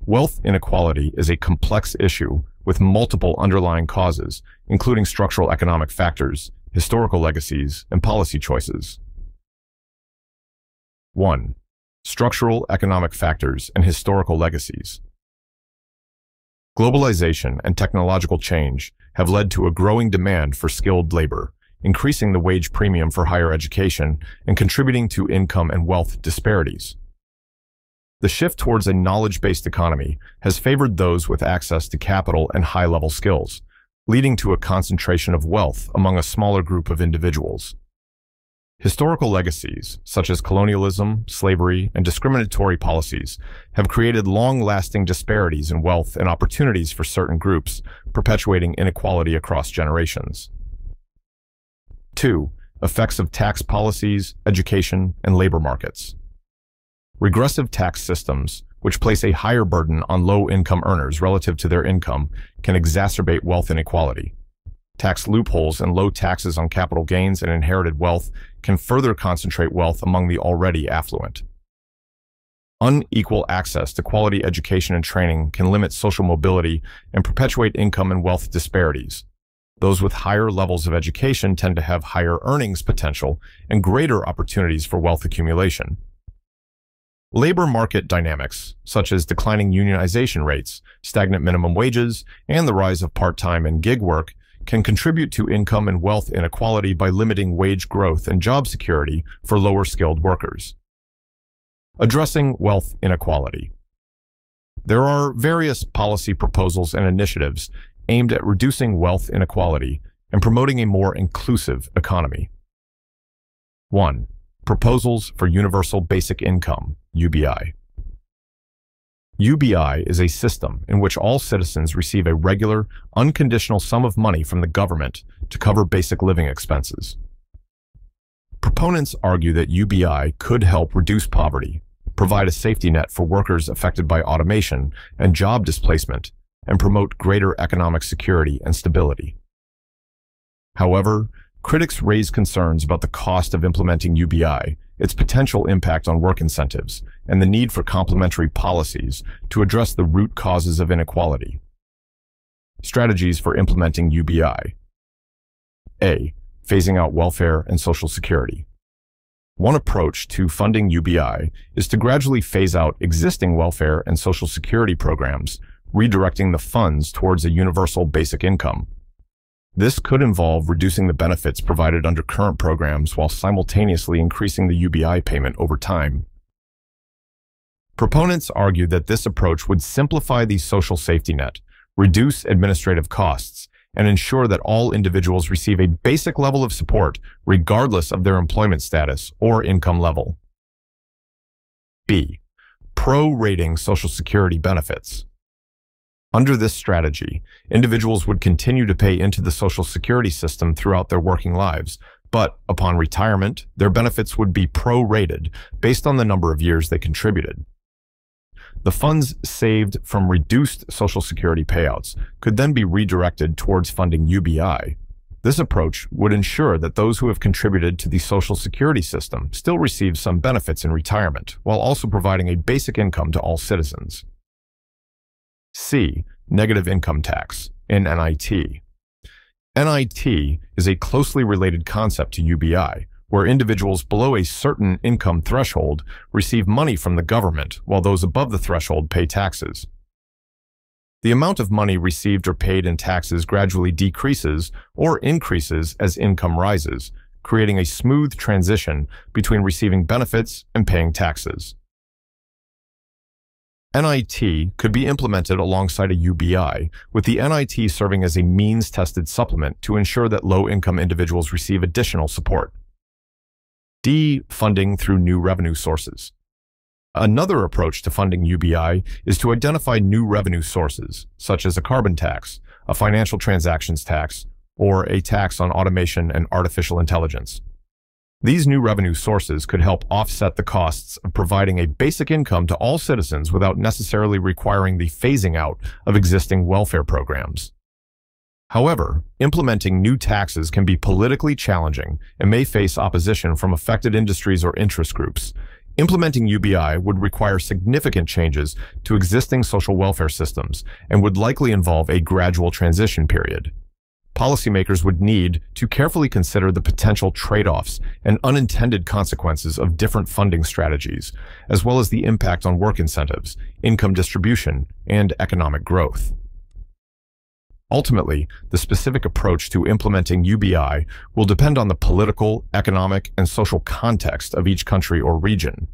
Wealth inequality is a complex issue with multiple underlying causes, including structural economic factors, historical legacies, and policy choices. 1. Structural economic factors and historical legacies. Globalization and technological change have led to a growing demand for skilled labor, increasing the wage premium for higher education and contributing to income and wealth disparities. The shift towards a knowledge-based economy has favored those with access to capital and high-level skills, leading to a concentration of wealth among a smaller group of individuals. Historical legacies, such as colonialism, slavery, and discriminatory policies, have created long-lasting disparities in wealth and opportunities for certain groups, perpetuating inequality across generations. 2. Effects of tax policies, education, and labor markets. Regressive tax systems, which place a higher burden on low-income earners relative to their income, can exacerbate wealth inequality. Tax loopholes and low taxes on capital gains and inherited wealth can further concentrate wealth among the already affluent. Unequal access to quality education and training can limit social mobility and perpetuate income and wealth disparities. Those with higher levels of education tend to have higher earnings potential and greater opportunities for wealth accumulation. Labor market dynamics, such as declining unionization rates, stagnant minimum wages, and the rise of part-time and gig work, can contribute to income and wealth inequality by limiting wage growth and job security for lower-skilled workers. Addressing wealth inequality. There are various policy proposals and initiatives aimed at reducing wealth inequality and promoting a more inclusive economy. 1. Proposals for Universal Basic Income, UBI. UBI is a system in which all citizens receive a regular, unconditional sum of money from the government to cover basic living expenses. Proponents argue that UBI could help reduce poverty, provide a safety net for workers affected by automation and job displacement, and promote greater economic security and stability. However, critics raise concerns about the cost of implementing UBI, its potential impact on work incentives, and the need for complementary policies to address the root causes of inequality. Strategies for implementing UBI. A. Phasing out welfare and social security. One approach to funding UBI is to gradually phase out existing welfare and social security programs, redirecting the funds towards a universal basic income. This could involve reducing the benefits provided under current programs while simultaneously increasing the UBI payment over time. Proponents argue that this approach would simplify the social safety net, reduce administrative costs, and ensure that all individuals receive a basic level of support regardless of their employment status or income level. B. Prorating Social Security benefits. Under this strategy, individuals would continue to pay into the Social Security system throughout their working lives, but upon retirement, their benefits would be prorated based on the number of years they contributed. The funds saved from reduced Social Security payouts could then be redirected towards funding UBI. This approach would ensure that those who have contributed to the Social Security system still receive some benefits in retirement, while also providing a basic income to all citizens. C. Negative income tax, NIT. NIT is a closely related concept to UBI, where individuals below a certain income threshold receive money from the government while those above the threshold pay taxes. The amount of money received or paid in taxes gradually decreases or increases as income rises, creating a smooth transition between receiving benefits and paying taxes. NIT could be implemented alongside a UBI, with the NIT serving as a means-tested supplement to ensure that low-income individuals receive additional support. D. Funding through new revenue sources. Another approach to funding UBI is to identify new revenue sources, such as a carbon tax, a financial transactions tax, or a tax on automation and artificial intelligence. These new revenue sources could help offset the costs of providing a basic income to all citizens without necessarily requiring the phasing out of existing welfare programs. However, implementing new taxes can be politically challenging and may face opposition from affected industries or interest groups. Implementing UBI would require significant changes to existing social welfare systems and would likely involve a gradual transition period. Policymakers would need to carefully consider the potential trade-offs and unintended consequences of different funding strategies, as well as the impact on work incentives, income distribution, and economic growth. Ultimately, the specific approach to implementing UBI will depend on the political, economic, and social context of each country or region.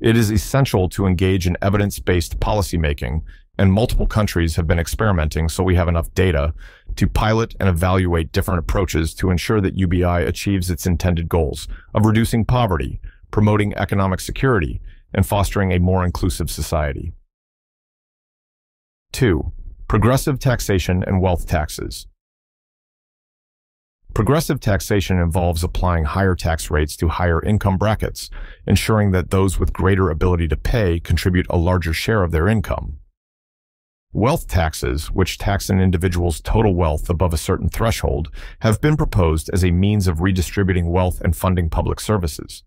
It is essential to engage in evidence-based policymaking, and multiple countries have been experimenting, so we have enough data to pilot and evaluate different approaches to ensure that UBI achieves its intended goals of reducing poverty, promoting economic security, and fostering a more inclusive society. 2. Progressive taxation and wealth taxes. Progressive taxation involves applying higher tax rates to higher income brackets, ensuring that those with greater ability to pay contribute a larger share of their income. Wealth taxes, which tax an individual's total wealth above a certain threshold, have been proposed as a means of redistributing wealth and funding public services.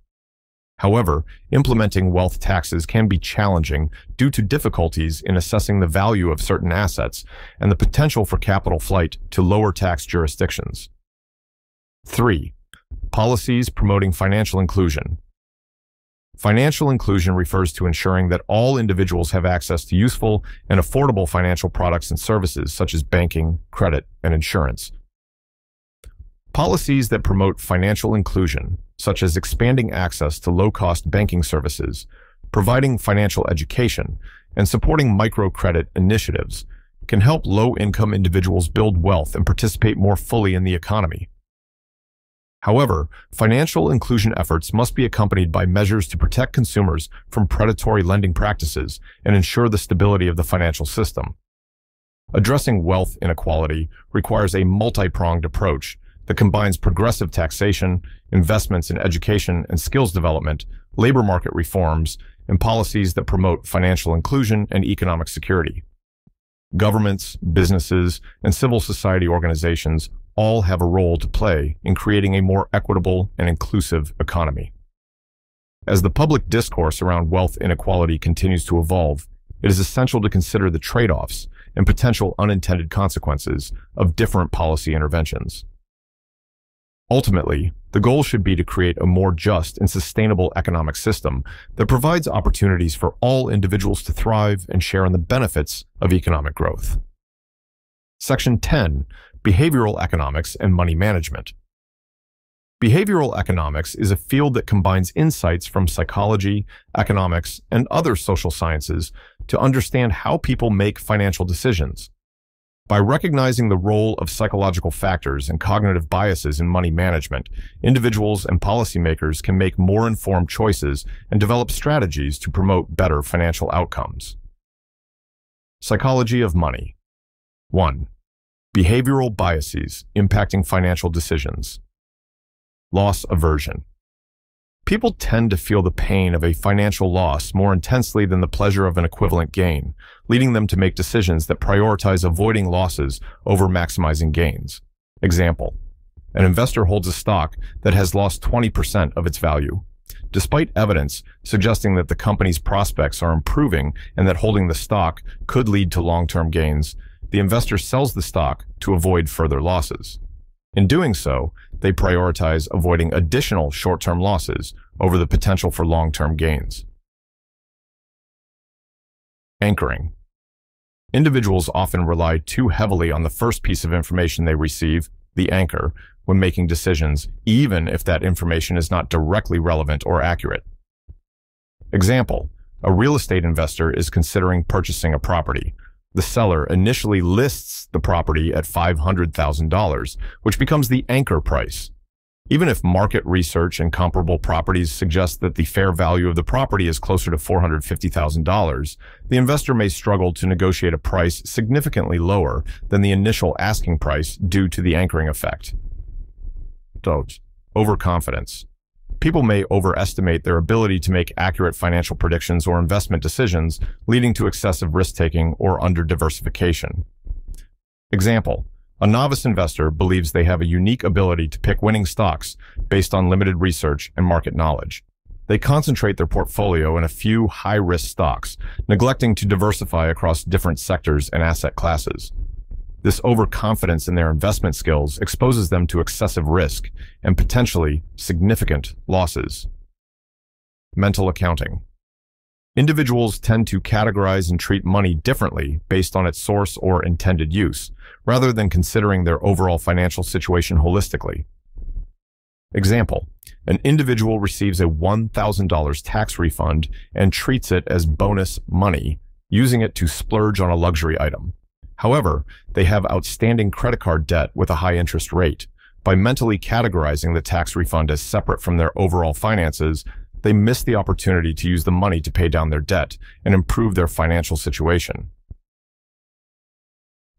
However, implementing wealth taxes can be challenging due to difficulties in assessing the value of certain assets and the potential for capital flight to lower tax jurisdictions. 3. Policies promoting financial inclusion. Financial inclusion refers to ensuring that all individuals have access to useful and affordable financial products and services, such as banking, credit, and insurance. Policies that promote financial inclusion, such as expanding access to low-cost banking services, providing financial education, and supporting microcredit initiatives, can help low-income individuals build wealth and participate more fully in the economy. However, financial inclusion efforts must be accompanied by measures to protect consumers from predatory lending practices and ensure the stability of the financial system. Addressing wealth inequality requires a multi-pronged approach that combines progressive taxation, investments in education and skills development, labor market reforms, and policies that promote financial inclusion and economic security. Governments, businesses, and civil society organizations all have a role to play in creating a more equitable and inclusive economy. As the public discourse around wealth inequality continues to evolve, it is essential to consider the trade-offs and potential unintended consequences of different policy interventions. Ultimately, the goal should be to create a more just and sustainable economic system that provides opportunities for all individuals to thrive and share in the benefits of economic growth. Section 10. Behavioral economics and money management. Behavioral economics is a field that combines insights from psychology, economics, and other social sciences to understand how people make financial decisions. By recognizing the role of psychological factors and cognitive biases in money management, individuals and policymakers can make more informed choices and develop strategies to promote better financial outcomes. Psychology of money. 1. Behavioral biases impacting financial decisions. Loss aversion. People tend to feel the pain of a financial loss more intensely than the pleasure of an equivalent gain, leading them to make decisions that prioritize avoiding losses over maximizing gains. Example: an investor holds a stock that has lost 20% of its value, despite evidence suggesting that the company's prospects are improving and that holding the stock could lead to long-term gains. The investor sells the stock to avoid further losses. In doing so, they prioritize avoiding additional short-term losses over the potential for long-term gains. Anchoring. Individuals often rely too heavily on the first piece of information they receive, the anchor, when making decisions, even if that information is not directly relevant or accurate. Example: a real estate investor is considering purchasing a property. The seller initially lists the property at $500,000, which becomes the anchor price. Even if market research and comparable properties suggest that the fair value of the property is closer to $450,000, the investor may struggle to negotiate a price significantly lower than the initial asking price due to the anchoring effect. Overconfidence. People may overestimate their ability to make accurate financial predictions or investment decisions, leading to excessive risk-taking or under-diversification. Example: a novice investor believes they have a unique ability to pick winning stocks based on limited research and market knowledge. They concentrate their portfolio in a few high-risk stocks, neglecting to diversify across different sectors and asset classes. This overconfidence in their investment skills exposes them to excessive risk and potentially significant losses. Mental accounting. Individuals tend to categorize and treat money differently based on its source or intended use, rather than considering their overall financial situation holistically. Example: an individual receives a $1,000 tax refund and treats it as bonus money, using it to splurge on a luxury item. However, they have outstanding credit card debt with a high interest rate. By mentally categorizing the tax refund as separate from their overall finances, they miss the opportunity to use the money to pay down their debt and improve their financial situation.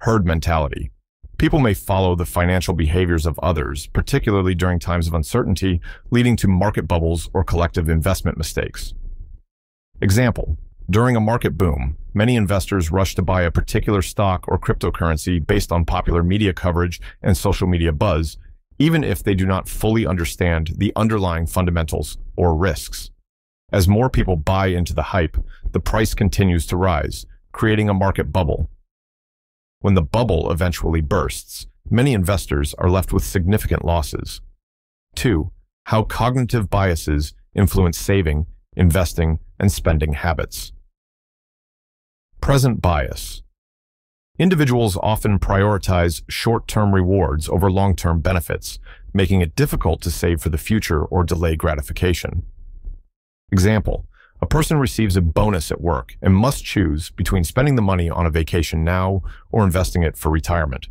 Herd mentality. People may follow the financial behaviors of others, particularly during times of uncertainty, leading to market bubbles or collective investment mistakes. Example: during a market boom, many investors rush to buy a particular stock or cryptocurrency based on popular media coverage and social media buzz, even if they do not fully understand the underlying fundamentals or risks. As more people buy into the hype, the price continues to rise, creating a market bubble. When the bubble eventually bursts, many investors are left with significant losses. 2. How cognitive biases influence saving, investing, and spending habits. Present bias. Individuals often prioritize short-term rewards over long-term benefits, making it difficult to save for the future or delay gratification. Example: a person receives a bonus at work and must choose between spending the money on a vacation now or investing it for retirement.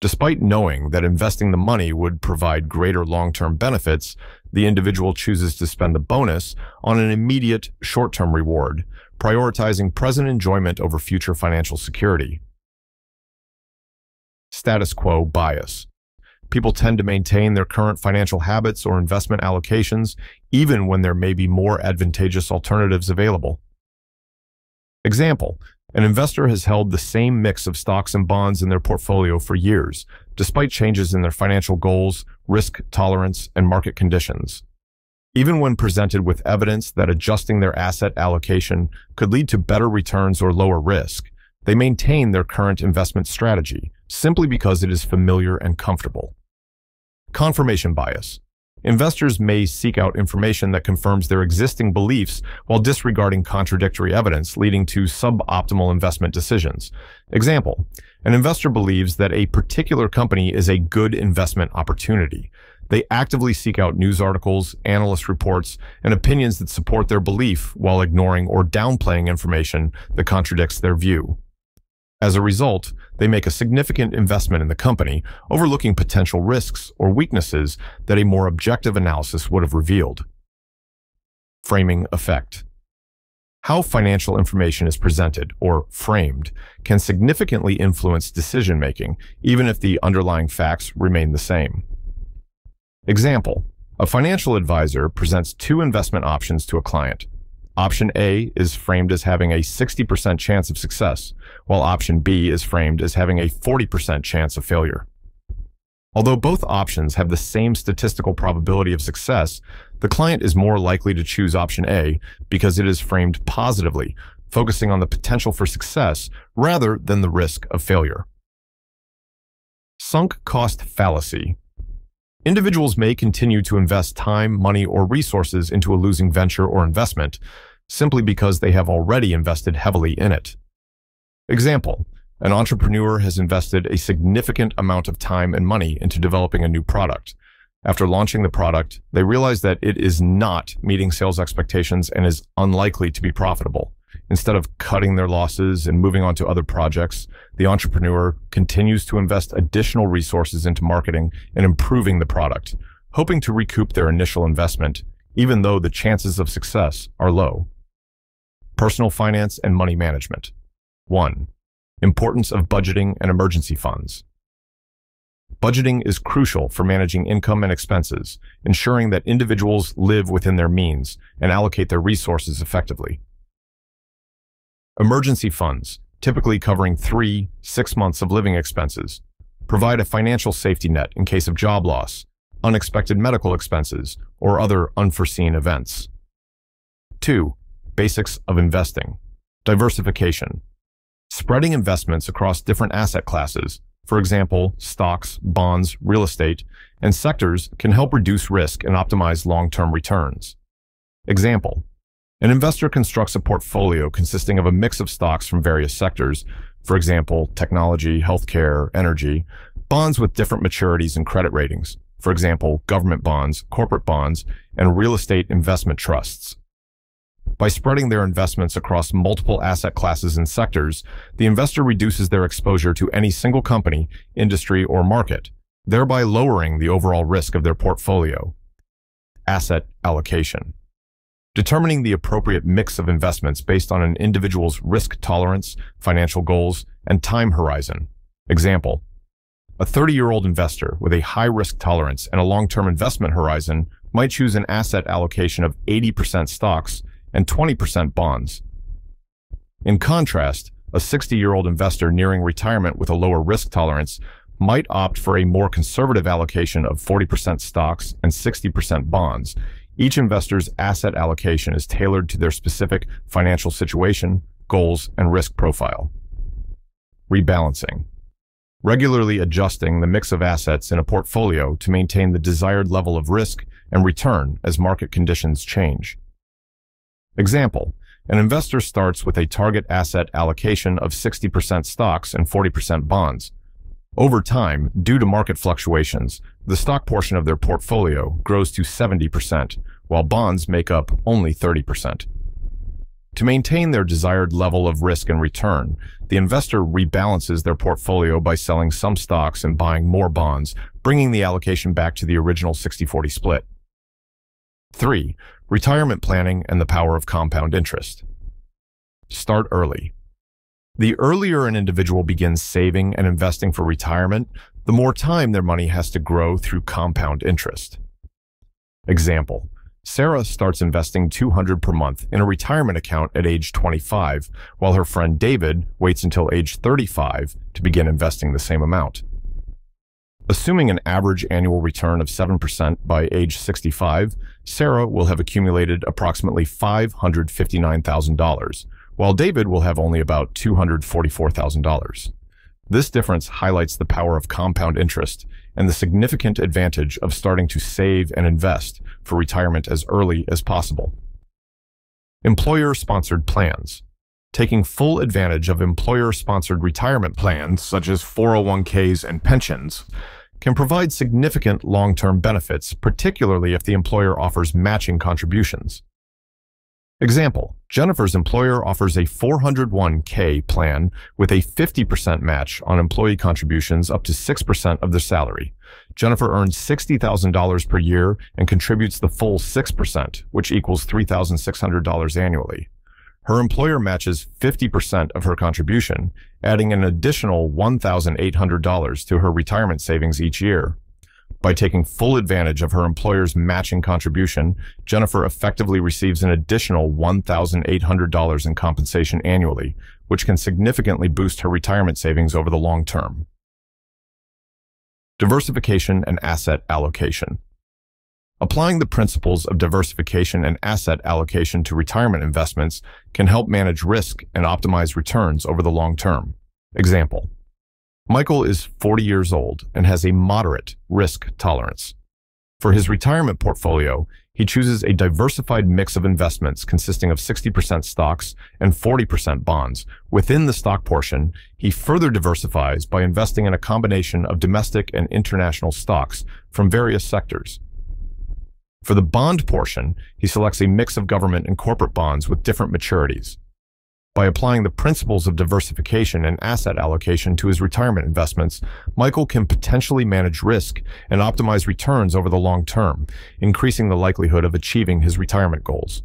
Despite knowing that investing the money would provide greater long-term benefits, the individual chooses to spend the bonus on an immediate short-term reward, prioritizing present enjoyment over future financial security. Status quo bias. People tend to maintain their current financial habits or investment allocations, even when there may be more advantageous alternatives available. Example: an investor has held the same mix of stocks and bonds in their portfolio for years, despite changes in their financial goals, risk tolerance, and market conditions. Even when presented with evidence that adjusting their asset allocation could lead to better returns or lower risk, they maintain their current investment strategy simply because it is familiar and comfortable. Confirmation bias. Investors may seek out information that confirms their existing beliefs while disregarding contradictory evidence, leading to suboptimal investment decisions. Example: an investor believes that a particular company is a good investment opportunity. They actively seek out news articles, analyst reports, and opinions that support their belief while ignoring or downplaying information that contradicts their view. As a result, they make a significant investment in the company, overlooking potential risks or weaknesses that a more objective analysis would have revealed. Framing effect. How financial information is presented, or framed, can significantly influence decision-making, even if the underlying facts remain the same. Example: a financial advisor presents two investment options to a client. Option A is framed as having a 60% chance of success, while option B is framed as having a 40% chance of failure. Although both options have the same statistical probability of success, the client is more likely to choose option A because it is framed positively, focusing on the potential for success rather than the risk of failure. Sunk cost fallacy. Individuals may continue to invest time, money, or resources into a losing venture or investment simply because they have already invested heavily in it. Example: an entrepreneur has invested a significant amount of time and money into developing a new product. After launching the product, they realize that it is not meeting sales expectations and is unlikely to be profitable. Instead of cutting their losses and moving on to other projects, the entrepreneur continues to invest additional resources into marketing and improving the product, hoping to recoup their initial investment, even though the chances of success are low. Personal finance and money management. 1. Importance of budgeting and emergency funds. Budgeting is crucial for managing income and expenses, ensuring that individuals live within their means and allocate their resources effectively. Emergency funds, typically covering 3 to 6 months of living expenses, provide a financial safety net in case of job loss, unexpected medical expenses, or other unforeseen events. 2. Basics of investing. Diversification. Spreading investments across different asset classes, for example, stocks, bonds, real estate, and sectors, can help reduce risk and optimize long-term returns. Example: an investor constructs a portfolio consisting of a mix of stocks from various sectors, for example, technology, healthcare, energy, bonds with different maturities and credit ratings, for example, government bonds, corporate bonds, and real estate investment trusts. By spreading their investments across multiple asset classes and sectors, the investor reduces their exposure to any single company, industry, or market, thereby lowering the overall risk of their portfolio. Asset allocation. Determining the appropriate mix of investments based on an individual's risk tolerance, financial goals, and time horizon. Example: a 30-year-old investor with a high risk tolerance and a long-term investment horizon might choose an asset allocation of 80% stocks and 20% bonds. In contrast, a 60-year-old investor nearing retirement with a lower risk tolerance might opt for a more conservative allocation of 40% stocks and 60% bonds. Each investor's asset allocation is tailored to their specific financial situation, goals, and risk profile. Rebalancing. Regularly adjusting the mix of assets in a portfolio to maintain the desired level of risk and return as market conditions change. Example, an investor starts with a target asset allocation of 60% stocks and 40% bonds. Over time, due to market fluctuations, the stock portion of their portfolio grows to 70%, while bonds make up only 30%. To maintain their desired level of risk and return, the investor rebalances their portfolio by selling some stocks and buying more bonds, bringing the allocation back to the original 60-40 split. 3. Retirement planning and the power of compound interest. Start early. The earlier an individual begins saving and investing for retirement, the more time their money has to grow through compound interest. Example, Sarah starts investing $200 per month in a retirement account at age 25, while her friend David waits until age 35 to begin investing the same amount. Assuming an average annual return of 7% by age 65, Sarah will have accumulated approximately $559,000, while David will have only about $244,000. This difference highlights the power of compound interest and the significant advantage of starting to save and invest for retirement as early as possible. Employer-sponsored plans. Taking full advantage of employer-sponsored retirement plans, such as 401ks and pensions, can provide significant long-term benefits, particularly if the employer offers matching contributions. Example, Jennifer's employer offers a 401k plan with a 50% match on employee contributions up to 6% of their salary. Jennifer earns $60,000 per year and contributes the full 6%, which equals $3,600 annually. Her employer matches 50% of her contribution, adding an additional $1,800 to her retirement savings each year. By taking full advantage of her employer's matching contribution, Jennifer effectively receives an additional $1,800 in compensation annually, which can significantly boost her retirement savings over the long term. Diversification and asset allocation. Applying the principles of diversification and asset allocation to retirement investments can help manage risk and optimize returns over the long term. Example. Michael is 40 years old and has a moderate risk tolerance. For his retirement portfolio, he chooses a diversified mix of investments consisting of 60% stocks and 40% bonds. Within the stock portion, he further diversifies by investing in a combination of domestic and international stocks from various sectors. For the bond portion, he selects a mix of government and corporate bonds with different maturities. By applying the principles of diversification and asset allocation to his retirement investments, Michael can potentially manage risk and optimize returns over the long term, increasing the likelihood of achieving his retirement goals.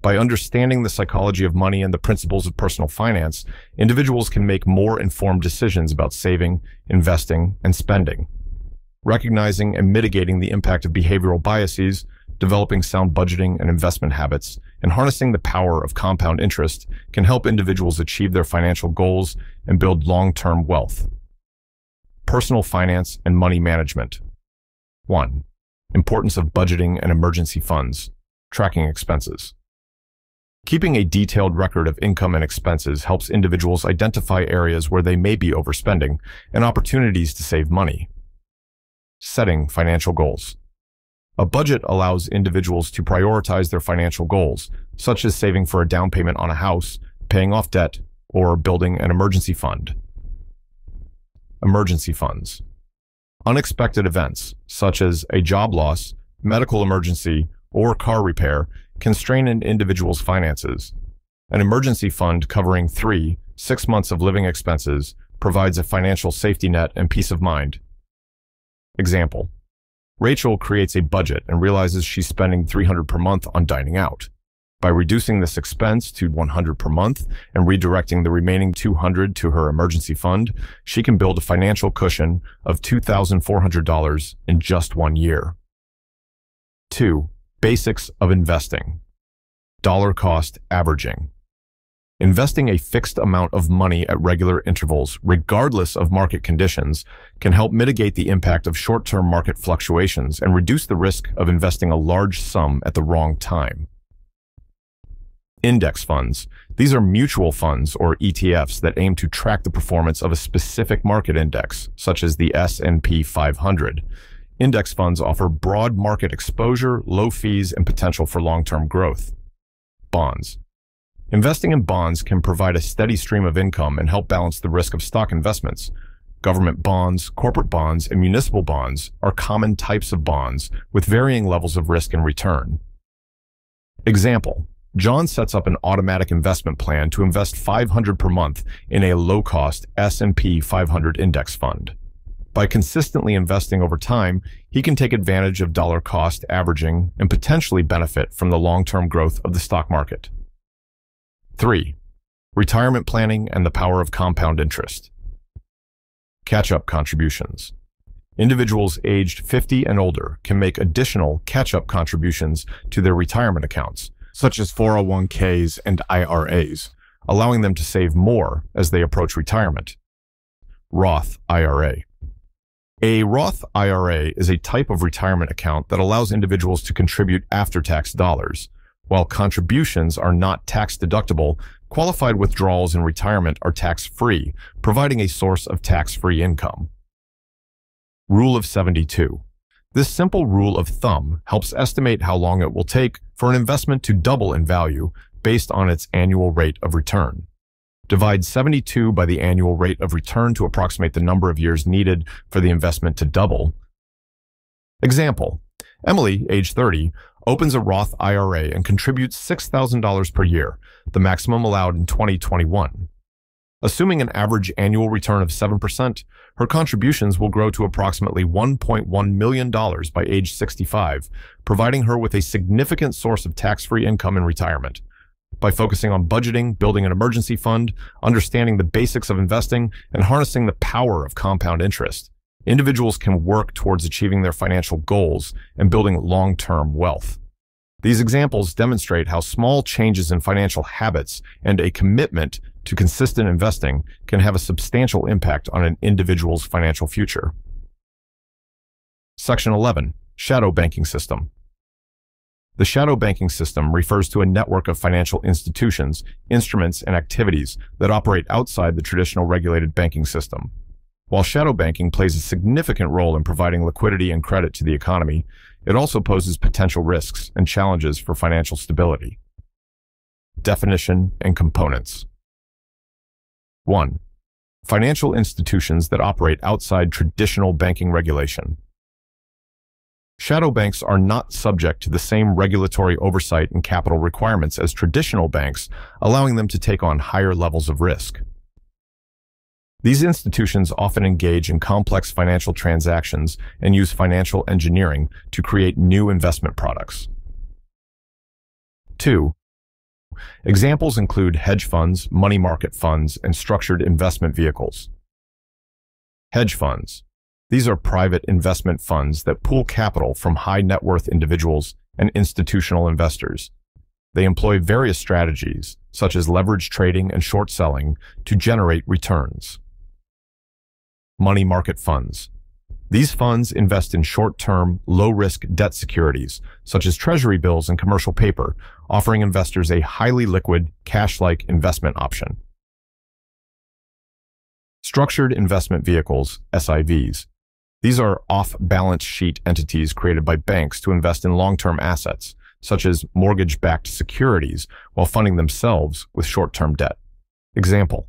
By understanding the psychology of money and the principles of personal finance, individuals can make more informed decisions about saving, investing, and spending. Recognizing and mitigating the impact of behavioral biases, developing sound budgeting and investment habits, and harnessing the power of compound interest can help individuals achieve their financial goals and build long-term wealth. Personal finance and money management. 1. Importance of budgeting and emergency funds. Tracking expenses. Keeping a detailed record of income and expenses helps individuals identify areas where they may be overspending and opportunities to save money. Setting financial goals. A budget allows individuals to prioritize their financial goals, such as saving for a down payment on a house, paying off debt, or building an emergency fund. Emergency funds. Unexpected events, such as a job loss, medical emergency, or car repair, can strain an individual's finances. An emergency fund covering 3 to 6 months of living expenses provides a financial safety net and peace of mind. Example. Rachel creates a budget and realizes she's spending $300 per month on dining out. By reducing this expense to $100 per month and redirecting the remaining $200 to her emergency fund, she can build a financial cushion of $2,400 in just 1 year. 2. Basics of investing. Dollar cost averaging. Investing a fixed amount of money at regular intervals, regardless of market conditions, can help mitigate the impact of short-term market fluctuations and reduce the risk of investing a large sum at the wrong time. Index funds. These are mutual funds or ETFs that aim to track the performance of a specific market index, such as the S&P 500. Index funds offer broad market exposure, low fees, and potential for long-term growth. bonds. Investing in bonds can provide a steady stream of income and help balance the risk of stock investments. Government bonds, corporate bonds, and municipal bonds are common types of bonds with varying levels of risk and return. Example: John sets up an automatic investment plan to invest $500 per month in a low-cost S&P 500 index fund. By consistently investing over time, he can take advantage of dollar-cost averaging and potentially benefit from the long-term growth of the stock market. 3. Retirement planning and the power of compound interest. Catch-up contributions. Individuals aged 50 and older can make additional catch-up contributions to their retirement accounts, such as 401ks and IRAs, allowing them to save more as they approach retirement. Roth IRA. A Roth IRA is a type of retirement account that allows individuals to contribute after-tax dollars. While contributions are not tax-deductible, qualified withdrawals in retirement are tax-free, providing a source of tax-free income. Rule of 72. This simple rule of thumb helps estimate how long it will take for an investment to double in value based on its annual rate of return. Divide 72 by the annual rate of return to approximate the number of years needed for the investment to double. Example: Emily, age 30, opens a Roth IRA and contributes $6,000 per year, the maximum allowed in 2021. Assuming an average annual return of 7%, her contributions will grow to approximately $1.1 million by age 65, providing her with a significant source of tax-free income in retirement. By focusing on budgeting, building an emergency fund, understanding the basics of investing, and harnessing the power of compound interest, individuals can work towards achieving their financial goals and building long-term wealth. These examples demonstrate how small changes in financial habits and a commitment to consistent investing can have a substantial impact on an individual's financial future. Section 11. Shadow banking system. The shadow banking system refers to a network of financial institutions, instruments, and activities that operate outside the traditional regulated banking system. While shadow banking plays a significant role in providing liquidity and credit to the economy, it also poses potential risks and challenges for financial stability. Definition and components. 1. Financial institutions that operate outside traditional banking regulation. Shadow banks are not subject to the same regulatory oversight and capital requirements as traditional banks, allowing them to take on higher levels of risk. These institutions often engage in complex financial transactions and use financial engineering to create new investment products. 2. Examples include hedge funds, money market funds, and structured investment vehicles. Hedge funds. These are private investment funds that pool capital from high net worth individuals and institutional investors. They employ various strategies, such as leverage trading and short selling, to generate returns. Money market funds. These funds invest in short-term, low-risk debt securities, such as treasury bills and commercial paper, offering investors a highly liquid, cash-like investment option. Structured investment vehicles, SIVs. These are off-balance sheet entities created by banks to invest in long-term assets, such as mortgage-backed securities, while funding themselves with short-term debt. Example: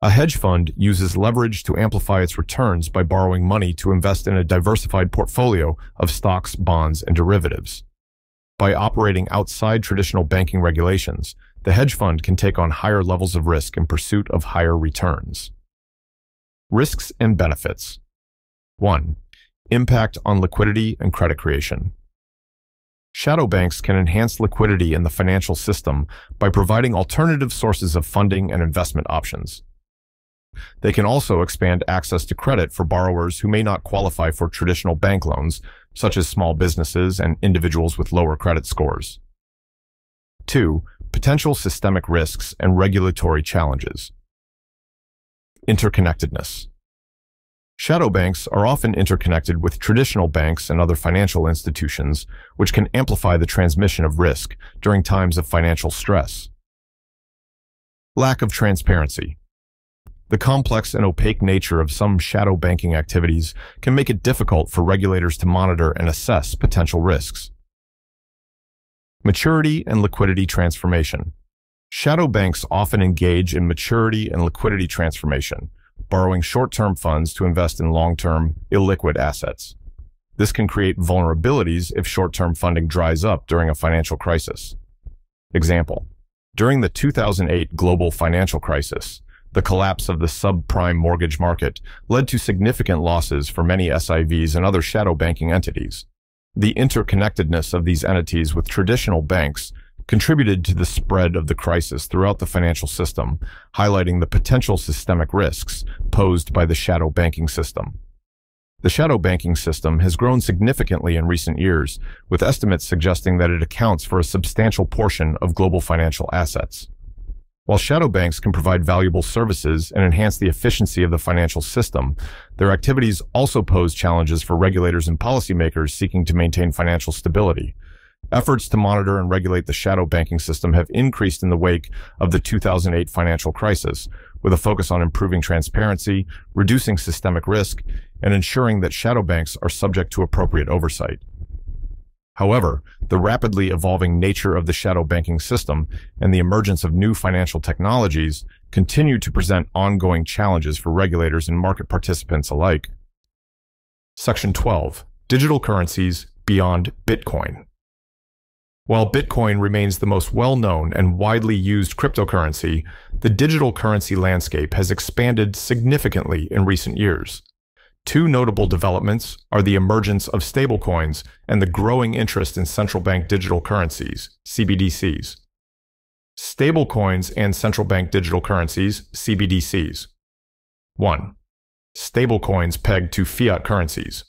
a hedge fund uses leverage to amplify its returns by borrowing money to invest in a diversified portfolio of stocks, bonds, and derivatives. By operating outside traditional banking regulations, the hedge fund can take on higher levels of risk in pursuit of higher returns. Risks and benefits. 1. Impact on liquidity and credit creation. Shadow banks can enhance liquidity in the financial system by providing alternative sources of funding and investment options. They can also expand access to credit for borrowers who may not qualify for traditional bank loans, such as small businesses and individuals with lower credit scores. 2. Potential systemic risks and regulatory challenges. Interconnectedness. Shadow banks are often interconnected with traditional banks and other financial institutions, which can amplify the transmission of risk during times of financial stress. Lack of transparency. The complex and opaque nature of some shadow banking activities can make it difficult for regulators to monitor and assess potential risks. Maturity and liquidity transformation. Shadow banks often engage in maturity and liquidity transformation, borrowing short-term funds to invest in long-term, illiquid assets. This can create vulnerabilities if short-term funding dries up during a financial crisis. Example: during the 2008 global financial crisis, the collapse of the subprime mortgage market led to significant losses for many SIVs and other shadow banking entities. The interconnectedness of these entities with traditional banks contributed to the spread of the crisis throughout the financial system, highlighting the potential systemic risks posed by the shadow banking system. The shadow banking system has grown significantly in recent years, with estimates suggesting that it accounts for a substantial portion of global financial assets. While shadow banks can provide valuable services and enhance the efficiency of the financial system, their activities also pose challenges for regulators and policymakers seeking to maintain financial stability. Efforts to monitor and regulate the shadow banking system have increased in the wake of the 2008 financial crisis, with a focus on improving transparency, reducing systemic risk, and ensuring that shadow banks are subject to appropriate oversight. However, the rapidly evolving nature of the shadow banking system and the emergence of new financial technologies continue to present ongoing challenges for regulators and market participants alike. Section 12: Digital Currencies Beyond Bitcoin. While Bitcoin remains the most well-known and widely used cryptocurrency, the digital currency landscape has expanded significantly in recent years. Two notable developments are the emergence of stablecoins and the growing interest in central bank digital currencies, CBDCs. Stablecoins and central bank digital currencies, CBDCs. 1. Stablecoins pegged to fiat currencies.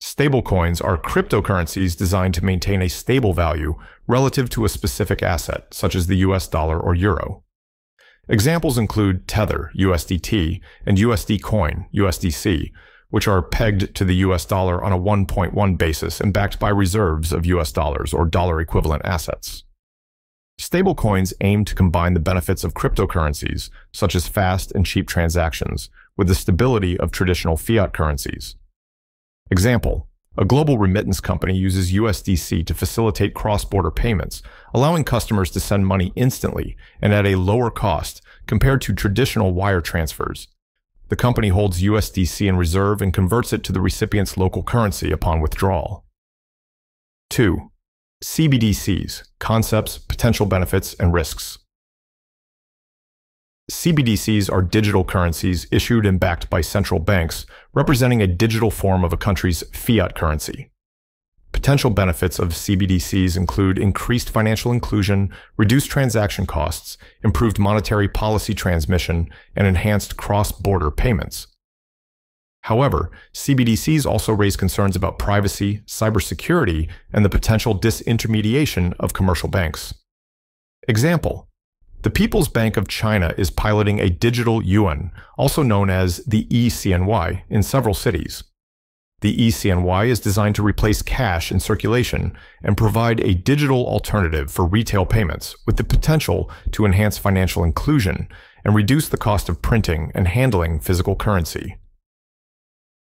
Stablecoins are cryptocurrencies designed to maintain a stable value relative to a specific asset, such as the US dollar or euro. Examples include Tether, USDT, and USD Coin, USDC, which are pegged to the US dollar on a 1.1 basis and backed by reserves of US dollars or dollar-equivalent assets. Stablecoins aim to combine the benefits of cryptocurrencies, such as fast and cheap transactions, with the stability of traditional fiat currencies. Example: a global remittance company uses USDC to facilitate cross-border payments, allowing customers to send money instantly and at a lower cost compared to traditional wire transfers. The company holds USDC in reserve and converts it to the recipient's local currency upon withdrawal. 2. CBDCs: Concepts, Potential Benefits, and Risks. CBDCs are digital currencies issued and backed by central banks, representing a digital form of a country's fiat currency. Potential benefits of CBDCs include increased financial inclusion, reduced transaction costs, improved monetary policy transmission, and enhanced cross-border payments. However, CBDCs also raise concerns about privacy, cybersecurity, and the potential disintermediation of commercial banks. Example: the People's Bank of China is piloting a digital yuan, also known as the e-CNY, in several cities. The e-CNY is designed to replace cash in circulation and provide a digital alternative for retail payments, with the potential to enhance financial inclusion and reduce the cost of printing and handling physical currency.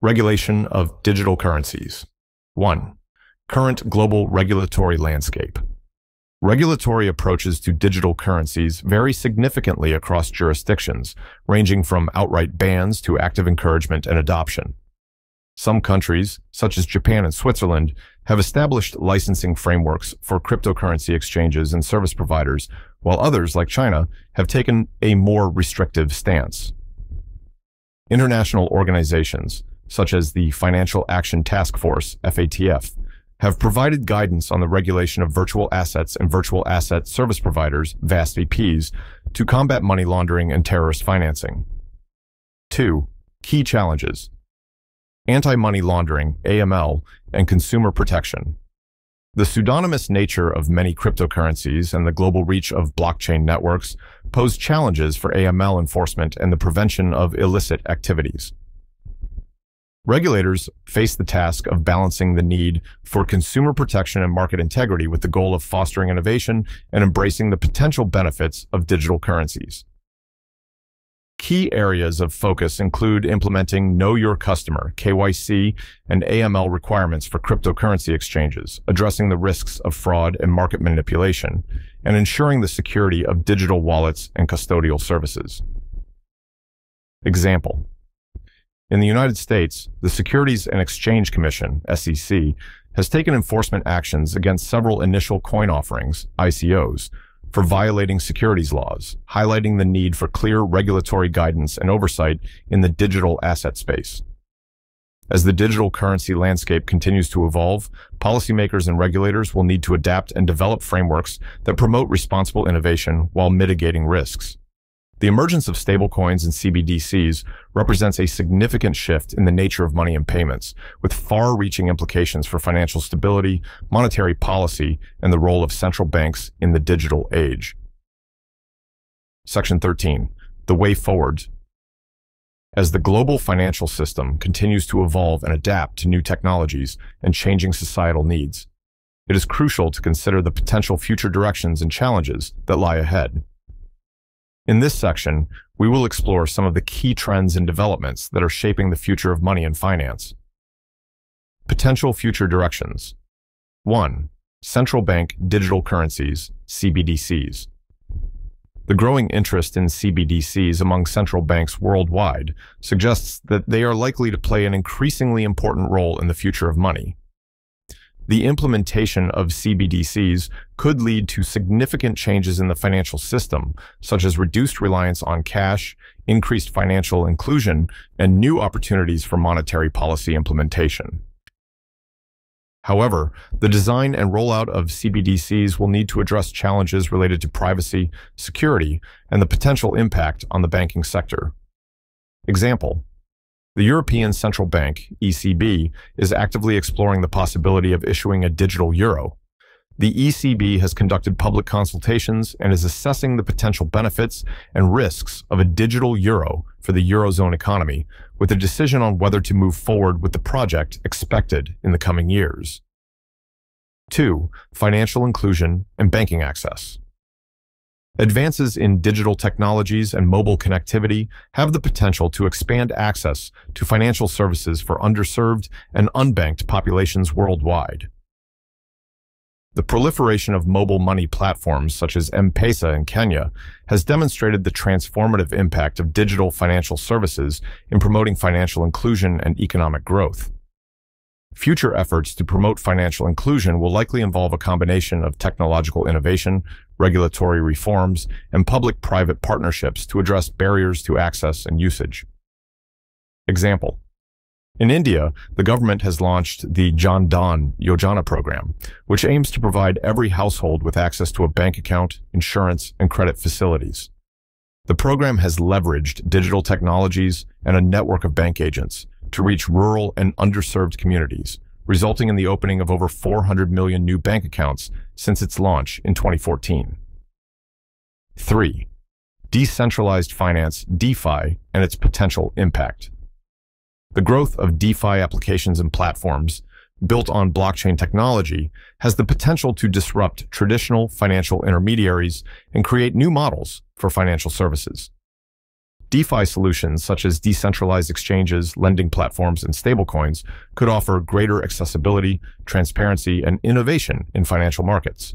Regulation of digital currencies. 1. Current global regulatory landscape. Regulatory approaches to digital currencies vary significantly across jurisdictions, ranging from outright bans to active encouragement and adoption. Some countries, such as Japan and Switzerland, have established licensing frameworks for cryptocurrency exchanges and service providers, while others, like China, have taken a more restrictive stance. International organizations, such as the Financial Action Task Force, FATF, have provided guidance on the regulation of virtual assets and virtual asset service providers, VASPs, to combat money laundering and terrorist financing. 2. Key challenges: anti-money laundering, AML, and consumer protection. The pseudonymous nature of many cryptocurrencies and the global reach of blockchain networks pose challenges for AML enforcement and the prevention of illicit activities. Regulators face the task of balancing the need for consumer protection and market integrity with the goal of fostering innovation and embracing the potential benefits of digital currencies. Key areas of focus include implementing Know Your Customer, KYC, and AML requirements for cryptocurrency exchanges, addressing the risks of fraud and market manipulation, and ensuring the security of digital wallets and custodial services. Example. In the United States, the Securities and Exchange Commission, SEC, has taken enforcement actions against several initial coin offerings, ICOs, for violating securities laws, highlighting the need for clear regulatory guidance and oversight in the digital asset space. As the digital currency landscape continues to evolve, policymakers and regulators will need to adapt and develop frameworks that promote responsible innovation while mitigating risks. The emergence of stablecoins and CBDCs represents a significant shift in the nature of money and payments, with far-reaching implications for financial stability, monetary policy, and the role of central banks in the digital age. Section 13. The way forward. As the global financial system continues to evolve and adapt to new technologies and changing societal needs, it is crucial to consider the potential future directions and challenges that lie ahead. In this section, we will explore some of the key trends and developments that are shaping the future of money and finance. Potential future directions. 1. Central bank digital currencies, CBDCs. The growing interest in CBDCs among central banks worldwide suggests that they are likely to play an increasingly important role in the future of money. The implementation of CBDCs could lead to significant changes in the financial system, such as reduced reliance on cash, increased financial inclusion, and new opportunities for monetary policy implementation. However, the design and rollout of CBDCs will need to address challenges related to privacy, security, and the potential impact on the banking sector. Example. The European Central Bank, ECB, is actively exploring the possibility of issuing a digital euro. The ECB has conducted public consultations and is assessing the potential benefits and risks of a digital euro for the eurozone economy, with a decision on whether to move forward with the project expected in the coming years. 2. Financial inclusion and banking access. Advances in digital technologies and mobile connectivity have the potential to expand access to financial services for underserved and unbanked populations worldwide. The proliferation of mobile money platforms such as M-Pesa in Kenya has demonstrated the transformative impact of digital financial services in promoting financial inclusion and economic growth. Future efforts to promote financial inclusion will likely involve a combination of technological innovation, regulatory reforms, and public-private partnerships to address barriers to access and usage. Example. In India, the government has launched the Jan Dhan Yojana program, which aims to provide every household with access to a bank account, insurance, and credit facilities. The program has leveraged digital technologies and a network of bank agents to reach rural and underserved communities, resulting in the opening of over 400 million new bank accounts since its launch in 2014. 3. Decentralized finance, DeFi, and its potential impact. The growth of DeFi applications and platforms built on blockchain technology has the potential to disrupt traditional financial intermediaries and create new models for financial services. DeFi solutions such as decentralized exchanges, lending platforms, and stablecoins could offer greater accessibility, transparency, and innovation in financial markets.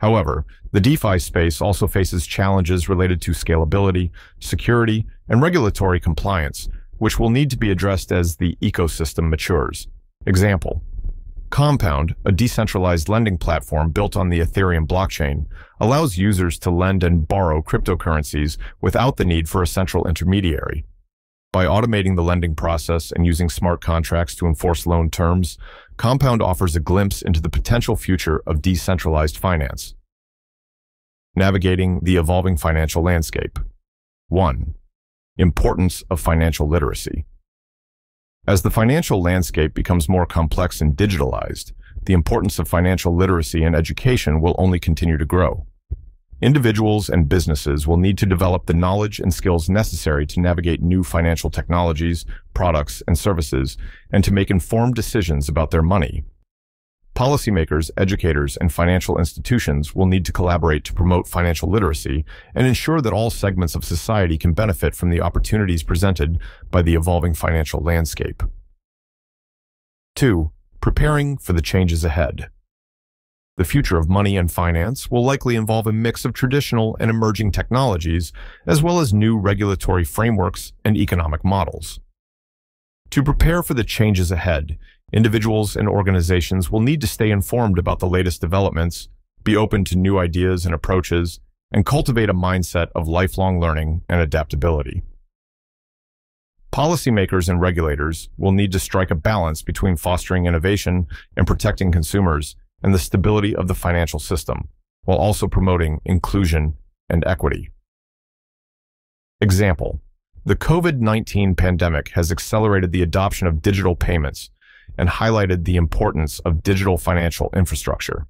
However, the DeFi space also faces challenges related to scalability, security, and regulatory compliance, which will need to be addressed as the ecosystem matures. Example. Compound, a decentralized lending platform built on the Ethereum blockchain, allows users to lend and borrow cryptocurrencies without the need for a central intermediary. By automating the lending process and using smart contracts to enforce loan terms, Compound offers a glimpse into the potential future of decentralized finance. Navigating the evolving financial landscape. 1. Importance of financial literacy. As the financial landscape becomes more complex and digitalized, the importance of financial literacy and education will only continue to grow. Individuals and businesses will need to develop the knowledge and skills necessary to navigate new financial technologies, products, and services, and to make informed decisions about their money. Policymakers, educators, and financial institutions will need to collaborate to promote financial literacy and ensure that all segments of society can benefit from the opportunities presented by the evolving financial landscape. 2. Preparing for the changes ahead. The future of money and finance will likely involve a mix of traditional and emerging technologies, as well as new regulatory frameworks and economic models. To prepare for the changes ahead, individuals and organizations will need to stay informed about the latest developments, be open to new ideas and approaches, and cultivate a mindset of lifelong learning and adaptability. Policymakers and regulators will need to strike a balance between fostering innovation and protecting consumers and the stability of the financial system, while also promoting inclusion and equity. Example: the COVID-19 pandemic has accelerated the adoption of digital payments and highlighted the importance of digital financial infrastructure.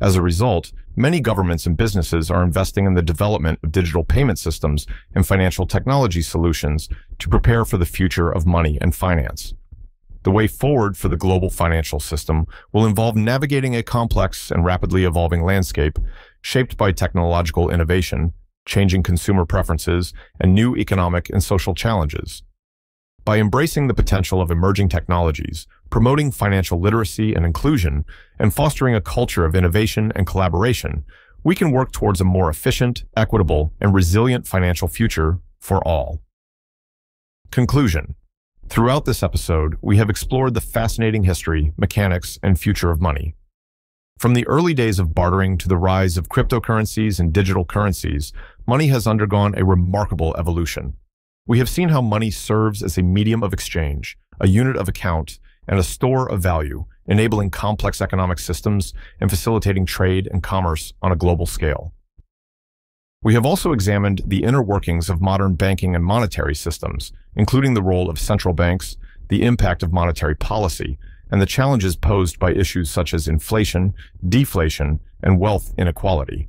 As a result, many governments and businesses are investing in the development of digital payment systems and financial technology solutions to prepare for the future of money and finance. The way forward for the global financial system will involve navigating a complex and rapidly evolving landscape shaped by technological innovation, changing consumer preferences, and new economic and social challenges. By embracing the potential of emerging technologies, promoting financial literacy and inclusion, and fostering a culture of innovation and collaboration, we can work towards a more efficient, equitable, and resilient financial future for all. Conclusion. Throughout this episode, we have explored the fascinating history, mechanics, and future of money. From the early days of bartering to the rise of cryptocurrencies and digital currencies, money has undergone a remarkable evolution. We have seen how money serves as a medium of exchange, a unit of account, and a store of value, enabling complex economic systems and facilitating trade and commerce on a global scale. We have also examined the inner workings of modern banking and monetary systems, including the role of central banks, the impact of monetary policy, and the challenges posed by issues such as inflation, deflation, and wealth inequality.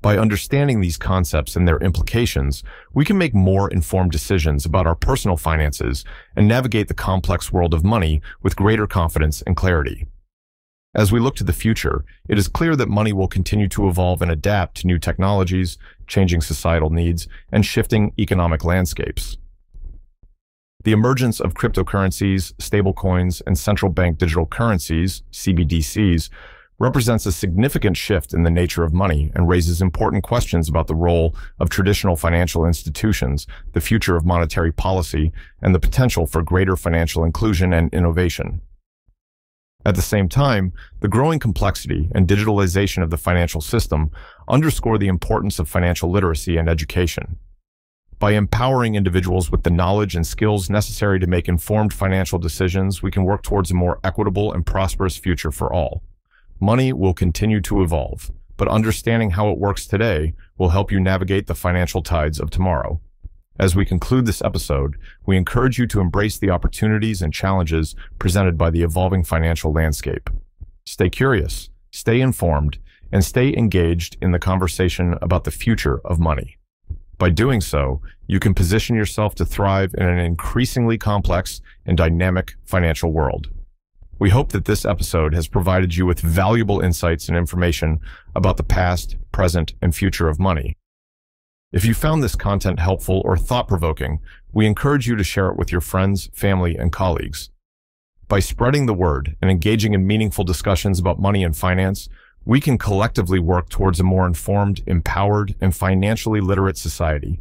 By understanding these concepts and their implications, we can make more informed decisions about our personal finances and navigate the complex world of money with greater confidence and clarity. As we look to the future, it is clear that money will continue to evolve and adapt to new technologies, changing societal needs, and shifting economic landscapes. The emergence of cryptocurrencies, stablecoins, and central bank digital currencies, CBDCs, represents a significant shift in the nature of money and raises important questions about the role of traditional financial institutions, the future of monetary policy, and the potential for greater financial inclusion and innovation. At the same time, the growing complexity and digitalization of the financial system underscore the importance of financial literacy and education. By empowering individuals with the knowledge and skills necessary to make informed financial decisions, we can work towards a more equitable and prosperous future for all. Money will continue to evolve, but understanding how it works today will help you navigate the financial tides of tomorrow. As we conclude this episode, we encourage you to embrace the opportunities and challenges presented by the evolving financial landscape. Stay curious, stay informed, and stay engaged in the conversation about the future of money. By doing so, you can position yourself to thrive in an increasingly complex and dynamic financial world. We hope that this episode has provided you with valuable insights and information about the past, present, and future of money. If you found this content helpful or thought-provoking, we encourage you to share it with your friends, family, and colleagues. By spreading the word and engaging in meaningful discussions about money and finance, we can collectively work towards a more informed, empowered, and financially literate society.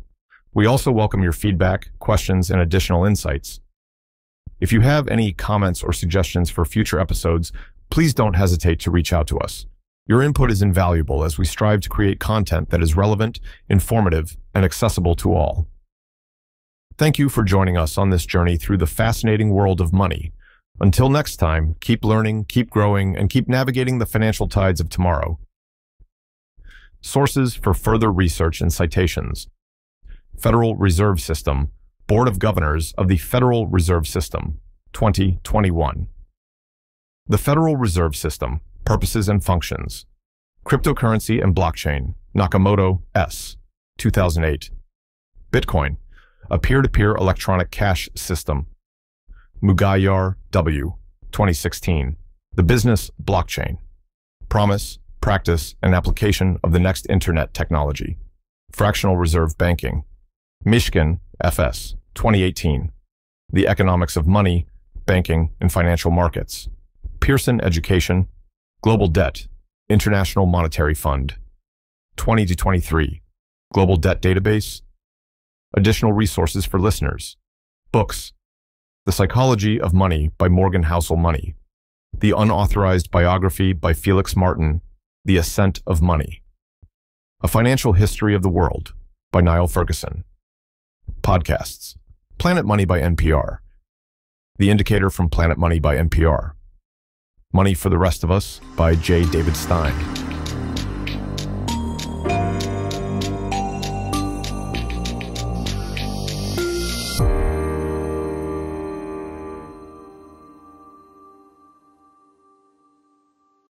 We also welcome your feedback, questions, and additional insights. If you have any comments or suggestions for future episodes, please don't hesitate to reach out to us. Your input is invaluable as we strive to create content that is relevant, informative, and accessible to all. Thank you for joining us on this journey through the fascinating world of money. Until next time, keep learning, keep growing, and keep navigating the financial tides of tomorrow. Sources for further research and citations: Federal Reserve System, Board of Governors of the Federal Reserve System, 2021. The Federal Reserve System, Purposes and Functions. Cryptocurrency and Blockchain, Nakamoto S., 2008. Bitcoin, a peer-to-peer electronic cash system, Mugayar W., 2016. The business blockchain, promise, practice, and application of the next internet technology. Fractional reserve banking. Mishkin, FS, 2018. The economics of money, banking, and financial markets. Pearson Education. Global Debt, International Monetary Fund. 20-23. Global Debt Database. Additional resources for listeners. Books. The Psychology of Money by Morgan Housel Money. The Unauthorized Biography by Felix Martin, The Ascent of Money. A Financial History of the World by Niall Ferguson. Podcasts. Planet Money by NPR. The Indicator from Planet Money by NPR. Money for the Rest of Us by J. David Stein.